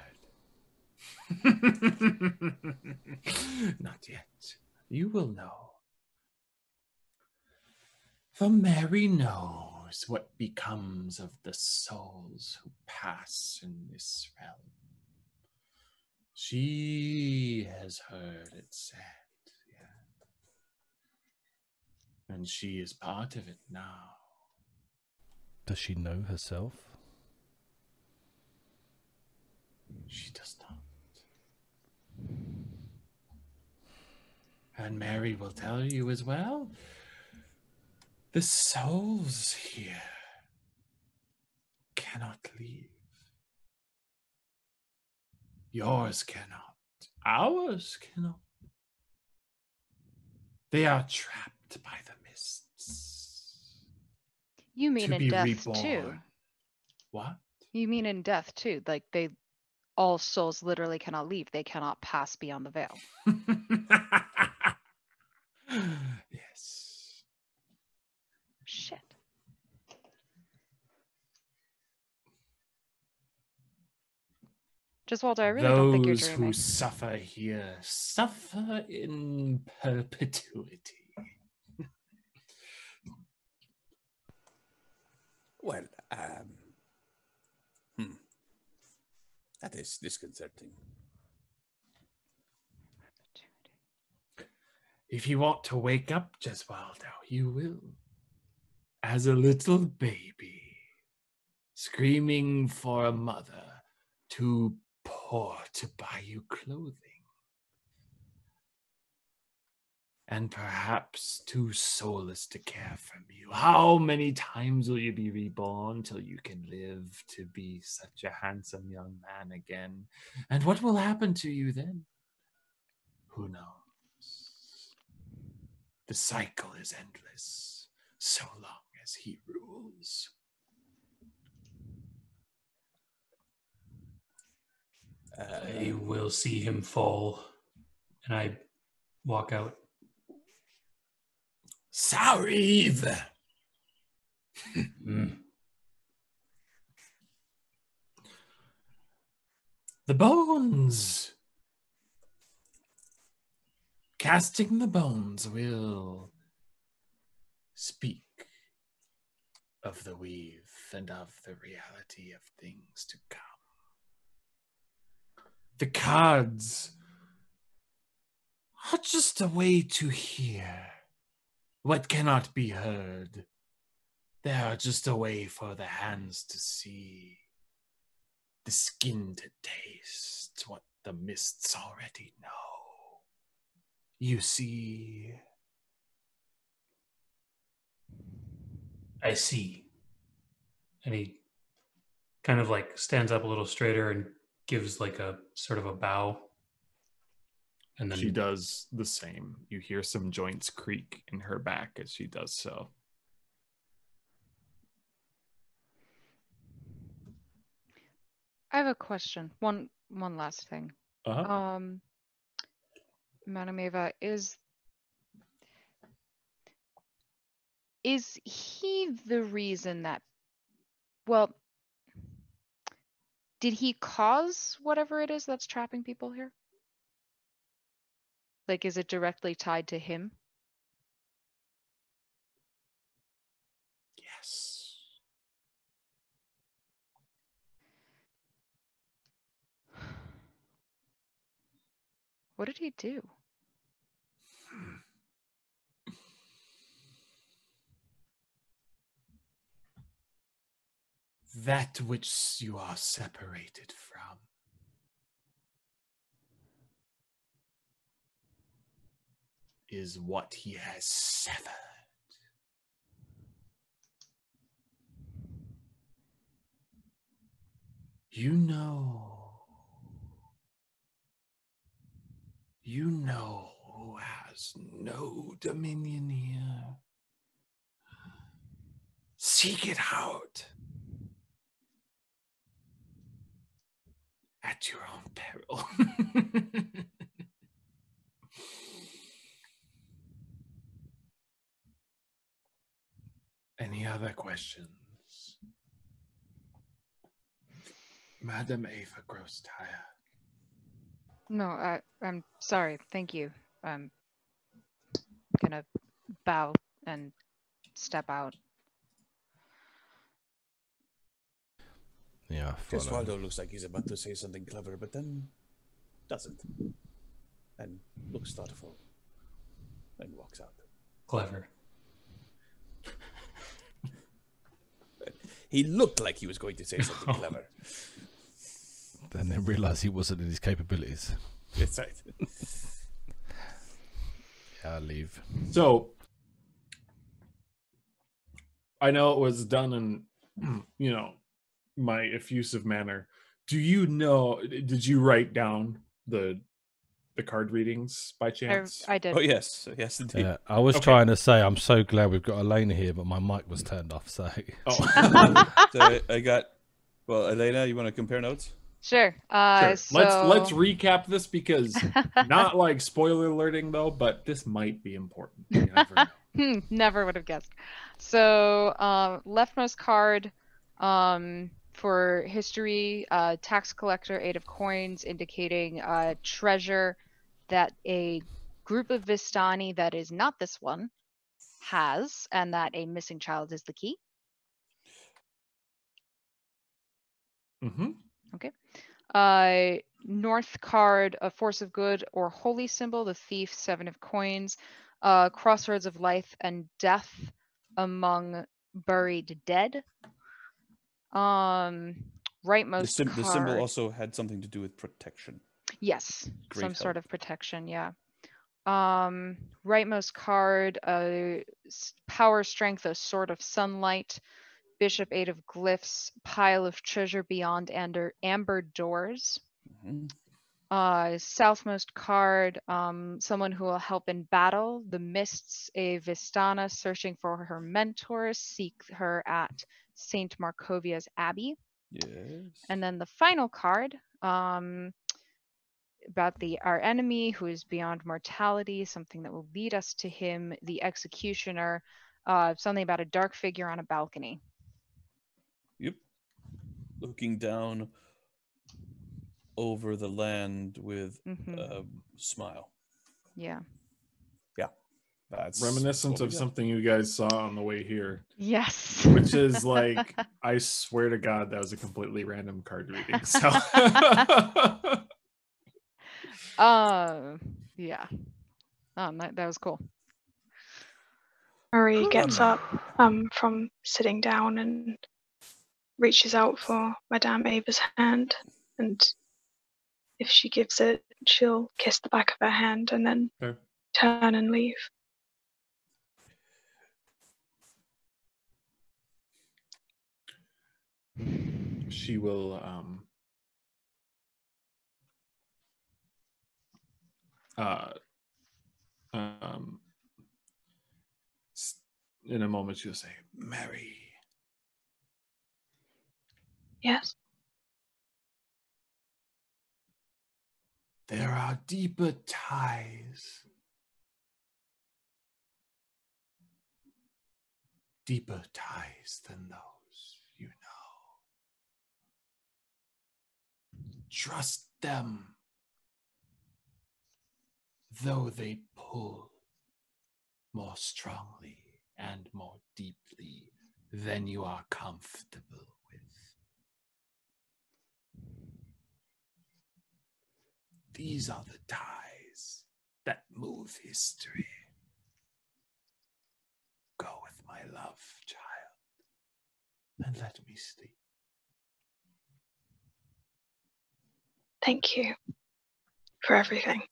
Not yet. You will know. For Mary knows what becomes of the souls who pass in this realm. She has heard it said, yeah. And she is part of it now. Does she know herself? She does not. And Mary will tell you as well, the souls here cannot leave. Yours cannot. Ours cannot. They are trapped by the mists. You mean in death reborn. too? What? You mean in death too? Like they, all souls literally cannot leave. They cannot pass beyond the veil. Yes. Shit. Gesualdo, I really Those don't think you're dreaming. Who suffer here suffer in perpetuity. Well, um, hmm. that is disconcerting. If you want to wake up, Gesualdo, you will. As a little baby, screaming for a mother too poor to buy you clothing. And perhaps too soulless to care for you. How many times will you be reborn till you can live to be such a handsome young man again? And what will happen to you then? Who knows? The cycle is endless, so long as he rules. I will see him fall, and I walk out. Sauriv! mm. The bones! Casting the bones will speak of the weave and of the reality of things to come. The cards are just a way to hear what cannot be heard. They are just a way for the hands to see, the skin to taste what the mists already know. You see? I see. And he kind of like stands up a little straighter and gives like a sort of a bow. And then she does the same. You hear some joints creak in her back as she does so. I have a question. One one last thing. Uh-huh. Um, Madame Eva, is is he the reason that, well, did he cause whatever it is that's trapping people here? Like, is it directly tied to him? Yes. What did he do? That which you are separated from. Is what he has severed. You know, you know who has no dominion here. Seek it out at your own peril. Any other questions? Madame Eva grows tired. No, I, I'm sorry. Thank you. I'm gonna bow and step out. Yeah, Gesualdo looks like he's about to say something clever, but then doesn't. And looks thoughtful. And walks out. Clever. He looked like he was going to say something clever. Then they realised he wasn't in his capabilities. That's right. Yeah, I'll leave. So, I know it was done in, you know, my effusive manner. Do you know, did you write down the the card readings by chance? I, I did. Oh, yes. Yes, indeed. Yeah, I was okay. trying to say, I'm so glad we've got Alenka here, but my mic was turned off, so... Oh. So I got... Well, Alenka, you want to compare notes? Sure. Uh, sure. So... Let's, let's recap this, because not like spoiler alerting, though, but this might be important. You never know. hmm, never would have guessed. So, uh, leftmost card... Um, for history, uh, tax collector, eight of coins, indicating uh, treasure that a group of Vistani that is not this one has, and that a missing child is the key. Mm-hmm. Okay. Uh, North card, a force of good or holy symbol, the thief, seven of coins, uh, crossroads of life and death among buried dead. Um, rightmost the, sim card. The symbol also had something to do with protection. Yes, Great some help. sort of protection, yeah. Um, rightmost card, a power, strength, a sword of sunlight, bishop, eight of glyphs, pile of treasure beyond amber, amber doors. Mm-hmm. Uh, southmost card, um, someone who will help in battle, the mists, a Vistana searching for her mentor, seek her at Saint Markovia's Abbey. Yes. And then the final card, um, about the our enemy who is beyond mortality, something that will lead us to him, the executioner, uh, something about a dark figure on a balcony. Yep. Looking down over the land with mm-hmm. a smile. Yeah. Yeah. That's reminiscent of something you guys saw on the way here. Yes. Which is like, I swear to God, that was a completely random card reading. So. um, yeah. Um, that, that was cool. Marie gets up um, from sitting down and reaches out for Madame Ava's hand, and if she gives it, she'll kiss the back of her hand and then okay. turn and leave. She will um, uh, um, in a moment she'll say, Mary. Yes. There are deeper ties. Deeper ties than those you know. Trust them, though they pull more strongly and more deeply than you are comfortable with. These are the ties that move history. Go with my love, child, and let me sleep. Thank you for everything.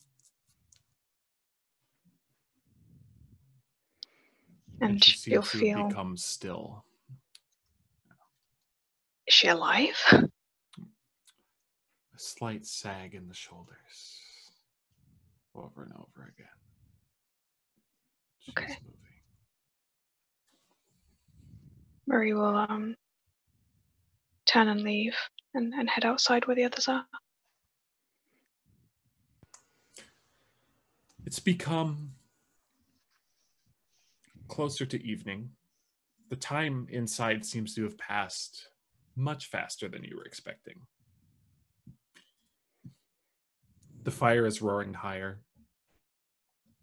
And you'll feel... become still. Is she alive? Slight sag in the shoulders over and over again. She's okay. moving. Marie will um turn and leave and, and head outside where the others are. It's become closer to evening. The time inside seems to have passed much faster than you were expecting. The fire is roaring higher.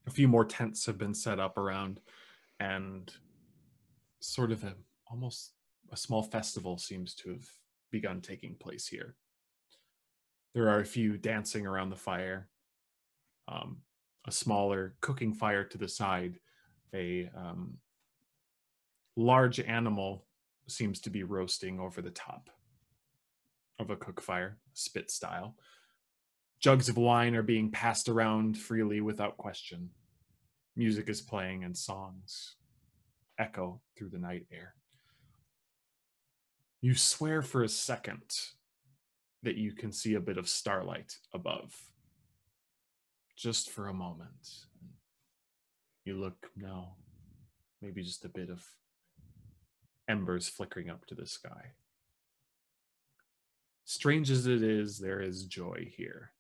A few more tents have been set up around, and sort of a, almost a small festival seems to have begun taking place here. There are a few dancing around the fire, um, a smaller cooking fire to the side. A um, large animal seems to be roasting over the top of a cook fire, spit style. Jugs of wine are being passed around freely without question. Music is playing and songs echo through the night air. You swear for a second that you can see a bit of starlight above. Just for a moment. You look now, maybe just a bit of embers flickering up to the sky. Strange as it is, there is joy here.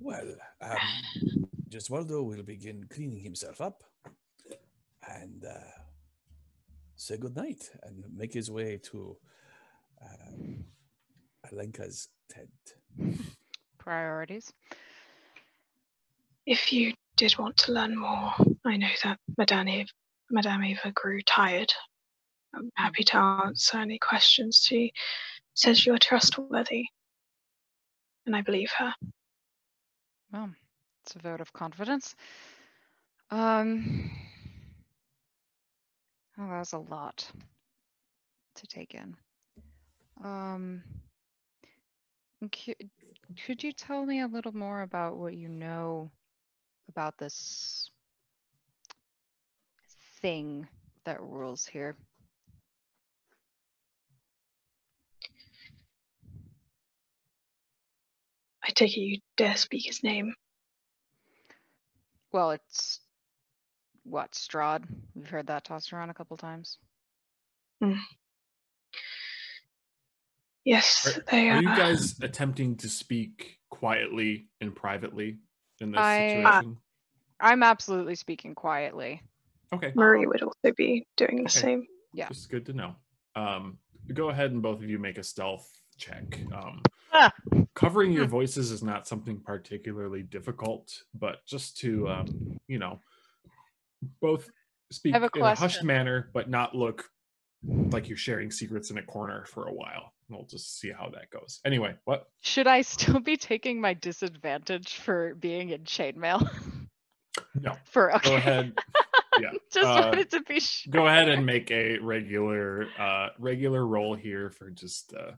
Well, um, Gesualdo will begin cleaning himself up and uh, say goodnight and make his way to um, Alenka's tent. Priorities. If you did want to learn more, I know that Madame Eva grew tired I'm happy to answer any questions. She says you are trustworthy, and I believe her. Well, it's a vote of confidence. Um, well, that was a lot to take in. Um, could you tell me a little more about what you know about this thing that rules here? I take it you dare speak his name. Well, it's what, Strahd? We've heard that tossed around a couple times. Mm. Yes, are, they are. Are you guys attempting to speak quietly and privately in this I, situation? Uh, I'm absolutely speaking quietly. Okay. Marie would also be doing the okay. same. Yeah. Just good to know. Um, go ahead and both of you make a stealth check. Um, ah. Covering your voices is not something particularly difficult, but just to, um, you know, both speak a in question. a hushed manner, but not look like you're sharing secrets in a corner for a while. We'll just see how that goes. Anyway, what? Should I still be taking my disadvantage for being in chainmail? No. For okay. Go ahead. Yeah. Just uh, wanted to be sure. Go ahead and make a regular uh regular roll here for just uh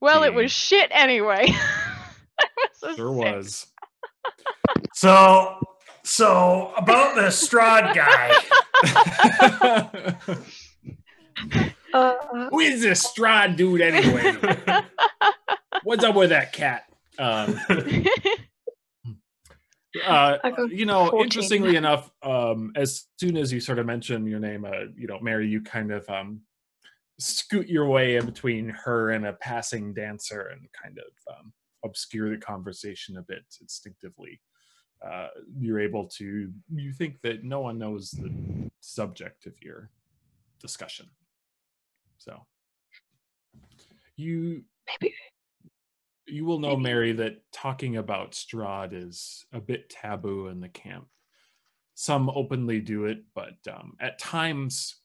well being... it was shit anyway. was sure sick. was so so about the Strahd guy. uh, who is this Strahd dude anyway? What's up with that cat? um Uh, you know, fourteen. Interestingly enough, um, as soon as you sort of mention your name, uh, you know, Mary, you kind of um, scoot your way in between her and a passing dancer and kind of um, obscure the conversation a bit instinctively. Uh, you're able to, you think that no one knows the subject of your discussion. So, you... Maybe. You will know, Mary, that talking about Strahd is a bit taboo in the camp. Some openly do it, but um, at times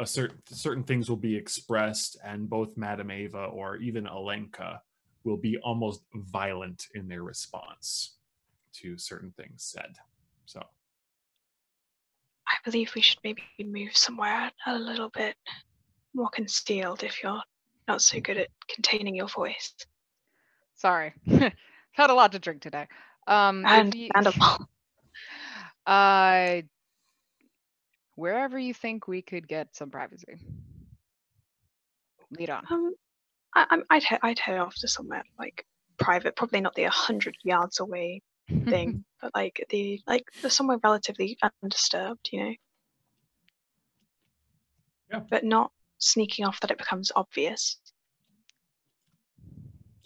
a certain, certain things will be expressed, and both Madame Eva or even Alenka will be almost violent in their response to certain things said. So, I believe we should maybe move somewhere a little bit more concealed if you're not so good at containing your voice. Sorry, had a lot to drink today. Um, and you, uh, wherever you think we could get some privacy, lead on. Um, I, I'd he I'd head off to somewhere like private, probably not the a hundred yards away thing, but like the like the somewhere relatively undisturbed, you know. Yeah. But not sneaking off that it becomes obvious.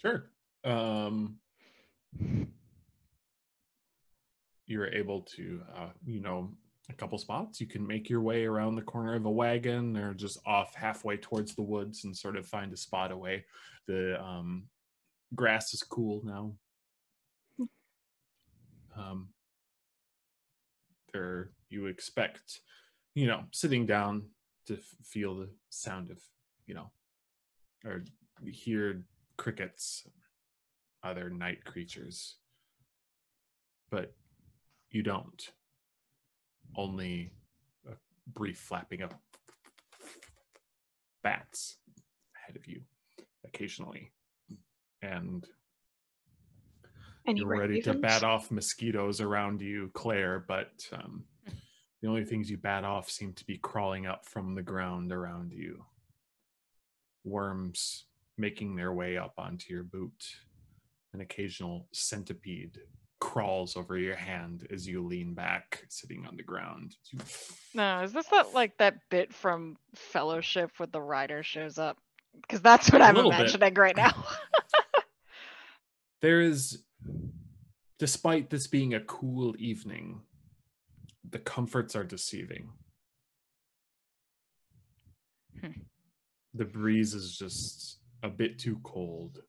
Sure. Um, you're able to, uh, you know, a couple spots. You can make your way around the corner of a wagon or just off halfway towards the woods and sort of find a spot away. The um, grass is cool now. Um, there you expect, you know, sitting down to feel the sound of, you know, or hear crickets, other night creatures, but you don't. Only a brief flapping of bats ahead of you occasionally, and Any you're ready ravens? to bat off mosquitoes around you, Claire, but um, the only things you bat off seem to be crawling up from the ground around you. Worms making their way up onto your boot. An occasional centipede crawls over your hand as you lean back, sitting on the ground. No, is this that like that bit from Fellowship with the rider shows up? Because that's what I'm imagining bit. right now. There is, despite this being a cool evening, the comforts are deceiving. Hmm. The breeze is just a bit too cold.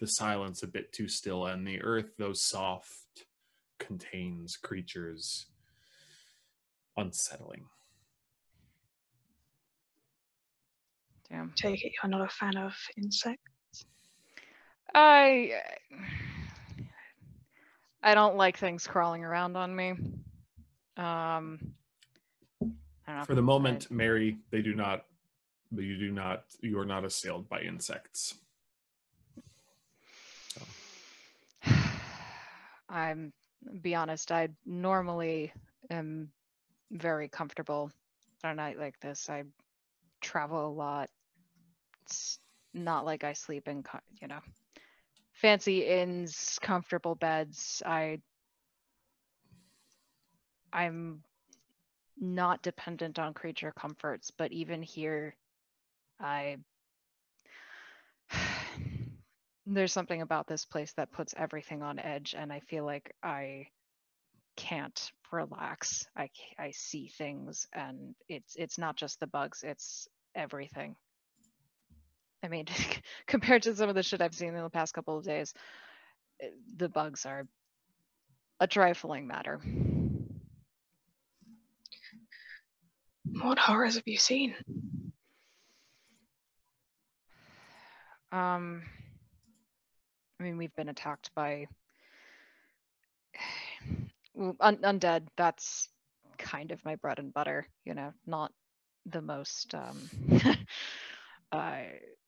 The silence a bit too still, and the earth, though soft, contains creatures unsettling. Yeah. Take it you're not a fan of insects? I... I don't like things crawling around on me. Um, I don't know For the moment, I... Mary, they do not... You do not... You are not assailed by insects. So. I'm... Be honest, I normally am very comfortable on a night like this. I travel a lot. It's not like I sleep in, you know, fancy inns, comfortable beds. I, I'm not dependent on creature comforts, but even here, I, there's something about this place that puts everything on edge, and I feel like I can't relax. I, I see things, and it's it's not just the bugs, it's everything. I mean, compared to some of the shit I've seen in the past couple of days, the bugs are a trifling matter. What horrors have you seen? Um... I mean, we've been attacked by un undead. That's kind of my bread and butter, you know, not the most um, uh,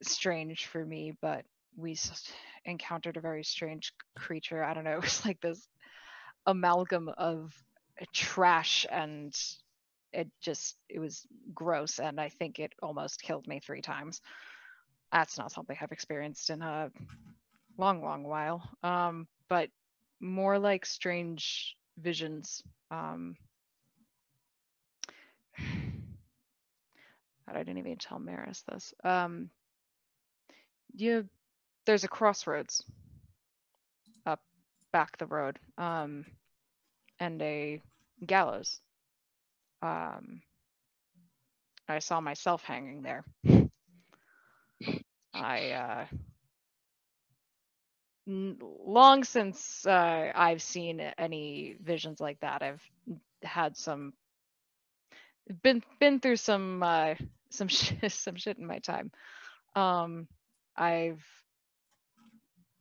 strange for me, but we encountered a very strange creature. I don't know, it was like this amalgam of trash, and it just, it was gross, and I think it almost killed me three times. That's not something I've experienced in a long long while, um but more like strange visions. um I didn't even tell Maris this. Um you there's a crossroads up back the road, um and a gallows. um I saw myself hanging there. I uh Long since uh, I've seen any visions like that. I've had some, been been through some uh, some shit, some shit in my time. Um, I've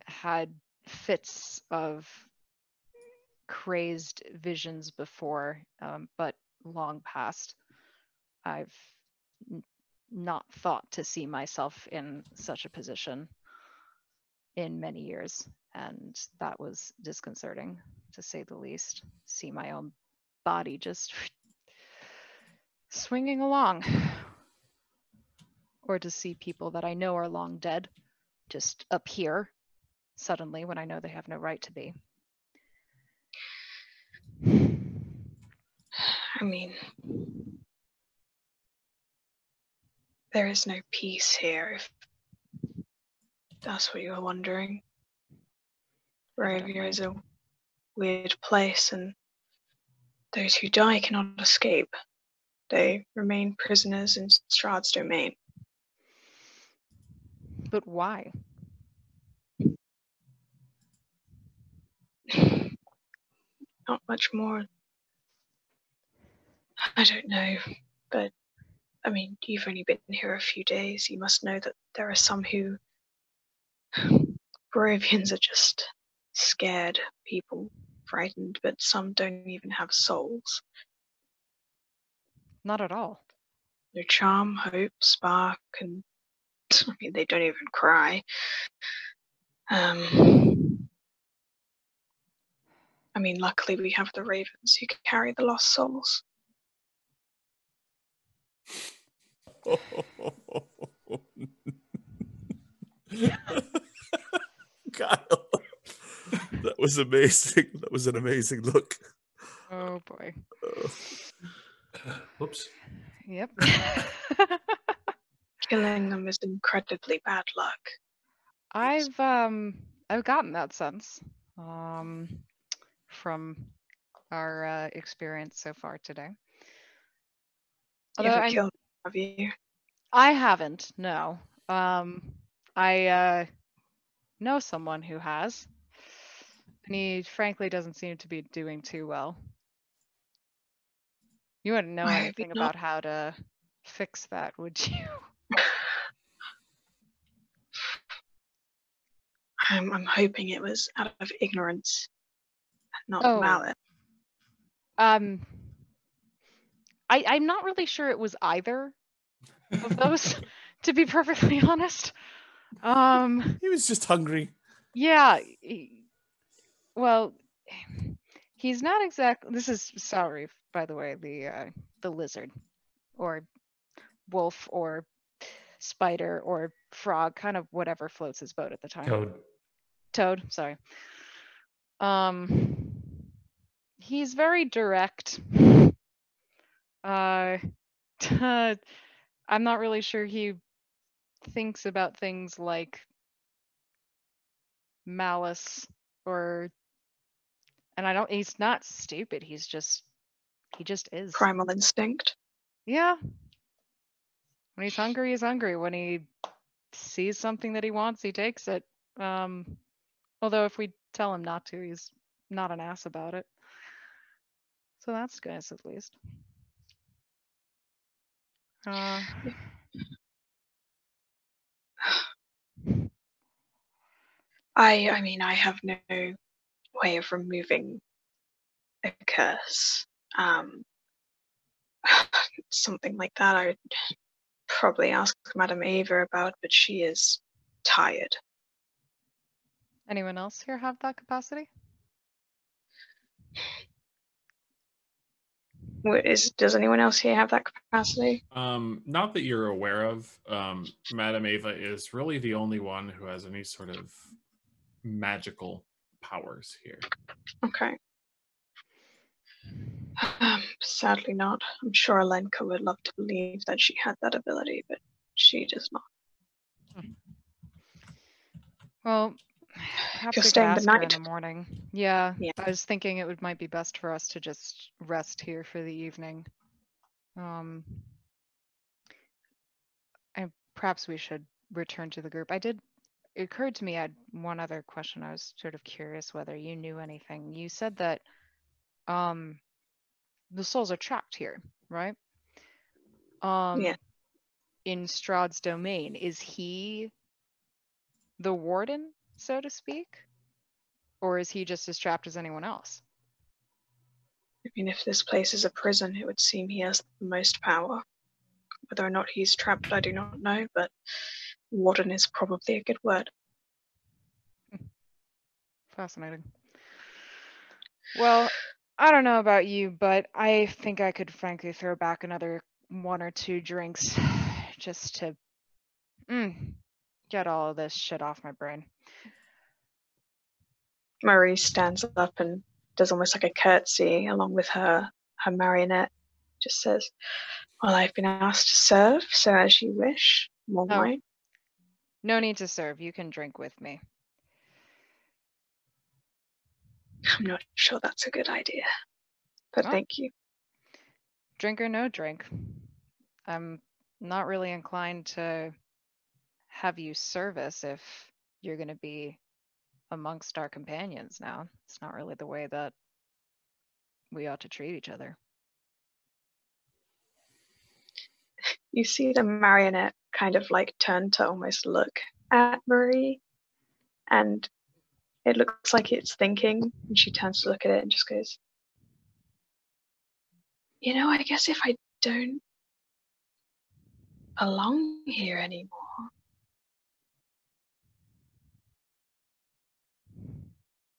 had fits of crazed visions before, um, but long past. I've not thought to see myself in such a position in many years, and that was disconcerting, to say the least. See my own body just swinging along, or to see people that I know are long dead just appear suddenly when I know they have no right to be. I mean, there is no peace here, if that's what you were wondering. Barovia is a weird place, and those who die cannot escape. They remain prisoners in Strahd's domain. But why? Not much more. I don't know, but I mean, you've only been here a few days. You must know that there are some who... Barovians are just scared people, frightened, but some don't even have souls. Not at all. No charm, hope, spark, and I mean, they don't even cry. Um, I mean, luckily we have the ravens who carry the lost souls. Kyle, that was amazing. That was an amazing look. Oh boy. Uh, whoops. Yep. Killing them is incredibly bad luck. I've um I've gotten that sense um from our uh, experience so far today. Although you haven't killed, have you? I haven't. No. Um. I uh, know someone who has, and he frankly doesn't seem to be doing too well. You wouldn't know Why anything about how to fix that, would you? I'm, I'm hoping it was out of ignorance, not oh. malice. Um, I, I'm not really sure it was either of those, to be perfectly honest. Um, he was just hungry. Yeah. He, well, he's not exactly. This is Sauriv, by the way, the uh, the lizard, or wolf, or spider, or frog, kind of whatever floats his boat at the time. Toad. Toad. Sorry. Um, he's very direct. Uh, I'm not really sure he thinks about things like malice or, and I don't, he's not stupid. He's just, he just is. Primal instinct. Yeah. When he's hungry, he's hungry. When he sees something that he wants, he takes it. Um, although if we tell him not to, he's not an ass about it. So that's nice, at least. Uh, I I mean, I have no way of removing a curse. Um, something like that I would probably ask Madame Eva about, but she is tired. Anyone else here have that capacity? Is, does anyone else here have that capacity? Um, not that you're aware of. Um, Madame Eva is really the only one who has any sort of magical powers here. Okay. Um, sadly not. I'm sure Alenka would love to believe that she had that ability, but she does not. Well, have to stay the night in the morning. Yeah, yeah, I was thinking it would might be best for us to just rest here for the evening. Um, and perhaps we should return to the group. I did. It occurred to me I had one other question. I was sort of curious whether you knew anything. You said that um, the souls are trapped here, right? Um, yeah. In Strahd's domain, is he the warden, so to speak? Or is he just as trapped as anyone else? I mean, if this place is a prison, it would seem he has the most power. Whether or not he's trapped, I do not know, but warden is probably a good word. Fascinating. Well, I don't know about you, but I think I could frankly throw back another one or two drinks just to mm, get all of this shit off my brain. Marie stands up and does almost like a curtsy along with her, her marionette. Just says, well, I've been asked to serve, so as you wish, more oh. wine. No need to serve. You can drink with me. I'm not sure that's a good idea, but oh. thank you. Drink or no drink. I'm not really inclined to have you service if you're going to be amongst our companions now. It's not really the way that we ought to treat each other. You see the marionette kind of like turn to almost look at Marie, and it looks like it's thinking, and she turns to look at it and just goes, you know, I guess if I don't belong here anymore,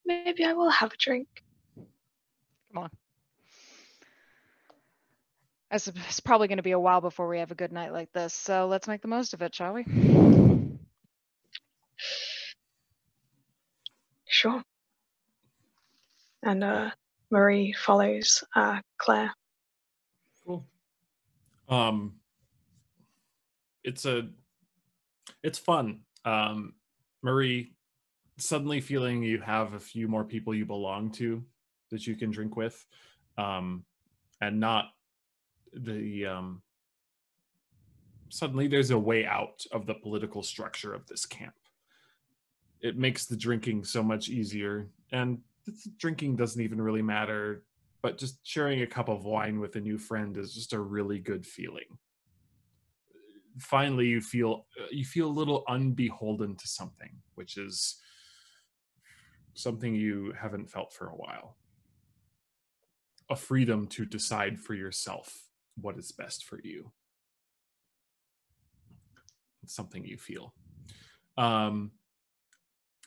maybe I will have a drink. Come on. It's probably going to be a while before we have a good night like this, so let's make the most of it, shall we? Sure. And uh, Marie follows uh, Claire. Cool. Um, it's a, it's fun. Um, Marie, suddenly feeling you have a few more people you belong to that you can drink with, um, and not the um, suddenly there's a way out of the political structure of this camp. It makes the drinking so much easier, and drinking doesn't even really matter, but just sharing a cup of wine with a new friend is just a really good feeling. Finally, you feel you feel a little unbeholden to something, which is something you haven't felt for a while. A freedom to decide for yourself what is best for you. It's something you feel. Um,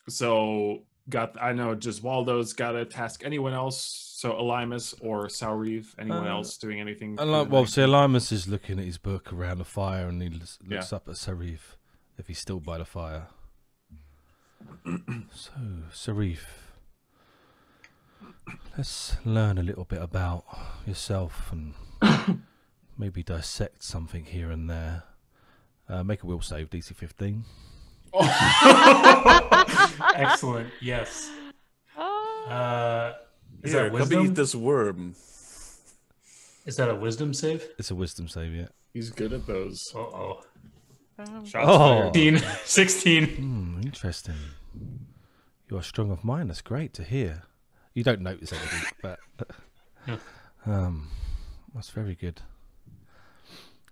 so got, I know Gesualdo's got a task. Anyone else? So Alimus or Sauriv, anyone uh, else doing anything? Like, well, see, Alimus is looking at his book around the fire, and he looks yeah. up at Sauriv if he's still by the fire. So, Sauriv, let's learn a little bit about yourself and maybe dissect something here and there. Uh, make a will save, D C fifteen. Oh. Excellent. Yes. Uh, is yeah, that wisdom? Eat this worm. Is that a wisdom save? It's a wisdom save. Yeah. He's good at those. Uh oh. Um, oh. sixteen. sixteen. Mm, interesting. You are strong of mind. That's great to hear. You don't notice anything, but yeah. um, that's very good.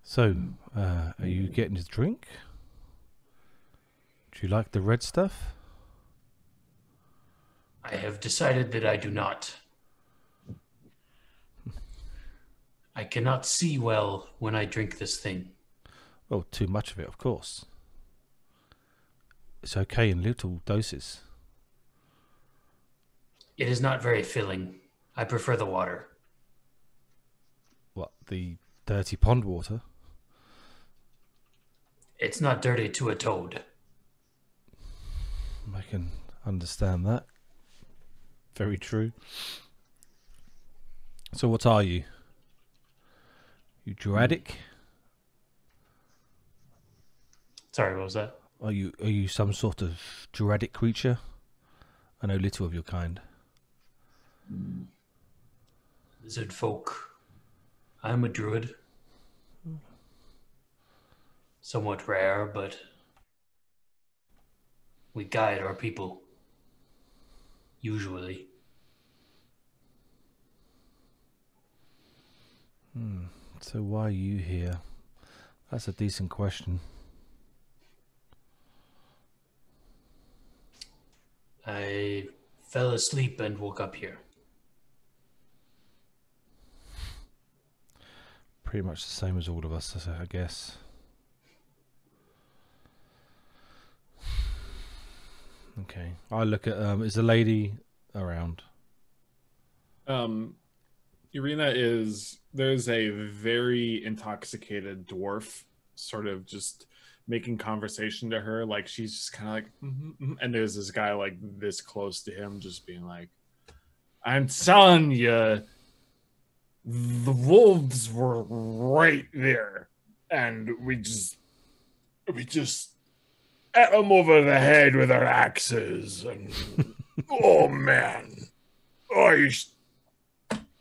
So, uh, are you getting a drink? Do you like the red stuff? I have decided that I do not. I cannot see well when I drink this thing. Well, too much of it, of course. It's okay in little doses. It is not very filling. I prefer the water. What, the dirty pond water? It's not dirty to a toad. I can understand that. Very true. So what are you? You druidic? Sorry, what was that? Are you are you some sort of druidic creature? I know little of your kind. Lizard folk. I'm a druid. Somewhat rare, but we guide our people, usually. Hmm. So why are you here? That's a decent question. I fell asleep and woke up here. Pretty much the same as all of us, I guess. Okay, I look at, um, is the lady around? Um, Ireena is, there's a very intoxicated dwarf sort of just making conversation to her. Like, she's just kind of like, mm-hmm, mm-hmm. And there's this guy like this close to him just being like, I'm telling you, the wolves were right there. And we just, we just, at them over the head with our axes, and oh man, oh, you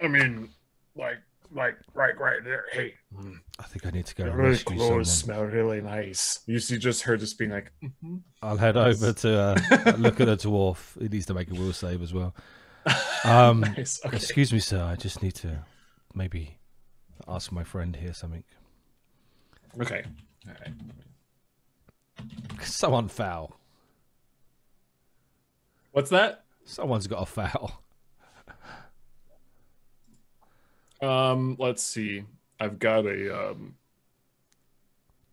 I mean, like, like, right, right there. Hey, I think I need to go. Really clothes smell really nice. You see, just her just being like, mm-hmm. I'll head over to uh, look at a dwarf. He needs to make a will save as well. Um, nice. Okay. Excuse me, sir. I just need to maybe ask my friend here something. Okay. All right. Someone foul. What's that? Someone's got a foul. Um, let's see. I've got a um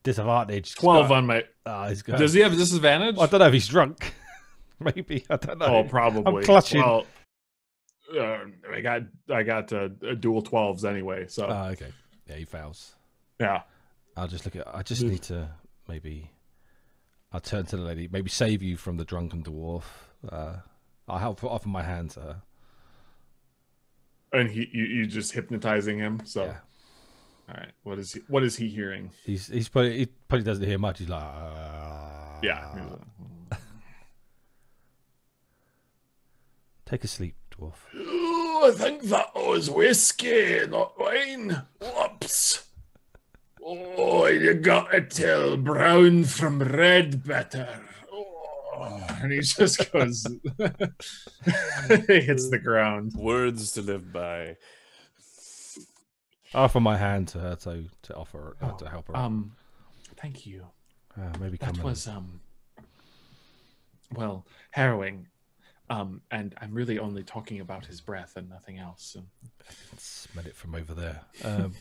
disadvantage. Twelve got... on my. Oh, he's got... Does he have a disadvantage? Well, I don't know if he's drunk. Maybe, I don't know. Oh, probably. I'm clutching. Well, uh, I got I got uh, dual twelves anyway. So. Oh, okay. Yeah, he fails. Yeah. I'll just look at. I just need to maybe. I'll turn to the lady, maybe save you from the drunken dwarf. Uh, I'll help offer my hand to her. And he, you, you just hypnotizing him. So, yeah. All right, what is he? What is he hearing? He's he's probably he probably doesn't hear much. He's like, uh, yeah. Take a sleep, dwarf. Ooh, I think that was whiskey, not wine. Whoops. Oh, you gotta tell brown from red better. Oh, and he just goes, he hits the ground. Words to live by. I offer my hand to her to to offer her, oh, to help her. Um, out. Thank you. Uh, maybe that come was in. um. Well, harrowing. Um, and I'm really only talking about his breath and nothing else. So. I can smell it from over there. Um,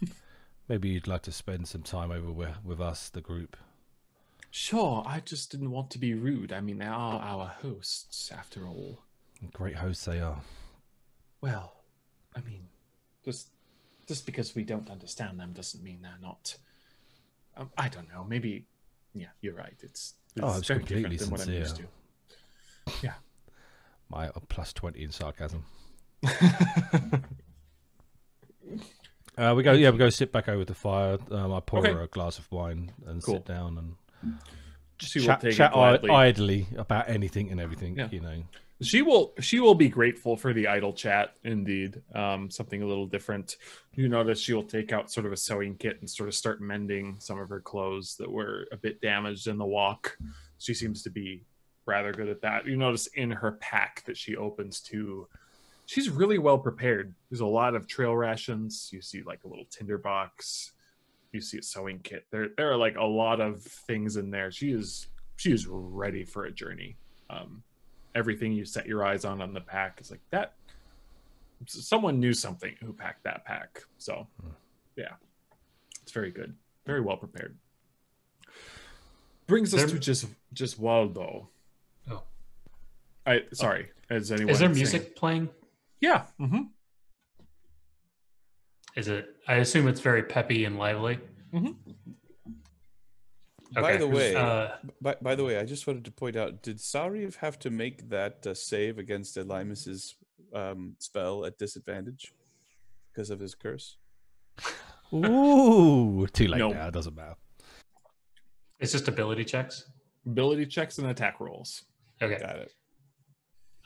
maybe you'd like to spend some time over with, with us, the group. Sure, I just didn't want to be rude. I mean, they are our hosts, after all. Great hosts they are. Well, I mean, just just because we don't understand them doesn't mean they're not... Um, I don't know, maybe... Yeah, you're right. It's, it's, oh, it's very completely different than sincere. What I'm used to. Yeah. My uh, plus twenty in sarcasm. uh, we go. Yeah, we go sit back over the fire. Um, I pour okay. her a glass of wine and cool. sit down and... Just chat, chat idly about anything and everything, yeah. you know. She will she will be grateful for the idle chat, indeed. Um, something a little different. You notice she will take out sort of a sewing kit and sort of start mending some of her clothes that were a bit damaged in the walk. She seems to be rather good at that. You notice in her pack that she opens too. She's really well prepared. There's a lot of trail rations. You see like a little tinderbox. You see a sewing kit. There, there are like a lot of things in there. She is, she is ready for a journey. Um, everything you set your eyes on on the pack is like that. Someone knew something who packed that pack. So, yeah, it's very good, very well prepared. Brings us there... to just Gesualdo. Oh, I sorry. Oh. Is anyone? Is there music saying... playing? Yeah. Mm-hmm. Is it? I assume it's very peppy and lively. Mm-hmm. Okay. By the way, uh, by, by the way, I just wanted to point out: did Sauriv have to make that uh, save against Alimus's um, spell at disadvantage because of his curse? Ooh, too late nope. now. It doesn't matter. It's just ability checks, ability checks, and attack rolls. Okay, got it.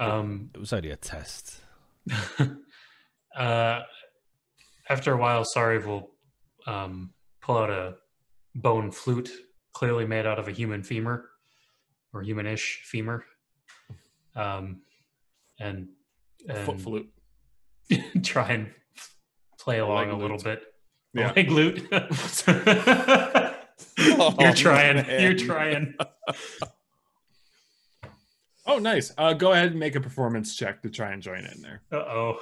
Um, it was only a test. uh. After a while, Sauriv will um, pull out a bone flute, clearly made out of a human femur, or human-ish femur, um, and, and foot flute. Try and play along a little bit. Yeah. Leg lute. oh, you're trying. Man. You're trying. Oh, nice. Uh, go ahead and make a performance check to try and join in there. Uh oh.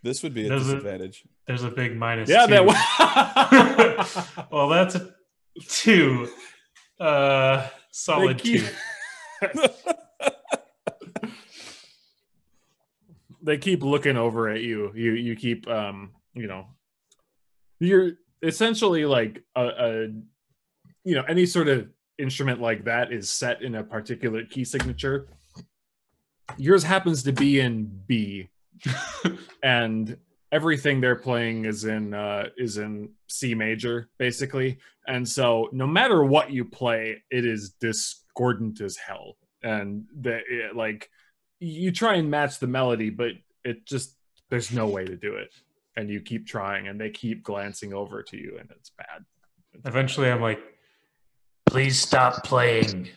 This would be a there's disadvantage. A, there's a big minus yeah, two. Yeah, that Well, that's a two. Uh, solid they keep... two. They keep looking over at you. You you keep, um, you know, you're essentially like a, a, you know, any sort of instrument like that is set in a particular key signature. Yours happens to be in B. And everything they're playing is in uh, is in C major, basically. And so no matter what you play, it is discordant as hell. And the, it, like you try and match the melody, but it just there's no way to do it. And you keep trying, and they keep glancing over to you, and it's bad. It's Eventually, bad. I'm like, please stop playing.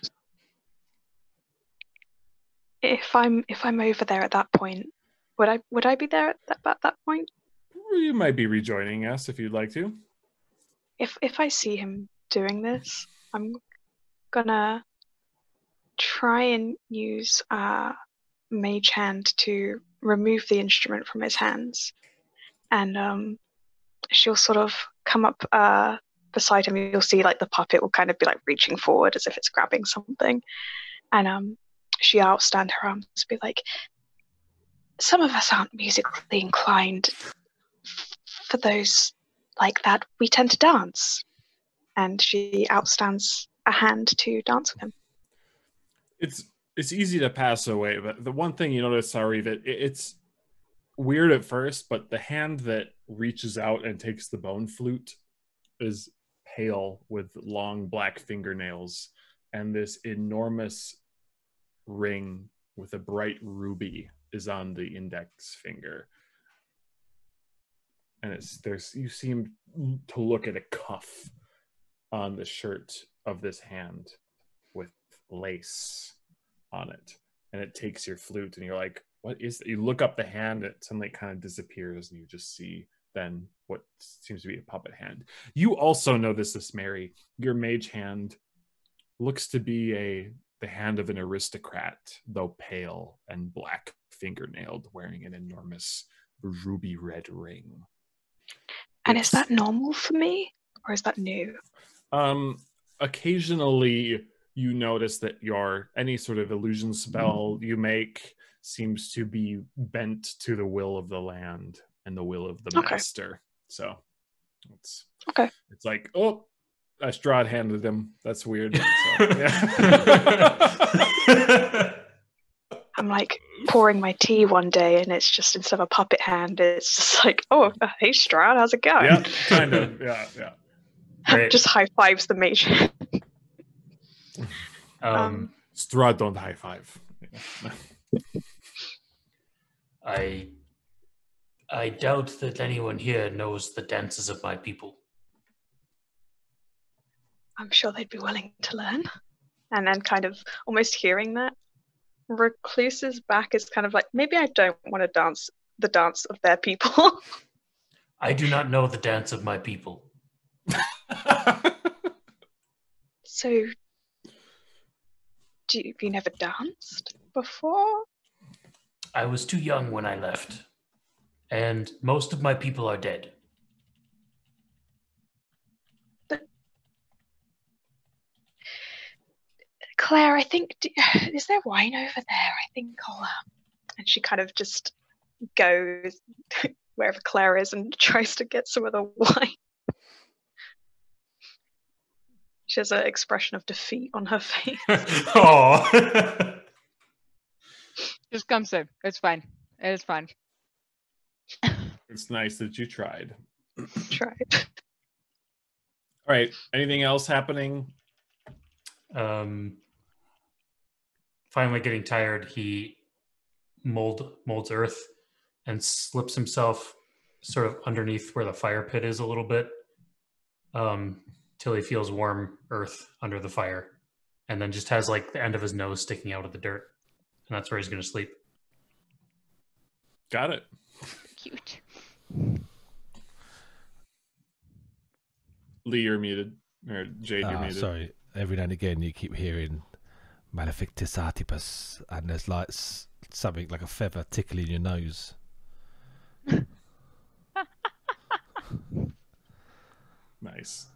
If I'm if I'm over there at that point. Would I would I be there at that, at that point? You might be rejoining us if you'd like to. If if I see him doing this, I'm gonna try and use uh, Mage Hand to remove the instrument from his hands, and um, she'll sort of come up uh, beside him. You'll see like the puppet will kind of be like reaching forward as if it's grabbing something, and um, she'll outstand her arms and be like. Some of us aren't musically inclined. For those like that, we tend to dance. And she outstands a hand to dance with him. It's it's easy to pass away, but the one thing you notice, Sauriv, it, it's weird at first, but the hand that reaches out and takes the bone flute is pale with long black fingernails and this enormous ring with a bright ruby is on the index finger, and it's there's you seem to look at a cuff on the shirt of this hand with lace on it, and it takes your flute, and you're like, what is that? You look up the hand, it suddenly kind of disappears, and you just see then what seems to be a puppet hand. You also know this, this Mary. Your mage hand looks to be a the hand of an aristocrat, though pale and black fingernailed, wearing an enormous ruby red ring. And is that normal for me, or is that new? Um, occasionally you notice that your, any sort of illusion spell you make seems to be bent to the will of the land and the will of the okay. master. So it's, okay. it's like, oh, a Strahd handed him. That's weird. So, yeah. I'm like pouring my tea one day, and it's just, instead of a puppet hand, it's just like, oh, hey Strahd, how's it going? Yeah, kind of. Yeah, yeah. Great. Just high fives the mage. um, um, Strahd don't high five. I I doubt that anyone here knows the dances of my people. I'm sure they'd be willing to learn. And then kind of almost hearing that, Recluse's back is kind of like, maybe I don't want to dance the dance of their people. I do not know the dance of my people. So, do you, you never danced before? I was too young when I left, and most of my people are dead. But Claire, I think, do, is there wine over there? I think I'll, um, and she kind of just goes wherever Claire is and tries to get some of the wine. She has an expression of defeat on her face. Oh. Just come soon. It's fine. It's fine. It's nice that you tried. Tried. All right. Anything else happening? Um. Finally getting tired, he mold molds earth and slips himself sort of underneath where the fire pit is a little bit. Um. Till he feels warm earth under the fire, and then just has like the end of his nose sticking out of the dirt, and that's where he's going to sleep. Got it. Cute. Lee, you're muted. Or Jade, you're uh, muted. Sorry. Every now and again, you keep hearing "Malefictus Artibus," and there's like something like a feather tickling your nose. Nice.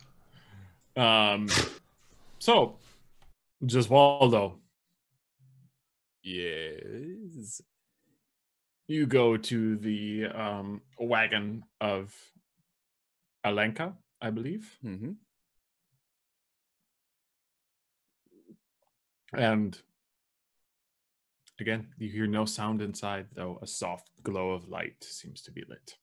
Um, so, Gesualdo. Yes. You go to the um, wagon of Alenka, I believe. Mm-hmm. And again, you hear no sound inside, though a soft glow of light seems to be lit.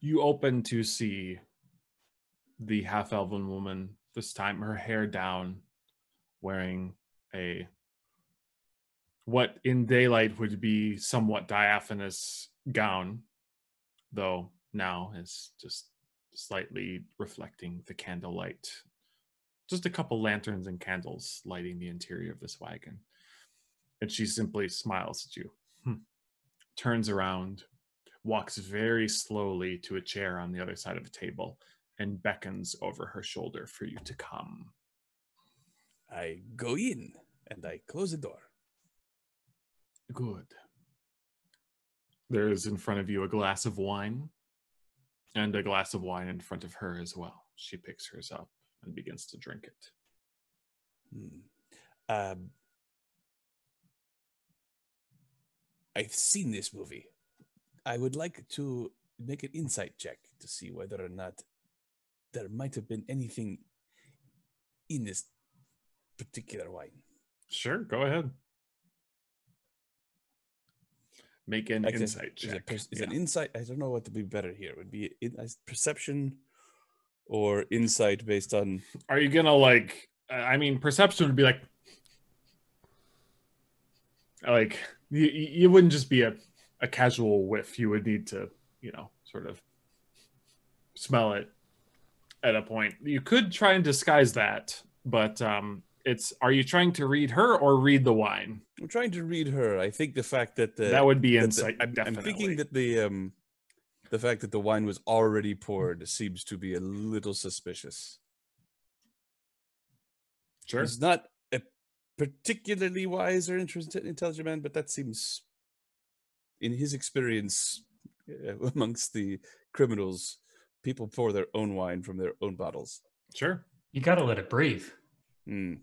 You open to see the half-elven woman, this time her hair down, wearing a, what in daylight would be somewhat diaphanous gown, though now is just slightly reflecting the candlelight. Just a couple lanterns and candles lighting the interior of this wagon. And she simply smiles at you, hmm. turns around, walks very slowly to a chair on the other side of the table and beckons over her shoulder for you to come. I go in and I close the door. Good. There is in front of you a glass of wine, and a glass of wine in front of her as well. She picks hers up and begins to drink it. Hmm. Um, I've seen this movie. I would like to make an insight check to see whether or not there might have been anything in this particular wine. Sure, go ahead. Make an like insight a, check. Is, a, is yeah. an insight? I don't know what to be better here. It would be in, perception or insight based on... Are you going to like... I mean, perception would be like... Like, you, you wouldn't just be a... a casual whiff. You would need to, you know, sort of smell it at a point. You could try and disguise that, but um, it's, are you trying to read her or read the wine? I'm trying to read her. I think the fact that the... That would be insight, the, I'm, definitely. I'm thinking that the, um, the fact that the wine was already poured seems to be a little suspicious. Sure. He's not a particularly wise or intelligent man, but that seems, in his experience uh, amongst the criminals, people pour their own wine from their own bottles. Sure. You gotta let it breathe. Mm.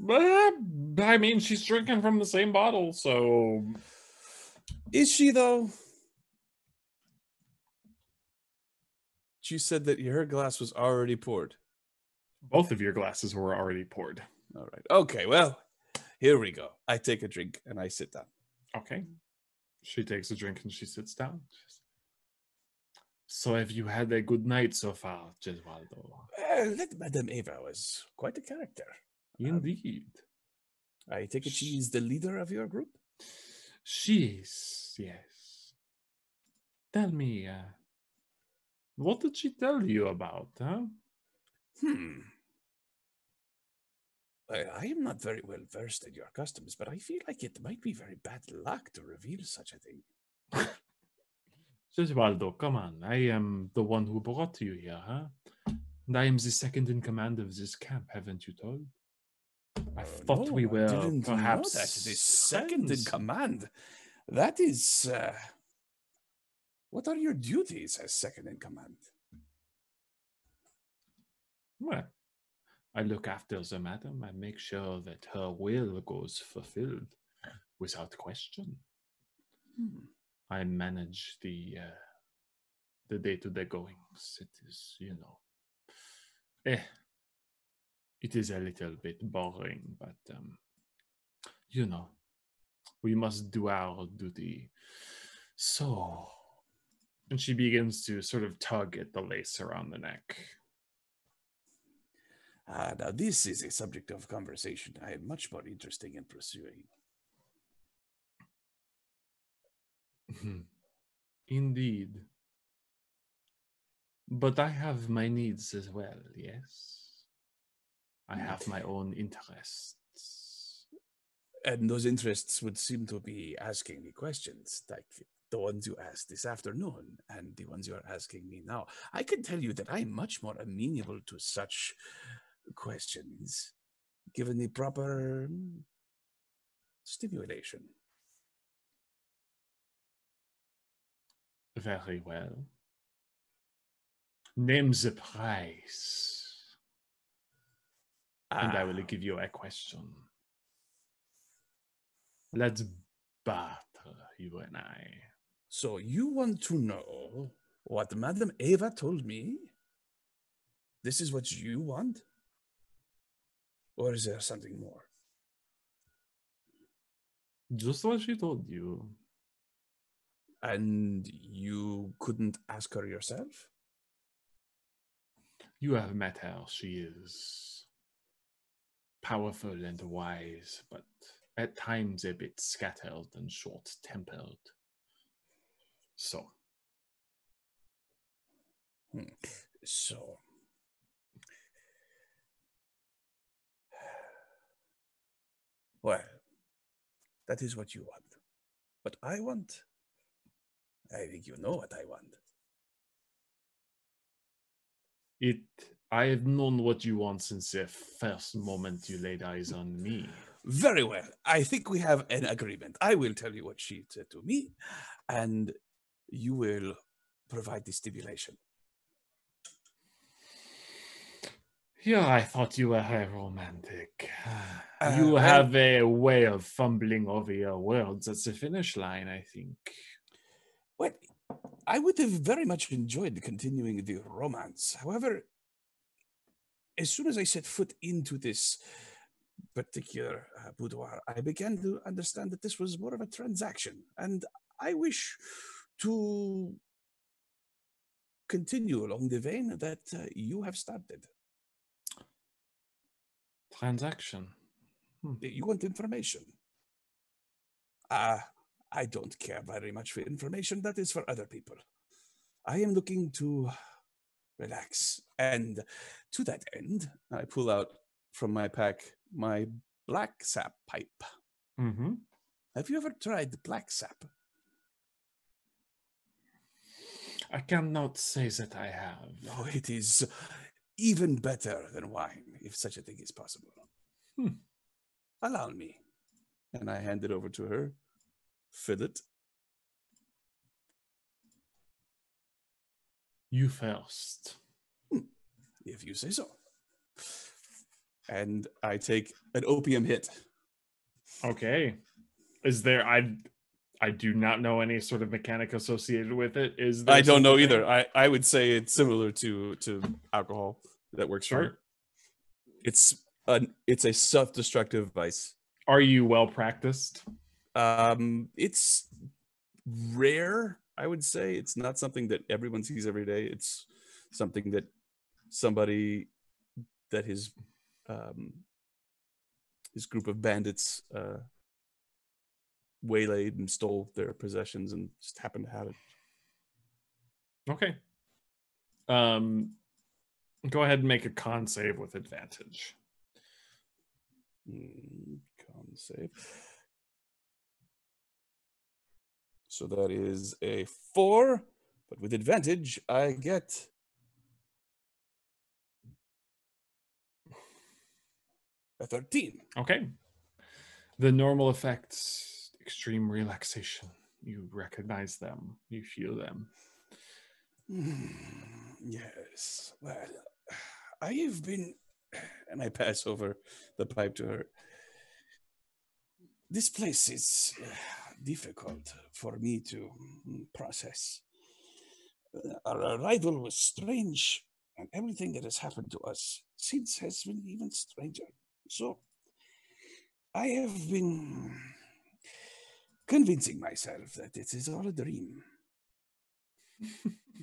But, I mean, she's drinking from the same bottle, so... Is she, though? You said that her glass was already poured. Both of your glasses were already poured. All right. Okay, well, here we go. I take a drink and I sit down. Okay. She takes a drink and she sits down. So have you had a good night so far, Gesualdo? Well, that Madame Eva was quite a character. Indeed. Um, I take it she is the leader of your group? She is, yes. Tell me, uh, what did she tell you about, huh? Hmm. I, I am not very well versed in your customs, but I feel like it might be very bad luck to reveal such a thing. Gesualdo, come on. I am the one who brought you here, huh? And I am the second in command of this camp, haven't you told? I uh, thought no, we were I didn't perhaps know that. The second in command. That is... Uh... What are your duties as second in command? Well, I look after the madam. I make sure that her will goes fulfilled without question. Hmm. I manage the uh, the day-to-day goings. It is, you know, eh, it is a little bit boring, but, um, you know, we must do our duty. So... And she begins to sort of tug at the lace around the neck. Ah, now this is a subject of conversation I am much more interested in pursuing. Indeed. But I have my needs as well, yes? I have my own interests. And those interests would seem to be asking me questions, like the ones you asked this afternoon and the ones you are asking me now. I can tell you that I am much more amenable to such questions, given the proper stimulation. Very well. Name the price, ah. and I will give you a question. Let's barter, you and I. So you want to know what Madame Eva told me? This is what you want? Or is there something more? Just what she told you. And you couldn't ask her yourself? You have met her. She is powerful and wise, but at times a bit scattered and short-tempered. So, hmm. so, well, that is what you want. What I want, I think you know what I want. It, I have known what you want since the first moment you laid eyes on me. Very well. I think we have an agreement. I will tell you what she said to me, and you will provide the stimulation. Yeah, I thought you were a romantic. Uh, you have I... a way of fumbling over your words at the finish line, I think. Well, I would have very much enjoyed continuing the romance. However, as soon as I set foot into this particular uh, boudoir, I began to understand that this was more of a transaction, and I wish to continue along the vein that uh, you have started. Transaction. Hmm. You want information. Uh, I don't care very much for information. That is for other people. I am looking to relax. And to that end, I pull out from my pack my black sap pipe. Mm-hmm. Have you ever tried black sap? I cannot say that I have. No, it is even better than wine, if such a thing is possible. Hmm. Allow me. And I hand it over to her. Fill it. You first. Hmm. If you say so. And I take an opium hit. Okay. Is there... I I do not know any sort of mechanic associated with it. Is there I don't know either. I, I would say it's similar to, to alcohol that works sure. for it. It's an it's a self-destructive vice. Are you well practiced? Um, it's rare, I would say. It's not something that everyone sees every day. It's something that somebody that his um, his group of bandits uh, waylaid and stole their possessions and just happened to have it. Okay. Um, go ahead and make a con save with advantage. Mm, con save. So that is a four, but with advantage, I get a thirteen. Okay. The normal effects. Extreme relaxation. You recognize them. You feel them. Yes. Well, I have been, and I pass over the pipe to her. This place is difficult for me to process. Our arrival was strange, and everything that has happened to us since has been even stranger. So, I have been convincing myself that it is all a dream.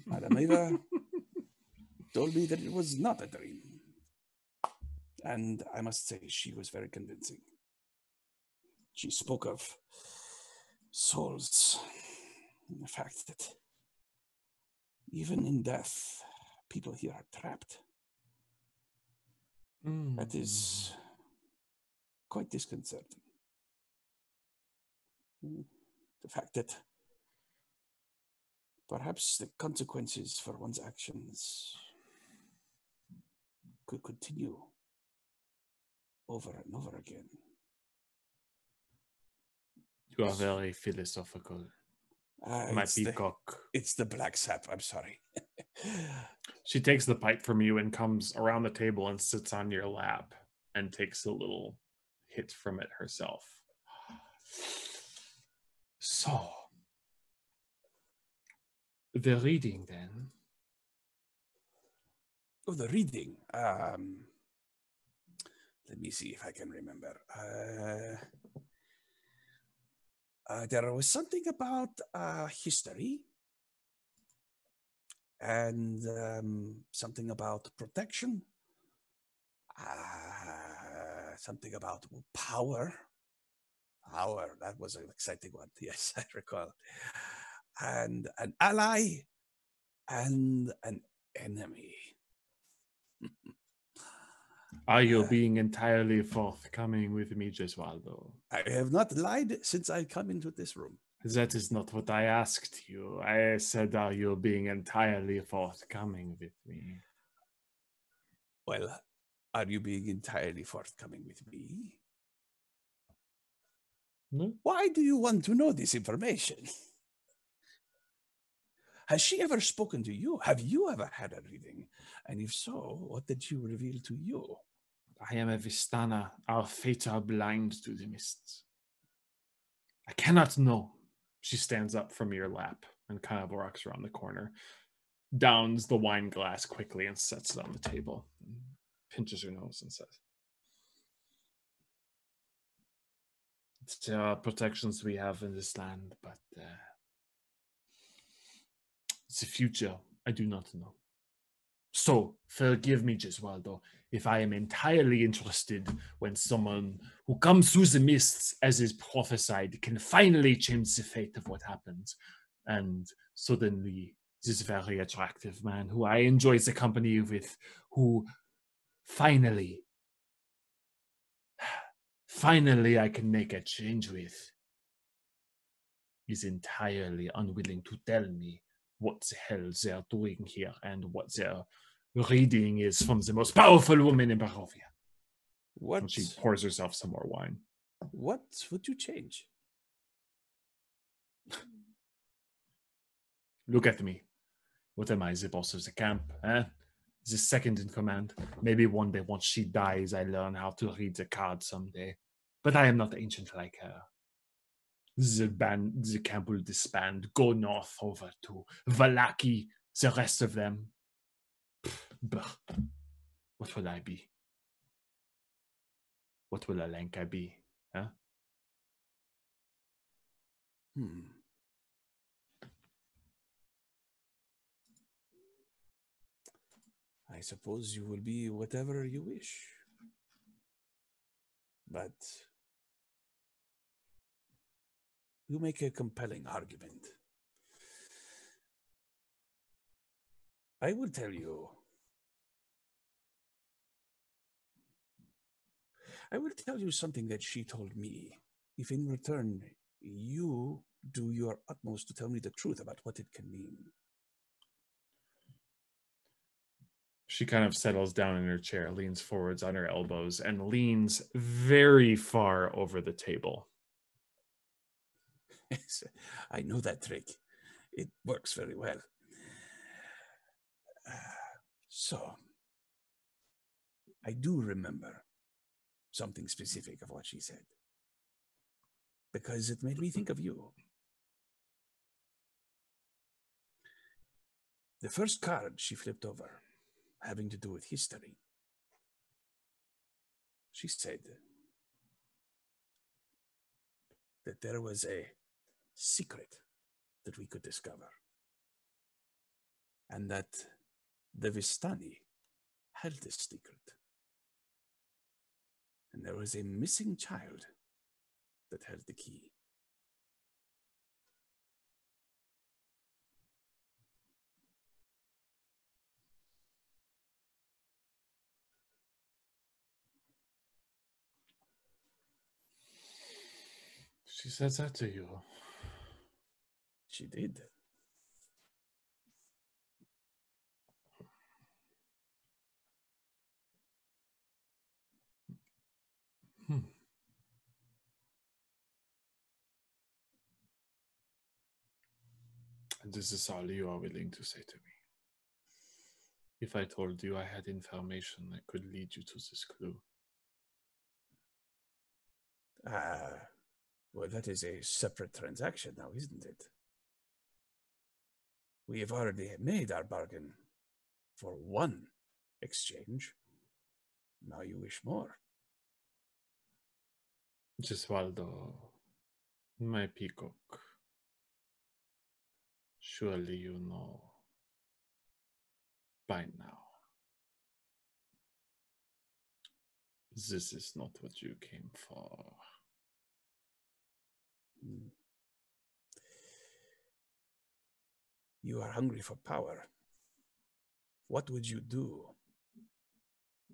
Madame Eva told me that it was not a dream. And I must say, she was very convincing. She spoke of souls, and the fact that even in death, people here are trapped. Mm. That is quite disconcerting. The fact that perhaps the consequences for one's actions could continue over and over again. You are very philosophical, uh, my it's peacock. The, it's the black sap, I'm sorry. She takes the pipe from you and comes around the table and sits on your lap and takes a little hit from it herself. So, the reading then? Oh, the reading. Um, let me see if I can remember. Uh, uh, there was something about uh, history and um, something about protection, uh, something about power. Power, that was an exciting one. Yes, I recall. And an ally and an enemy. Are you uh, being entirely forthcoming with me, Gesualdo? I have not lied since I come into this room. That is not what I asked you. I said, are you being entirely forthcoming with me? Well, are you being entirely forthcoming with me? Why do you want to know this information? Has she ever spoken to you? Have you ever had a reading? And if so, what did she reveal to you? I am a Vistana. Our fate are blind to the mists. I cannot know. She stands up from your lap and kind of walks around the corner, downs the wine glass quickly and sets it on the table, pinches her nose and says, there are protections we have in this land, but uh, the future, I do not know. So, forgive me, Gesualdo, if I am entirely interested when someone who comes through the mists, as is prophesied, can finally change the fate of what happens. And suddenly, this very attractive man who I enjoy the company with, who finally... Finally, I can make a change with, is entirely unwilling to tell me what the hell they're doing here and what their reading is from the most powerful woman in Barovia. What? And she pours herself some more wine. What would you change? Look at me. What am I, the boss of the camp? Eh? The second in command. Maybe one day, once she dies, I learn how to read the cards someday. But I am not ancient like her. The band, the camp will disband. Go north over to Vallaki. The rest of them. Pff, what will I be? What will Alenka be? Huh? Hmm. I suppose you will be whatever you wish. But you make a compelling argument. I will tell you. I will tell you something that she told me. If in return you do your utmost to tell me the truth about what it can mean. She kind of settles down in her chair, leans forwards on her elbows, and leans very far over the table. I know that trick. It works very well. Uh, so, I do remember something specific of what she said, because it made me think of you. The first card she flipped over, having to do with history, she said that there was a secret that we could discover, and that the Vistani held this secret. And there was a missing child that held the key. She said that to you. She did. Hmm. And this is all you are willing to say to me. If I told you I had information that could lead you to this clue. Ah. Uh. Well, that is a separate transaction now, isn't it? We have already made our bargain for one exchange. Now you wish more. Gesualdo, my peacock, surely you know by now. This is not what you came for. You are hungry for power. What would you do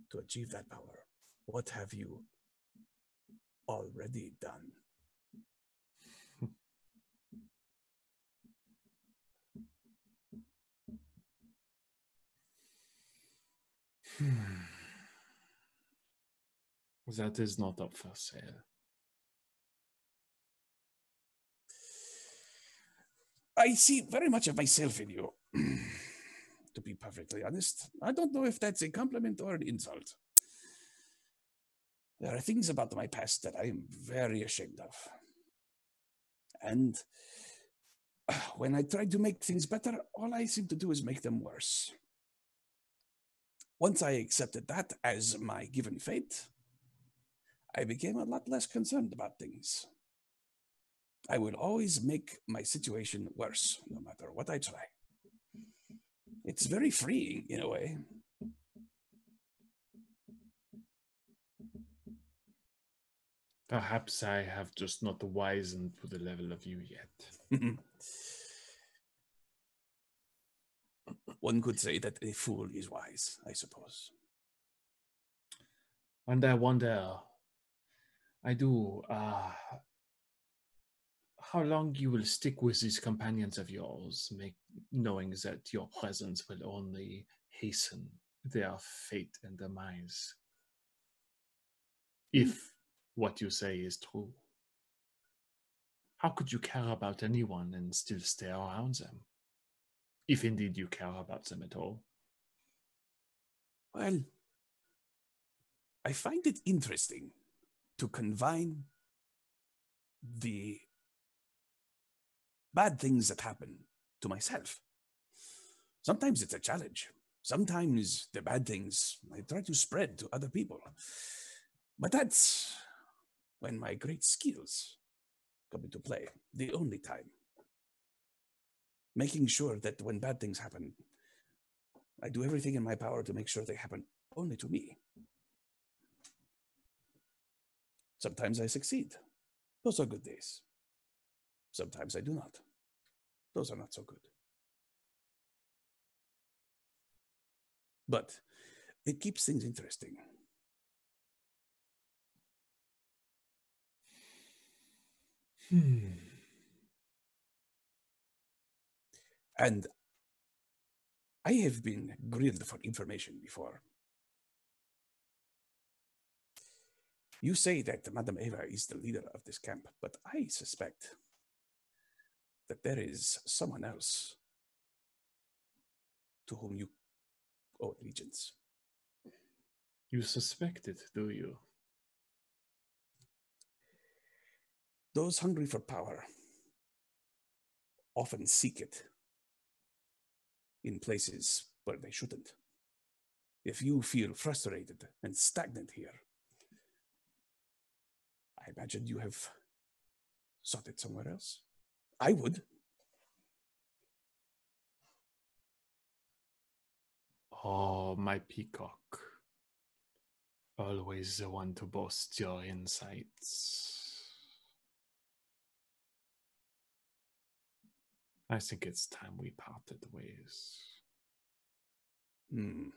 to achieve that power? What have you already done? That is not up for sale. I see very much of myself in you, to be perfectly honest. I don't know if that's a compliment or an insult. There are things about my past that I am very ashamed of. And when I try to make things better, all I seem to do is make them worse. Once I accepted that as my given fate, I became a lot less concerned about things. I will always make my situation worse, no matter what I try. It's very freeing, in a way. Perhaps I have just not wisened to the level of you yet. One could say that a fool is wise, I suppose. And I wonder, I do, ah... Uh, how long you will stick with these companions of yours, make, knowing that your presence will only hasten their fate and demise. If what you say is true, how could you care about anyone and still stay around them? If indeed you care about them at all. Well, I find it interesting to combine the bad things that happen to myself. Sometimes it's a challenge. Sometimes the bad things I try to spread to other people. But that's when my great skills come into play, the only time. Making sure that when bad things happen, I do everything in my power to make sure they happen only to me. Sometimes I succeed. Those are good days. Sometimes I do not. Those are not so good. But it keeps things interesting. Hmm. And I have been grilled for information before. You say that Madame Eva is the leader of this camp, but I suspect that there is someone else to whom you owe allegiance. You suspect it, do you? Those hungry for power often seek it in places where they shouldn't. If you feel frustrated and stagnant here, I imagine you have sought it somewhere else. I would. Oh, my peacock. Always the one to boast your insights. I think it's time we parted ways. Hmm.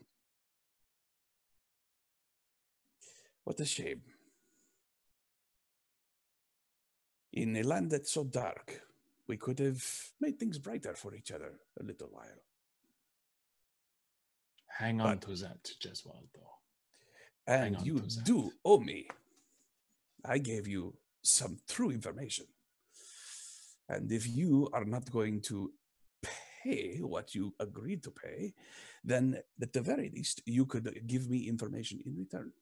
What a shame. In a land that's so dark, we could have made things brighter for each other a little while. Hang on but, to that, Gesualdo. And you do owe me. I gave you some true information. And if you are not going to pay what you agreed to pay, then at the very least, you could give me information in return.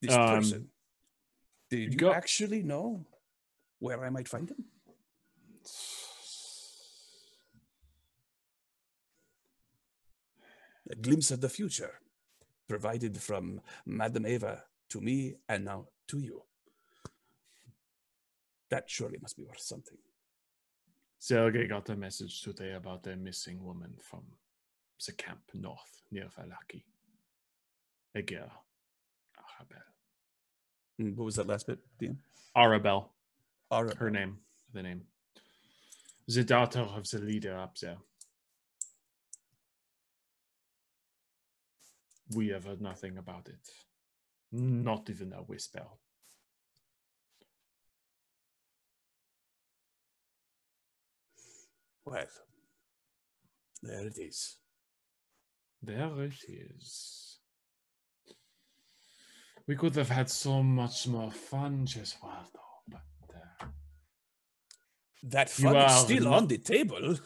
This um, person, did you go- actually know where I might find him? A glimpse of the future provided from Madame Eva to me and now to you. That surely must be worth something. Sergei got a message today about a missing woman from the camp north near Vallaki. A girl, Arabelle. And what was that last bit, Dean? Arabelle. Arabelle. Her name, the name. The daughter of the leader up there. We have heard nothing about it. Not even a whisper. Well, there it is. There it is. We could have had so much more fun, Gesualdo, but... Uh, that fun is still not- on the table.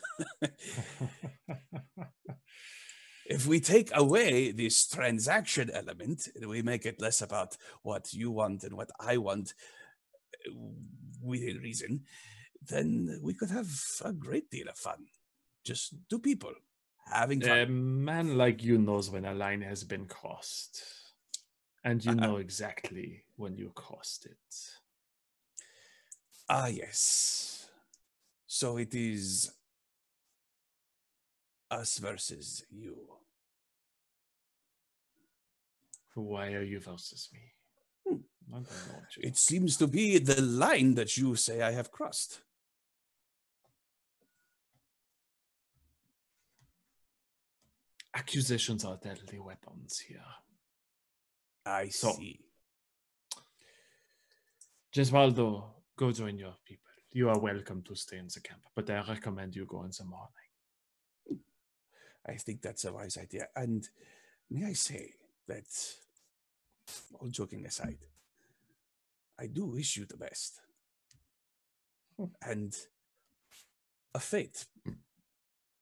If we take away this transaction element, we make it less about what you want and what I want within reason, then we could have a great deal of fun. Just two people having fun. A man like you knows when a line has been crossed. And you know uh, exactly when you crossed it. Ah, yes. So it is... us versus you. Why are you versus me? Hmm. Not know it seems to be the line that you say I have crossed. Accusations are deadly weapons here. I so, see. Gesualdo, go join your people. You are welcome to stay in the camp, but I recommend you go in the morning. I think that's a wise idea. And may I say that, all joking aside, I do wish you the best. Hmm. And a fate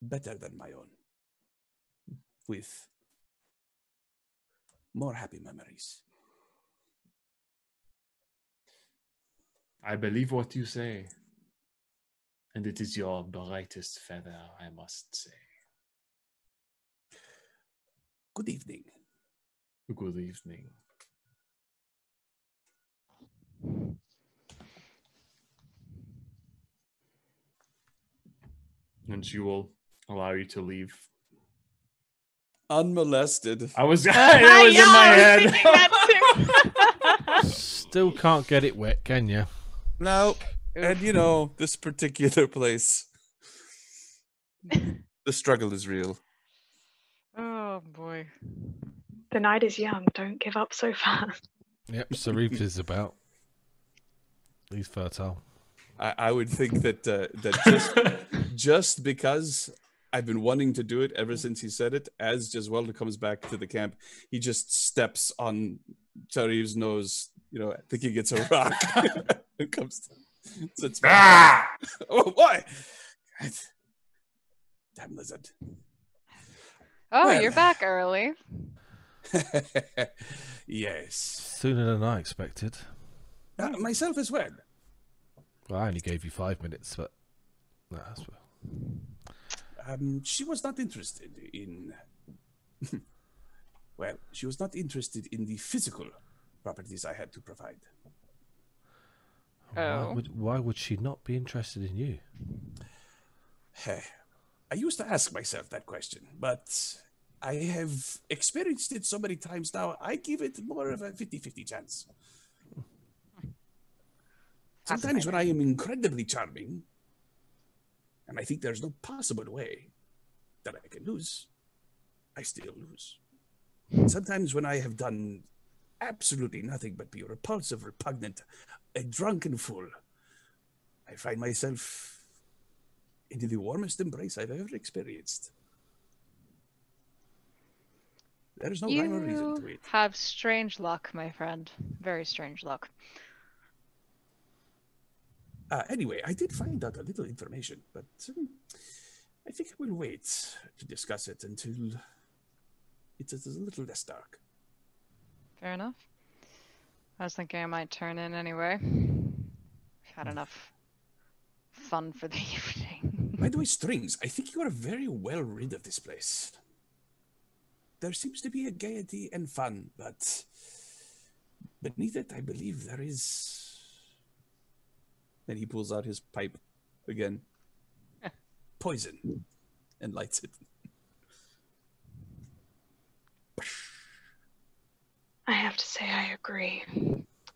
better than my own, with more happy memories. I believe what you say, and it is your brightest feather, I must say. Good evening. Good evening. And she will allow you to leave. Unmolested. I was, it was in my head. Still can't get it wet, can you? No. And you know, this particular place, the struggle is real. Oh boy. The night is young. Don't give up so fast. Yep, Sauribh is about. He's fertile. I, I would think that uh, that just just because I've been wanting to do it ever since he said it, as Gesualdo comes back to the camp, he just steps on Sariv's nose, you know, thinking it's a rock. It comes to so it's ah! Oh boy! God. Damn lizard. Oh, well, you're back early. Yes. Sooner than I expected. Uh, myself as well. Well, I only gave you five minutes, but no, that's well. Um, she was not interested in. Well, she was not interested in the physical properties I had to provide. Oh. Why would, why would she not be interested in you? I used to ask myself that question, but I have experienced it so many times now, I give it more of a fifty fifty chance. Sometimes when I am incredibly charming, and I think there's no possible way that I can lose, I still lose. And sometimes when I have done absolutely nothing but be repulsive, repugnant, a drunken fool, I find myself into the warmest embrace I've ever experienced. There is no rhyme or reason to it. You have strange luck, my friend. Very strange luck. Uh, anyway, I did find out a little information, but um, I think I will wait to discuss it until it is a little less dark. Fair enough. I was thinking I might turn in anyway. I've had enough fun for the evening. By the way, Strings, I think you are very well rid of this place. There seems to be a gaiety and fun, but beneath it, I believe there is... Then he pulls out his pipe again. Poison. And lights it. I have to say I agree,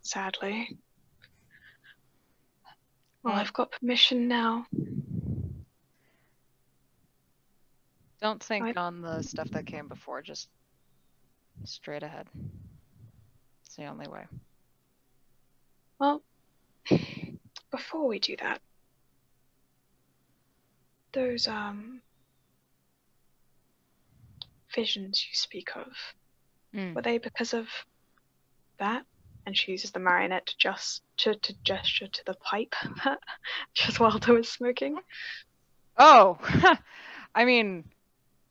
sadly. Well, I've got permission now. Don't think I... on the stuff that came before, just straight ahead. It's the only way. Well, before we do that, those um, visions you speak of, Mm. were they because of that? And she uses the marionette to just to, to gesture to the pipe that Gesualdo was smoking. Oh, I mean,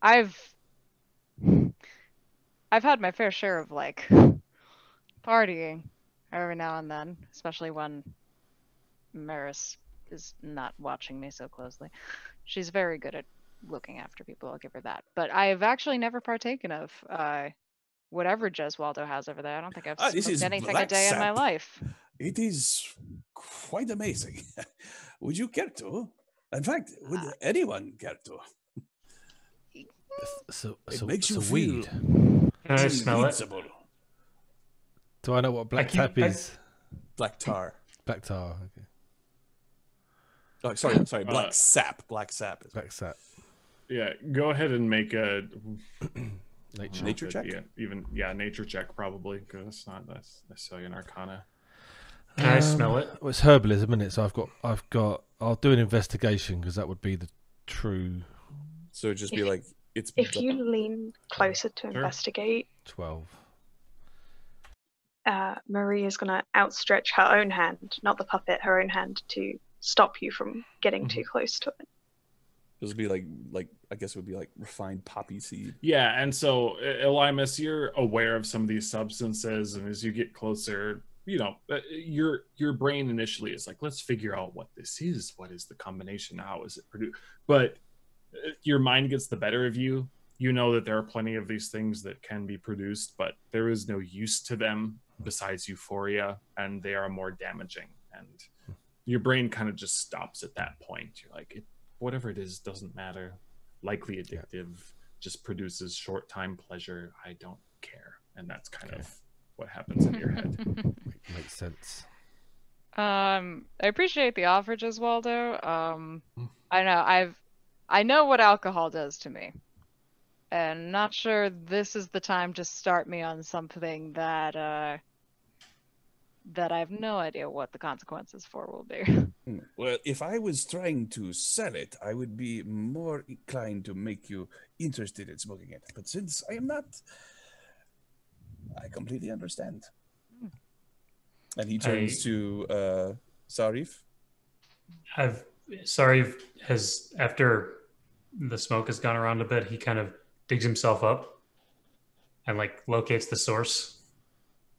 I've I've had my fair share of like partying every now and then, especially when Maris is not watching me so closely. She's very good at looking after people. I'll give her that. But I've actually never partaken of. Uh, Whatever Gesualdo has over there, I don't think I've ah, smoked anything a day sap. in my life. It is quite amazing. Would you care to? In fact, would uh, anyone care to? So, it so, makes you so weed. Can I smell it? Do I know what black tap is? Black tar. Black tar. Okay. Oh, sorry, sorry. Black uh, sap. Black sap. Black sap. Yeah. Go ahead and make a. Nature, nature check? Yeah, even, yeah, nature check probably, because it's not that's necessarily an arcana. Can um, I smell it? Well, it's herbalism, isn't it? So I've got, I've got, I'll do an investigation, because that would be the true. So it'd just be like It's if you lean closer to investigate, twelve. Uh, Marie is going to outstretch her own hand, not the puppet, her own hand, to stop you from getting too close to it. This would be like, like I guess it would be like refined poppy seed. Yeah, and so, Alimus, you're aware of some of these substances, and as you get closer, you know, your your brain initially is like, let's figure out what this is. What is the combination? How is it produced? But your mind gets the better of you. You know that there are plenty of these things that can be produced, but there is no use to them besides euphoria, and they are more damaging. And your brain kind of just stops at that point. You're like, it, whatever it is doesn't matter. Likely addictive, yeah. Just produces short-time pleasure. I don't care. And that's kind okay. of what happens in your head. Makes sense. Um, I appreciate the offer, Gesualdo. Um, I know I've, I know what alcohol does to me. And not sure this is the time to start me on something that uh, that I have no idea what the consequences for will be. Well, if I was trying to sell it, I would be more inclined to make you interested in smoking it. But since I am not, I completely understand. Hmm. And he turns I... to uh, Sauriv. I've, Sauriv has, after the smoke has gone around a bit, he kind of digs himself up and like locates the source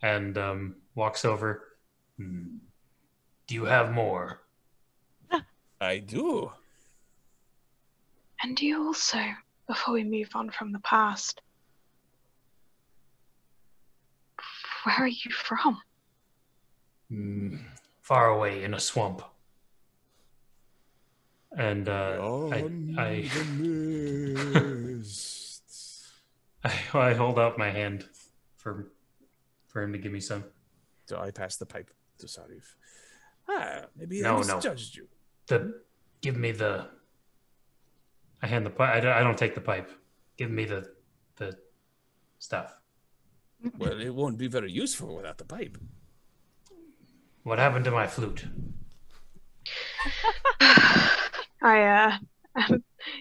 and um, walks over. Mm. Do you have more? I do. And do you also, before we move on from the past, where are you from? Mm. Far away in a swamp. And uh, I, I, I, I hold out my hand for for him to give me some. So I pass the pipe to Sauriv. Ah, maybe no, I misjudged no. you. The, give me the. I hand the pipe. I, I don't take the pipe. Give me the the stuff. Well, it won't be very useful without the pipe. What happened to my flute? I, uh,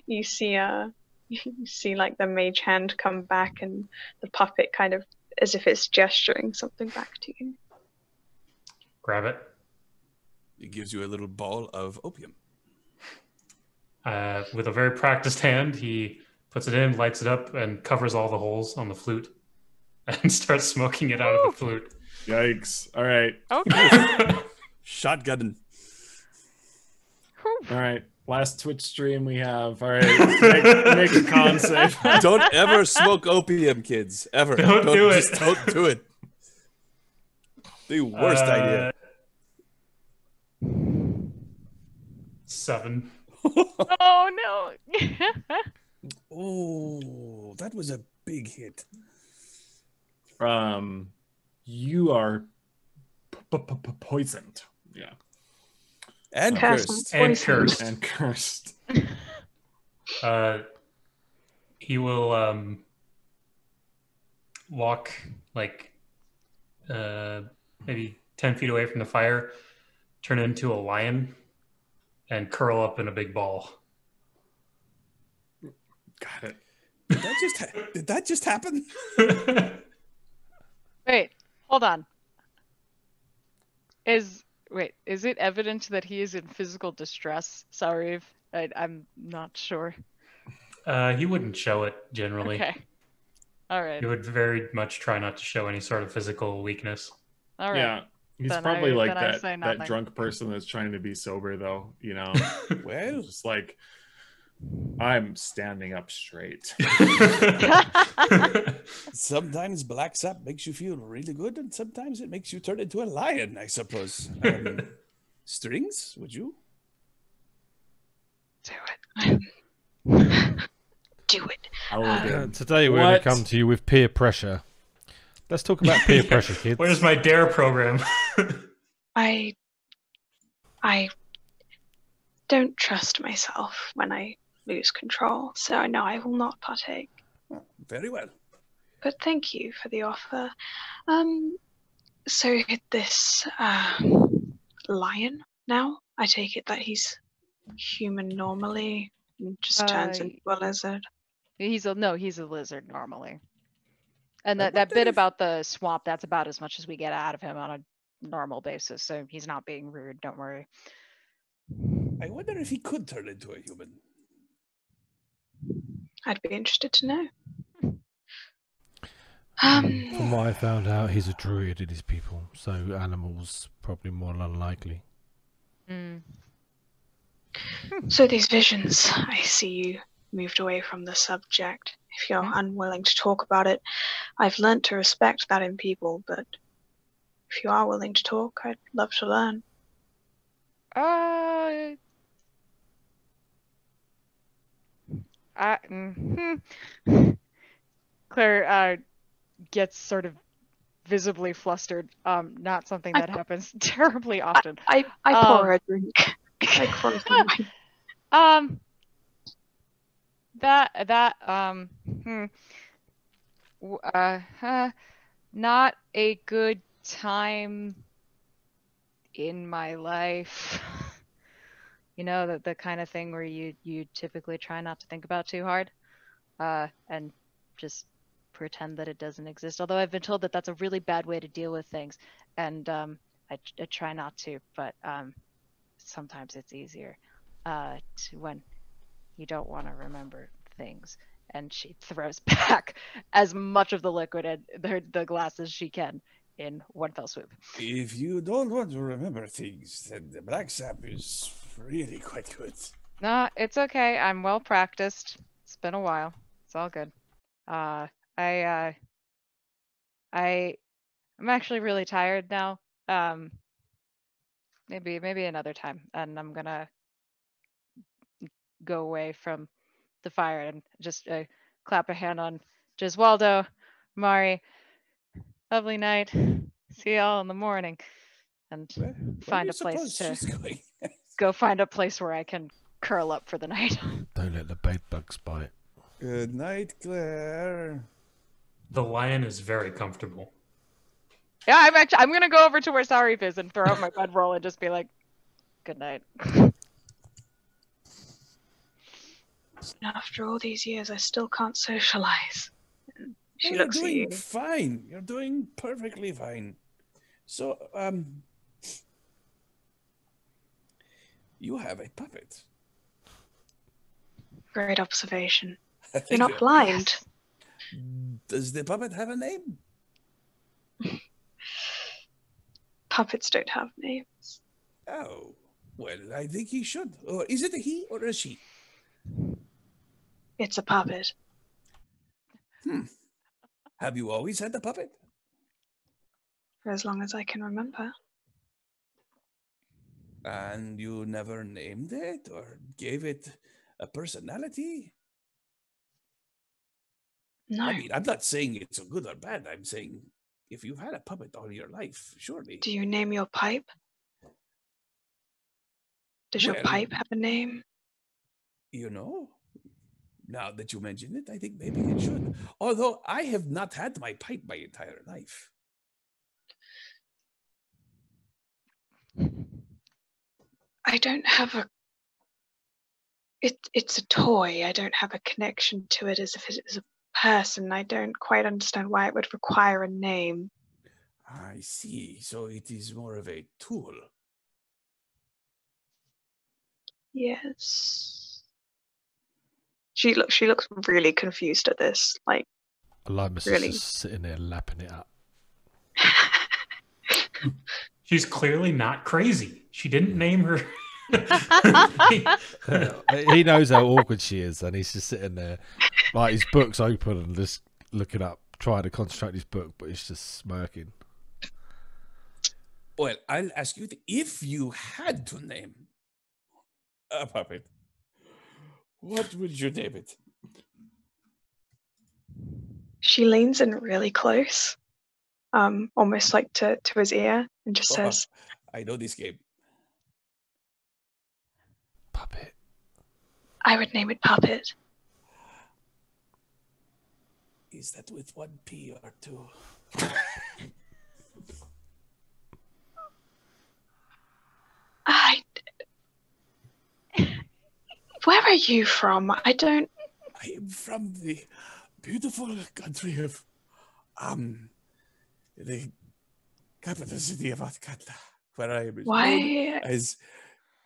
you see, uh, you see, like, the mage hand come back and the puppet kind of, as if it's gesturing something back to you. Grab it. It gives you a little ball of opium. Uh, with a very practiced hand, he puts it in, lights it up, and covers all the holes on the flute and starts smoking it out Ooh. Of the flute. Yikes. All right. Okay. Shotgun. All right. Last Twitch stream we have. All right, make, make a con save. Don't ever smoke opium, kids. Ever. Don't, don't do just, it. Don't do it. The worst uh, idea. Seven. Oh no. Oh, that was a big hit. Um, you are poisoned. Yeah. And cursed. and cursed and cursed and cursed uh he will um walk like uh maybe ten feet away from the fire, turn into a lion, and curl up in a big ball. Got it. Did that just ha did that just happen? Wait, hold on. Is Wait, is it evident that he is in physical distress, Sauriv? I, I'm not sure. Uh, he wouldn't show it, generally. Okay. All right. He would very much try not to show any sort of physical weakness. All right. Yeah, he's then probably I, like that, that drunk person that's trying to be sober, though, you know? Well, just like, I'm standing up straight. Sometimes black sap makes you feel really good, and sometimes it makes you turn into a lion, I suppose. Um, Strings, would you? Do it. Do it. Uh, today we're going to come to you with peer pressure. Let's talk about peer yeah. pressure, kids. Where's my D A R E program? I... I don't trust myself when I lose control, so no, I will not partake. Oh, very well. But thank you for the offer. Um, so this uh, lion now, I take it that he's human normally and just turns uh, into a lizard. He's a no, he's a lizard normally. And that, that bit about the swamp, that's about as much as we get out of him on a normal basis. So he's not being rude, don't worry. I wonder if he could turn into a human. I'd be interested to know. Um, From what I found out, he's a druid in his people, so animals probably more unlikely. Mm. So these visions, I see you moved away from the subject. If you're unwilling to talk about it, I've learnt to respect that in people, but if you are willing to talk, I'd love to learn. Uh... I, mm-hmm. Claire, uh... gets sort of visibly flustered. Um, not something that I, happens terribly often. I, I, I pour um, a drink. I pour a um, that, that, um, hmm, uh, huh, not a good time in my life. You know, the, the kind of thing where you, you typically try not to think about too hard, uh, and just pretend that it doesn't exist, although I've been told that that's a really bad way to deal with things, and um, I, I try not to, but um, sometimes it's easier uh, to, when you don't want to remember things. And she throws back as much of the liquid and the, the glass as she can in one fell swoop. If you don't want to remember things, then the black sap is really quite good. No, it's okay. I'm well practiced. It's been a while. It's all good. Uh, I, uh, I, I'm actually really tired now. Um, maybe, maybe another time, and I'm gonna go away from the fire and just uh, clap a hand on Gesualdo, Mari. Lovely night. See y'all in the morning, and where, where find a place to go find a place where I can curl up for the night. Don't let the bait bugs bite. Good night, Claire. The lion is very comfortable. Yeah, I'm actually. I'm gonna go over to where Sauriv is and throw out my bedroll and just be like, "Good night." After all these years, I still can't socialize. She well, looks you're doing at you. Fine. You're doing perfectly fine. So, um, you have a puppet. Great observation. You're not blind. Does the puppet have a name? Puppets don't have names. Oh, well, I think he should. Or is it a he or a she? It's a puppet. Hmm. Have you always had a puppet? For as long as I can remember. And you never named it or gave it a personality? No. I mean, I'm not saying it's good or bad. I'm saying if you've had a puppet all your life, surely. Do you name your pipe? Does well, your pipe have a name? You know, now that you mention it, I think maybe it should. Although I have not had my pipe my entire life. I don't have a... It, it's a toy. I don't have a connection to it as if it is a person. I don't quite understand why it would require a name. I see. So it is more of a tool. Yes. She looks. She looks really confused at this. Like, Alimus really. Is just sitting there lapping it up. She's clearly not crazy. She didn't name her. He knows how awkward she is, and he's just sitting there like his book's open and just looking up, trying to concentrate his book, but he's just smirking. Well, I'll ask you, if you had to name a puppet, what would you name it? She leans in really close, um, almost like to, to his ear, and just oh, says, I know this game. Puppet. I would name it Puppet. Is that with one P or two? I... Where are you from? I don't... I am from the beautiful country of, um, the capital city of Alcantara, where I am. Why? As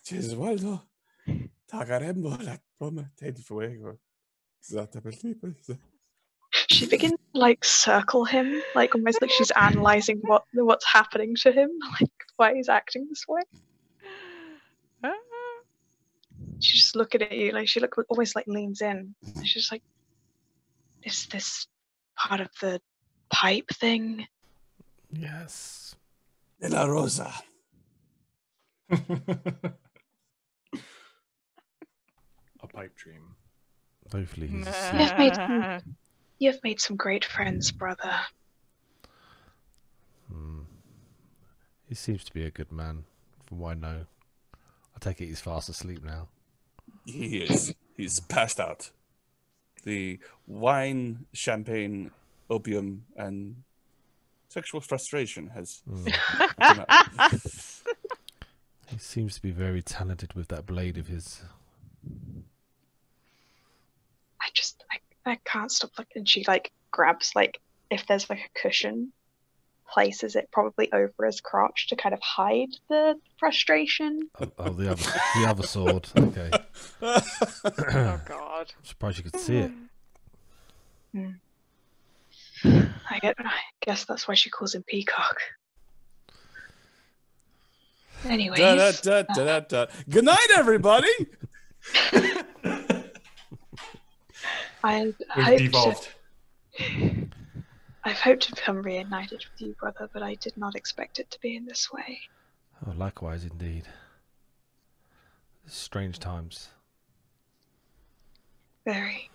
Gesualdo, Tagarembo, la Roma, Ted Fuego, Zatapelipa. She begins to like circle him, like almost like she's analysing what what's happening to him, like why he's acting this way. She's just looking at you, like she look almost like leans in. She's just like, is this part of the pipe thing? Yes. De la Rosa. A pipe dream. Hopefully he's you've made some, you've made some great friends, brother. Hmm. He seems to be a good man, from what I know. I take it he's fast asleep now. He is. He's passed out. The wine, champagne, opium, and sexual frustration has come out. He seems to be very talented with that blade of his. I just, I, I can't stop looking. She like grabs like, if there's like a cushion, places it probably over his crotch to kind of hide the frustration. Oh, oh the other, the other sword. Okay. Oh God! I'm surprised you could see it. Mm. I get. I guess that's why she calls him Peacock. Anyways. Da, da, da, da, da, da. Good night, everybody. I hoped to, I've hoped to become reunited with you, brother, but I did not expect it to be in this way. Oh, likewise, indeed. Strange times. Very.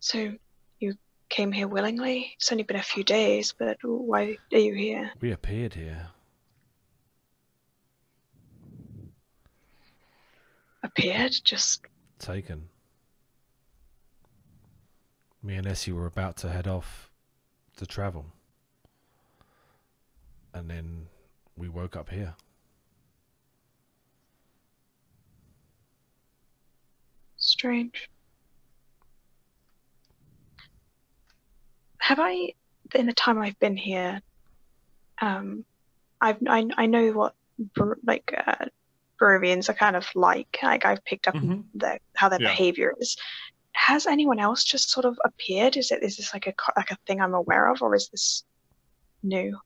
So, you came here willingly? It's only been a few days, but why are you here? We appeared here. Appeared? Just... Taken. Me and Essie were about to head off to travel. And then we woke up here. Strange. Have I, in the time I've been here, um, I've I, I know what like uh, Barovians are kind of like. Like I've picked up mm-hmm. their, how their yeah. behavior is. Has anyone else just sort of appeared? Is it is this like a like a thing I'm aware of, or is this new?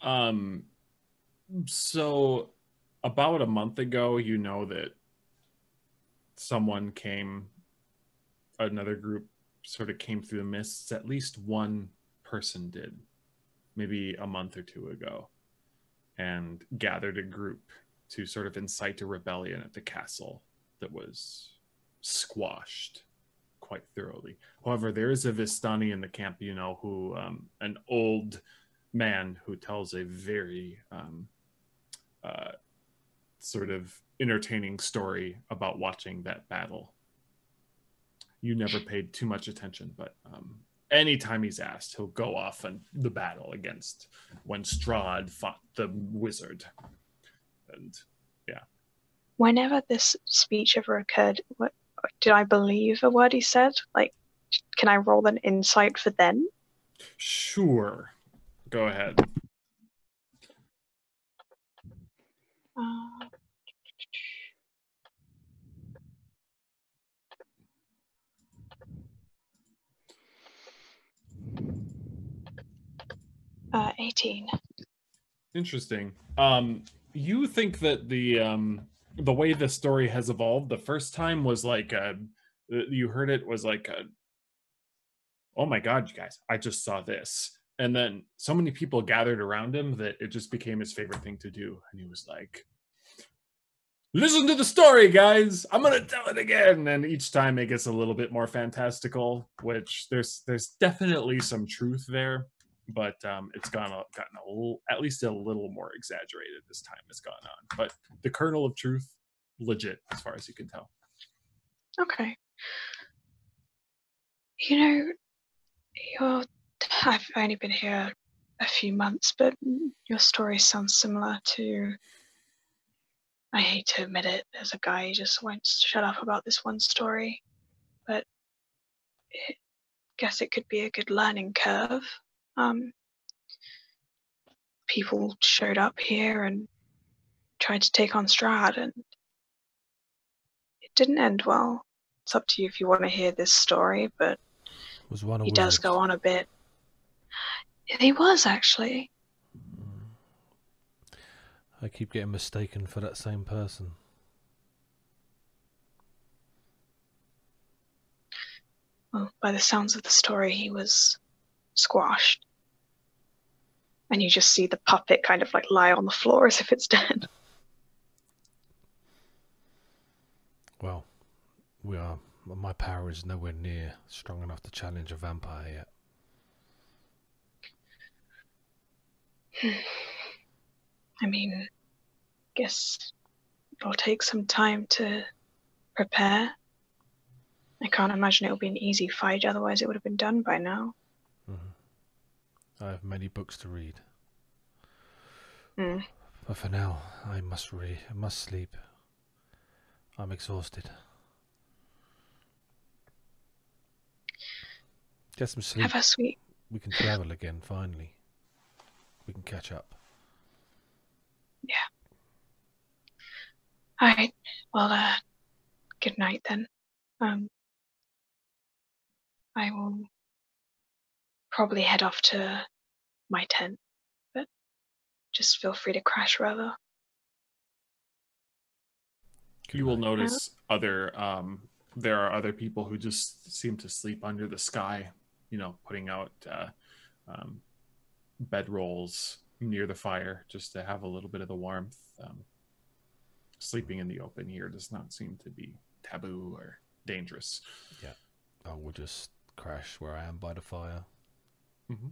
Um, so about a month ago, you know that someone came, another group sort of came through the mists. At least one person did, maybe a month or two ago, and gathered a group to sort of incite a rebellion at the castle that was squashed quite thoroughly. However, there is a Vistani in the camp, you know, who um, an old man who tells a very um, uh, sort of entertaining story about watching that battle. You never paid too much attention, but um, anytime he's asked, he'll go off on the battle against when Strahd fought the wizard. And yeah. Whenever this speech ever occurred, what? Did I believe a word he said? Like, can I roll an insight for then? Sure. Go ahead. Uh, uh, eighteen. Interesting. Um, you think that the... Um, the way the story has evolved, the first time was like a, you heard it was like a, oh my God, you guys, I just saw this. And then so many people gathered around him that it just became his favorite thing to do. And he was like, listen to the story, guys, I'm gonna tell it again. And each time it gets a little bit more fantastical, which there's there's definitely some truth there, but um, it's gone, gotten a little, at least a little more exaggerated as time has gone on. But the kernel of truth, legit, as far as you can tell. Okay. You know, you're, I've only been here a few months, but your story sounds similar to, I hate to admit it, there's a guy who just won't shut up about this one story, but I guess it could be a good learning curve. Um, people showed up here and tried to take on Strahd, and it didn't end well. It's up to you if you want to hear this story, but was one he does go on a bit. He was, actually. I keep getting mistaken for that same person. Well, by the sounds of the story, he was squashed. And you just see the puppet kind of like lie on the floor as if it's dead. Well, we are. My power is nowhere near strong enough to challenge a vampire yet. I mean, guess it'll take some time to prepare. I can't imagine it'll be an easy fight, otherwise it would have been done by now. Mm-hmm. I have many books to read. Mm. But for now, I must re I must sleep. I'm exhausted. Get some sleep. Have a sweet. We can travel again, finally. We can catch up. Yeah. All right. Well, uh, good night then. Um, I will probably head off to my tent, but just feel free to crash rather. You will notice other, um, there are other people who just seem to sleep under the sky, you know, putting out uh, um, bedrolls near the fire just to have a little bit of the warmth. Um, sleeping in the open here does not seem to be taboo or dangerous. Yeah, I will just crash where I am by the fire. Mm-hmm.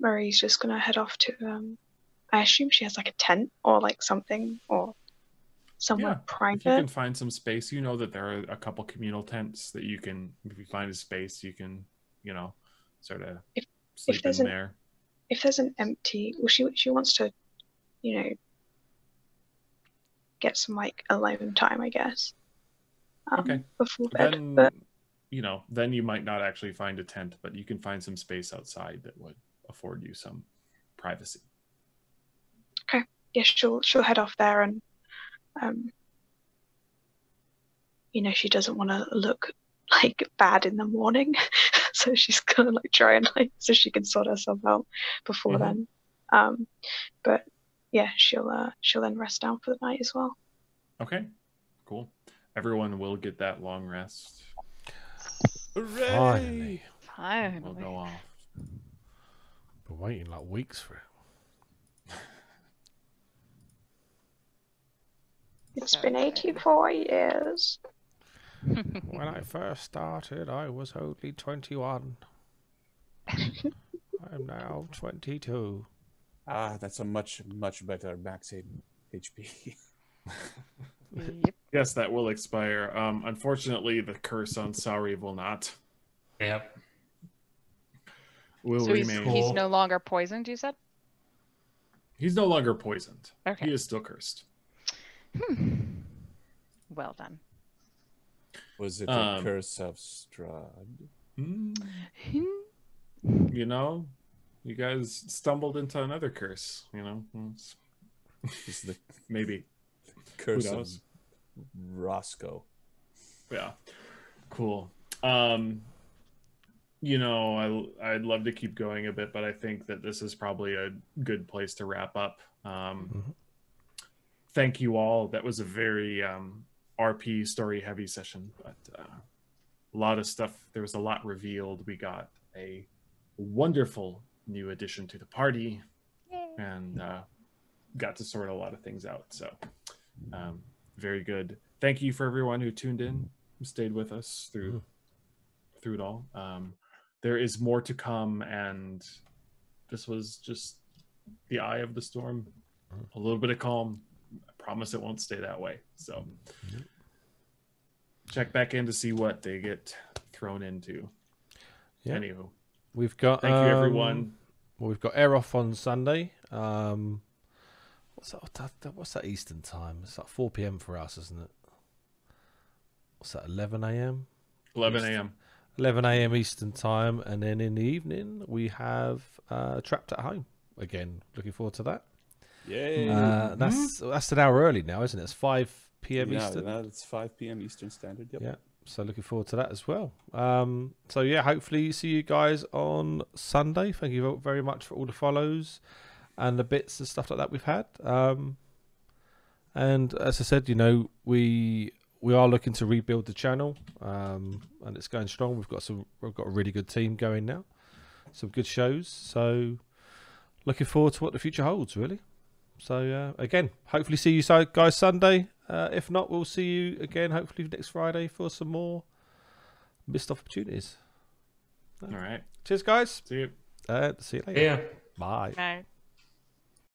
Marie's just gonna head off to, um, I assume she has like a tent or like something or somewhere yeah, private. If you can find some space, you know that there are a couple communal tents that you can, if you find a space, you can, you know, sort of if, sleep if in there. If there's an empty, well, she she wants to, you know, get some like alone time, I guess. Um, okay. Before bed, then, but you know, then you might not actually find a tent, but you can find some space outside that would afford you some privacy. Okay. Yeah, she'll she'll head off there, and um, you know, she doesn't want to look like bad in the morning. So she's gonna like try and like so she can sort herself out before mm-hmm. then. Um, but yeah, she'll uh, she'll then rest down for the night as well. Okay, cool. Everyone will get that long rest. Hooray! Finally, finally, we'll go off. Been waiting like weeks for it. It's been eighty-four years. When I first started, I was only twenty-one. I'm now twenty-two. Ah, that's a much, much better max H P. Yep. Yes, that will expire. Um, unfortunately, the curse on Sauriv will not. Yep. Will so remain. He's, he's no longer poisoned, you said? He's no longer poisoned. Okay. He is still cursed. Hmm. Well done. Was it um, a curse of Strahd? You know, you guys stumbled into another curse. You know, it's the maybe curse of Roscoe. Yeah, cool. Um, you know, I I'd love to keep going a bit, but I think that this is probably a good place to wrap up. Um, mm-hmm. Thank you all. That was a very um. R P story heavy session, but uh, a lot of stuff. There was a lot revealed. We got a wonderful new addition to the party. Yay. And uh, got to sort a lot of things out. So um, very good. Thank you for everyone who tuned in, who stayed with us through mm. through it all. Um, there is more to come, and this was just the eye of the storm. A little bit of calm. I promise it won't stay that way. So mm-hmm. check back in to see what they get thrown into. Yeah. Anywho, we've got thank um, you everyone. Well, we've got air off on Sunday. Um, what's that? What's that Eastern time? It's like four p m for us, isn't it? What's that? eleven a m eleven a m eleven a m Eastern time, and then in the evening we have uh, Trapped at Home again. Looking forward to that. Yeah, uh, that's that's an hour early now, isn't it? It's five p m yeah, Eastern. It's five p m Eastern Standard. Yep. Yeah. So looking forward to that as well. Um, so yeah, hopefully see you guys on Sunday. Thank you very much for all the follows and the bits and stuff like that we've had. Um, and as I said, you know, we we are looking to rebuild the channel, um, and it's going strong. We've got some, we've got a really good team going now, some good shows. So looking forward to what the future holds, really. So uh, again, hopefully see you guys Sunday. Uh, if not, we'll see you again hopefully next Friday for some more Missed Opportunities. All right. Cheers, guys. See you. Uh, see you later. Yeah. Bye. Bye.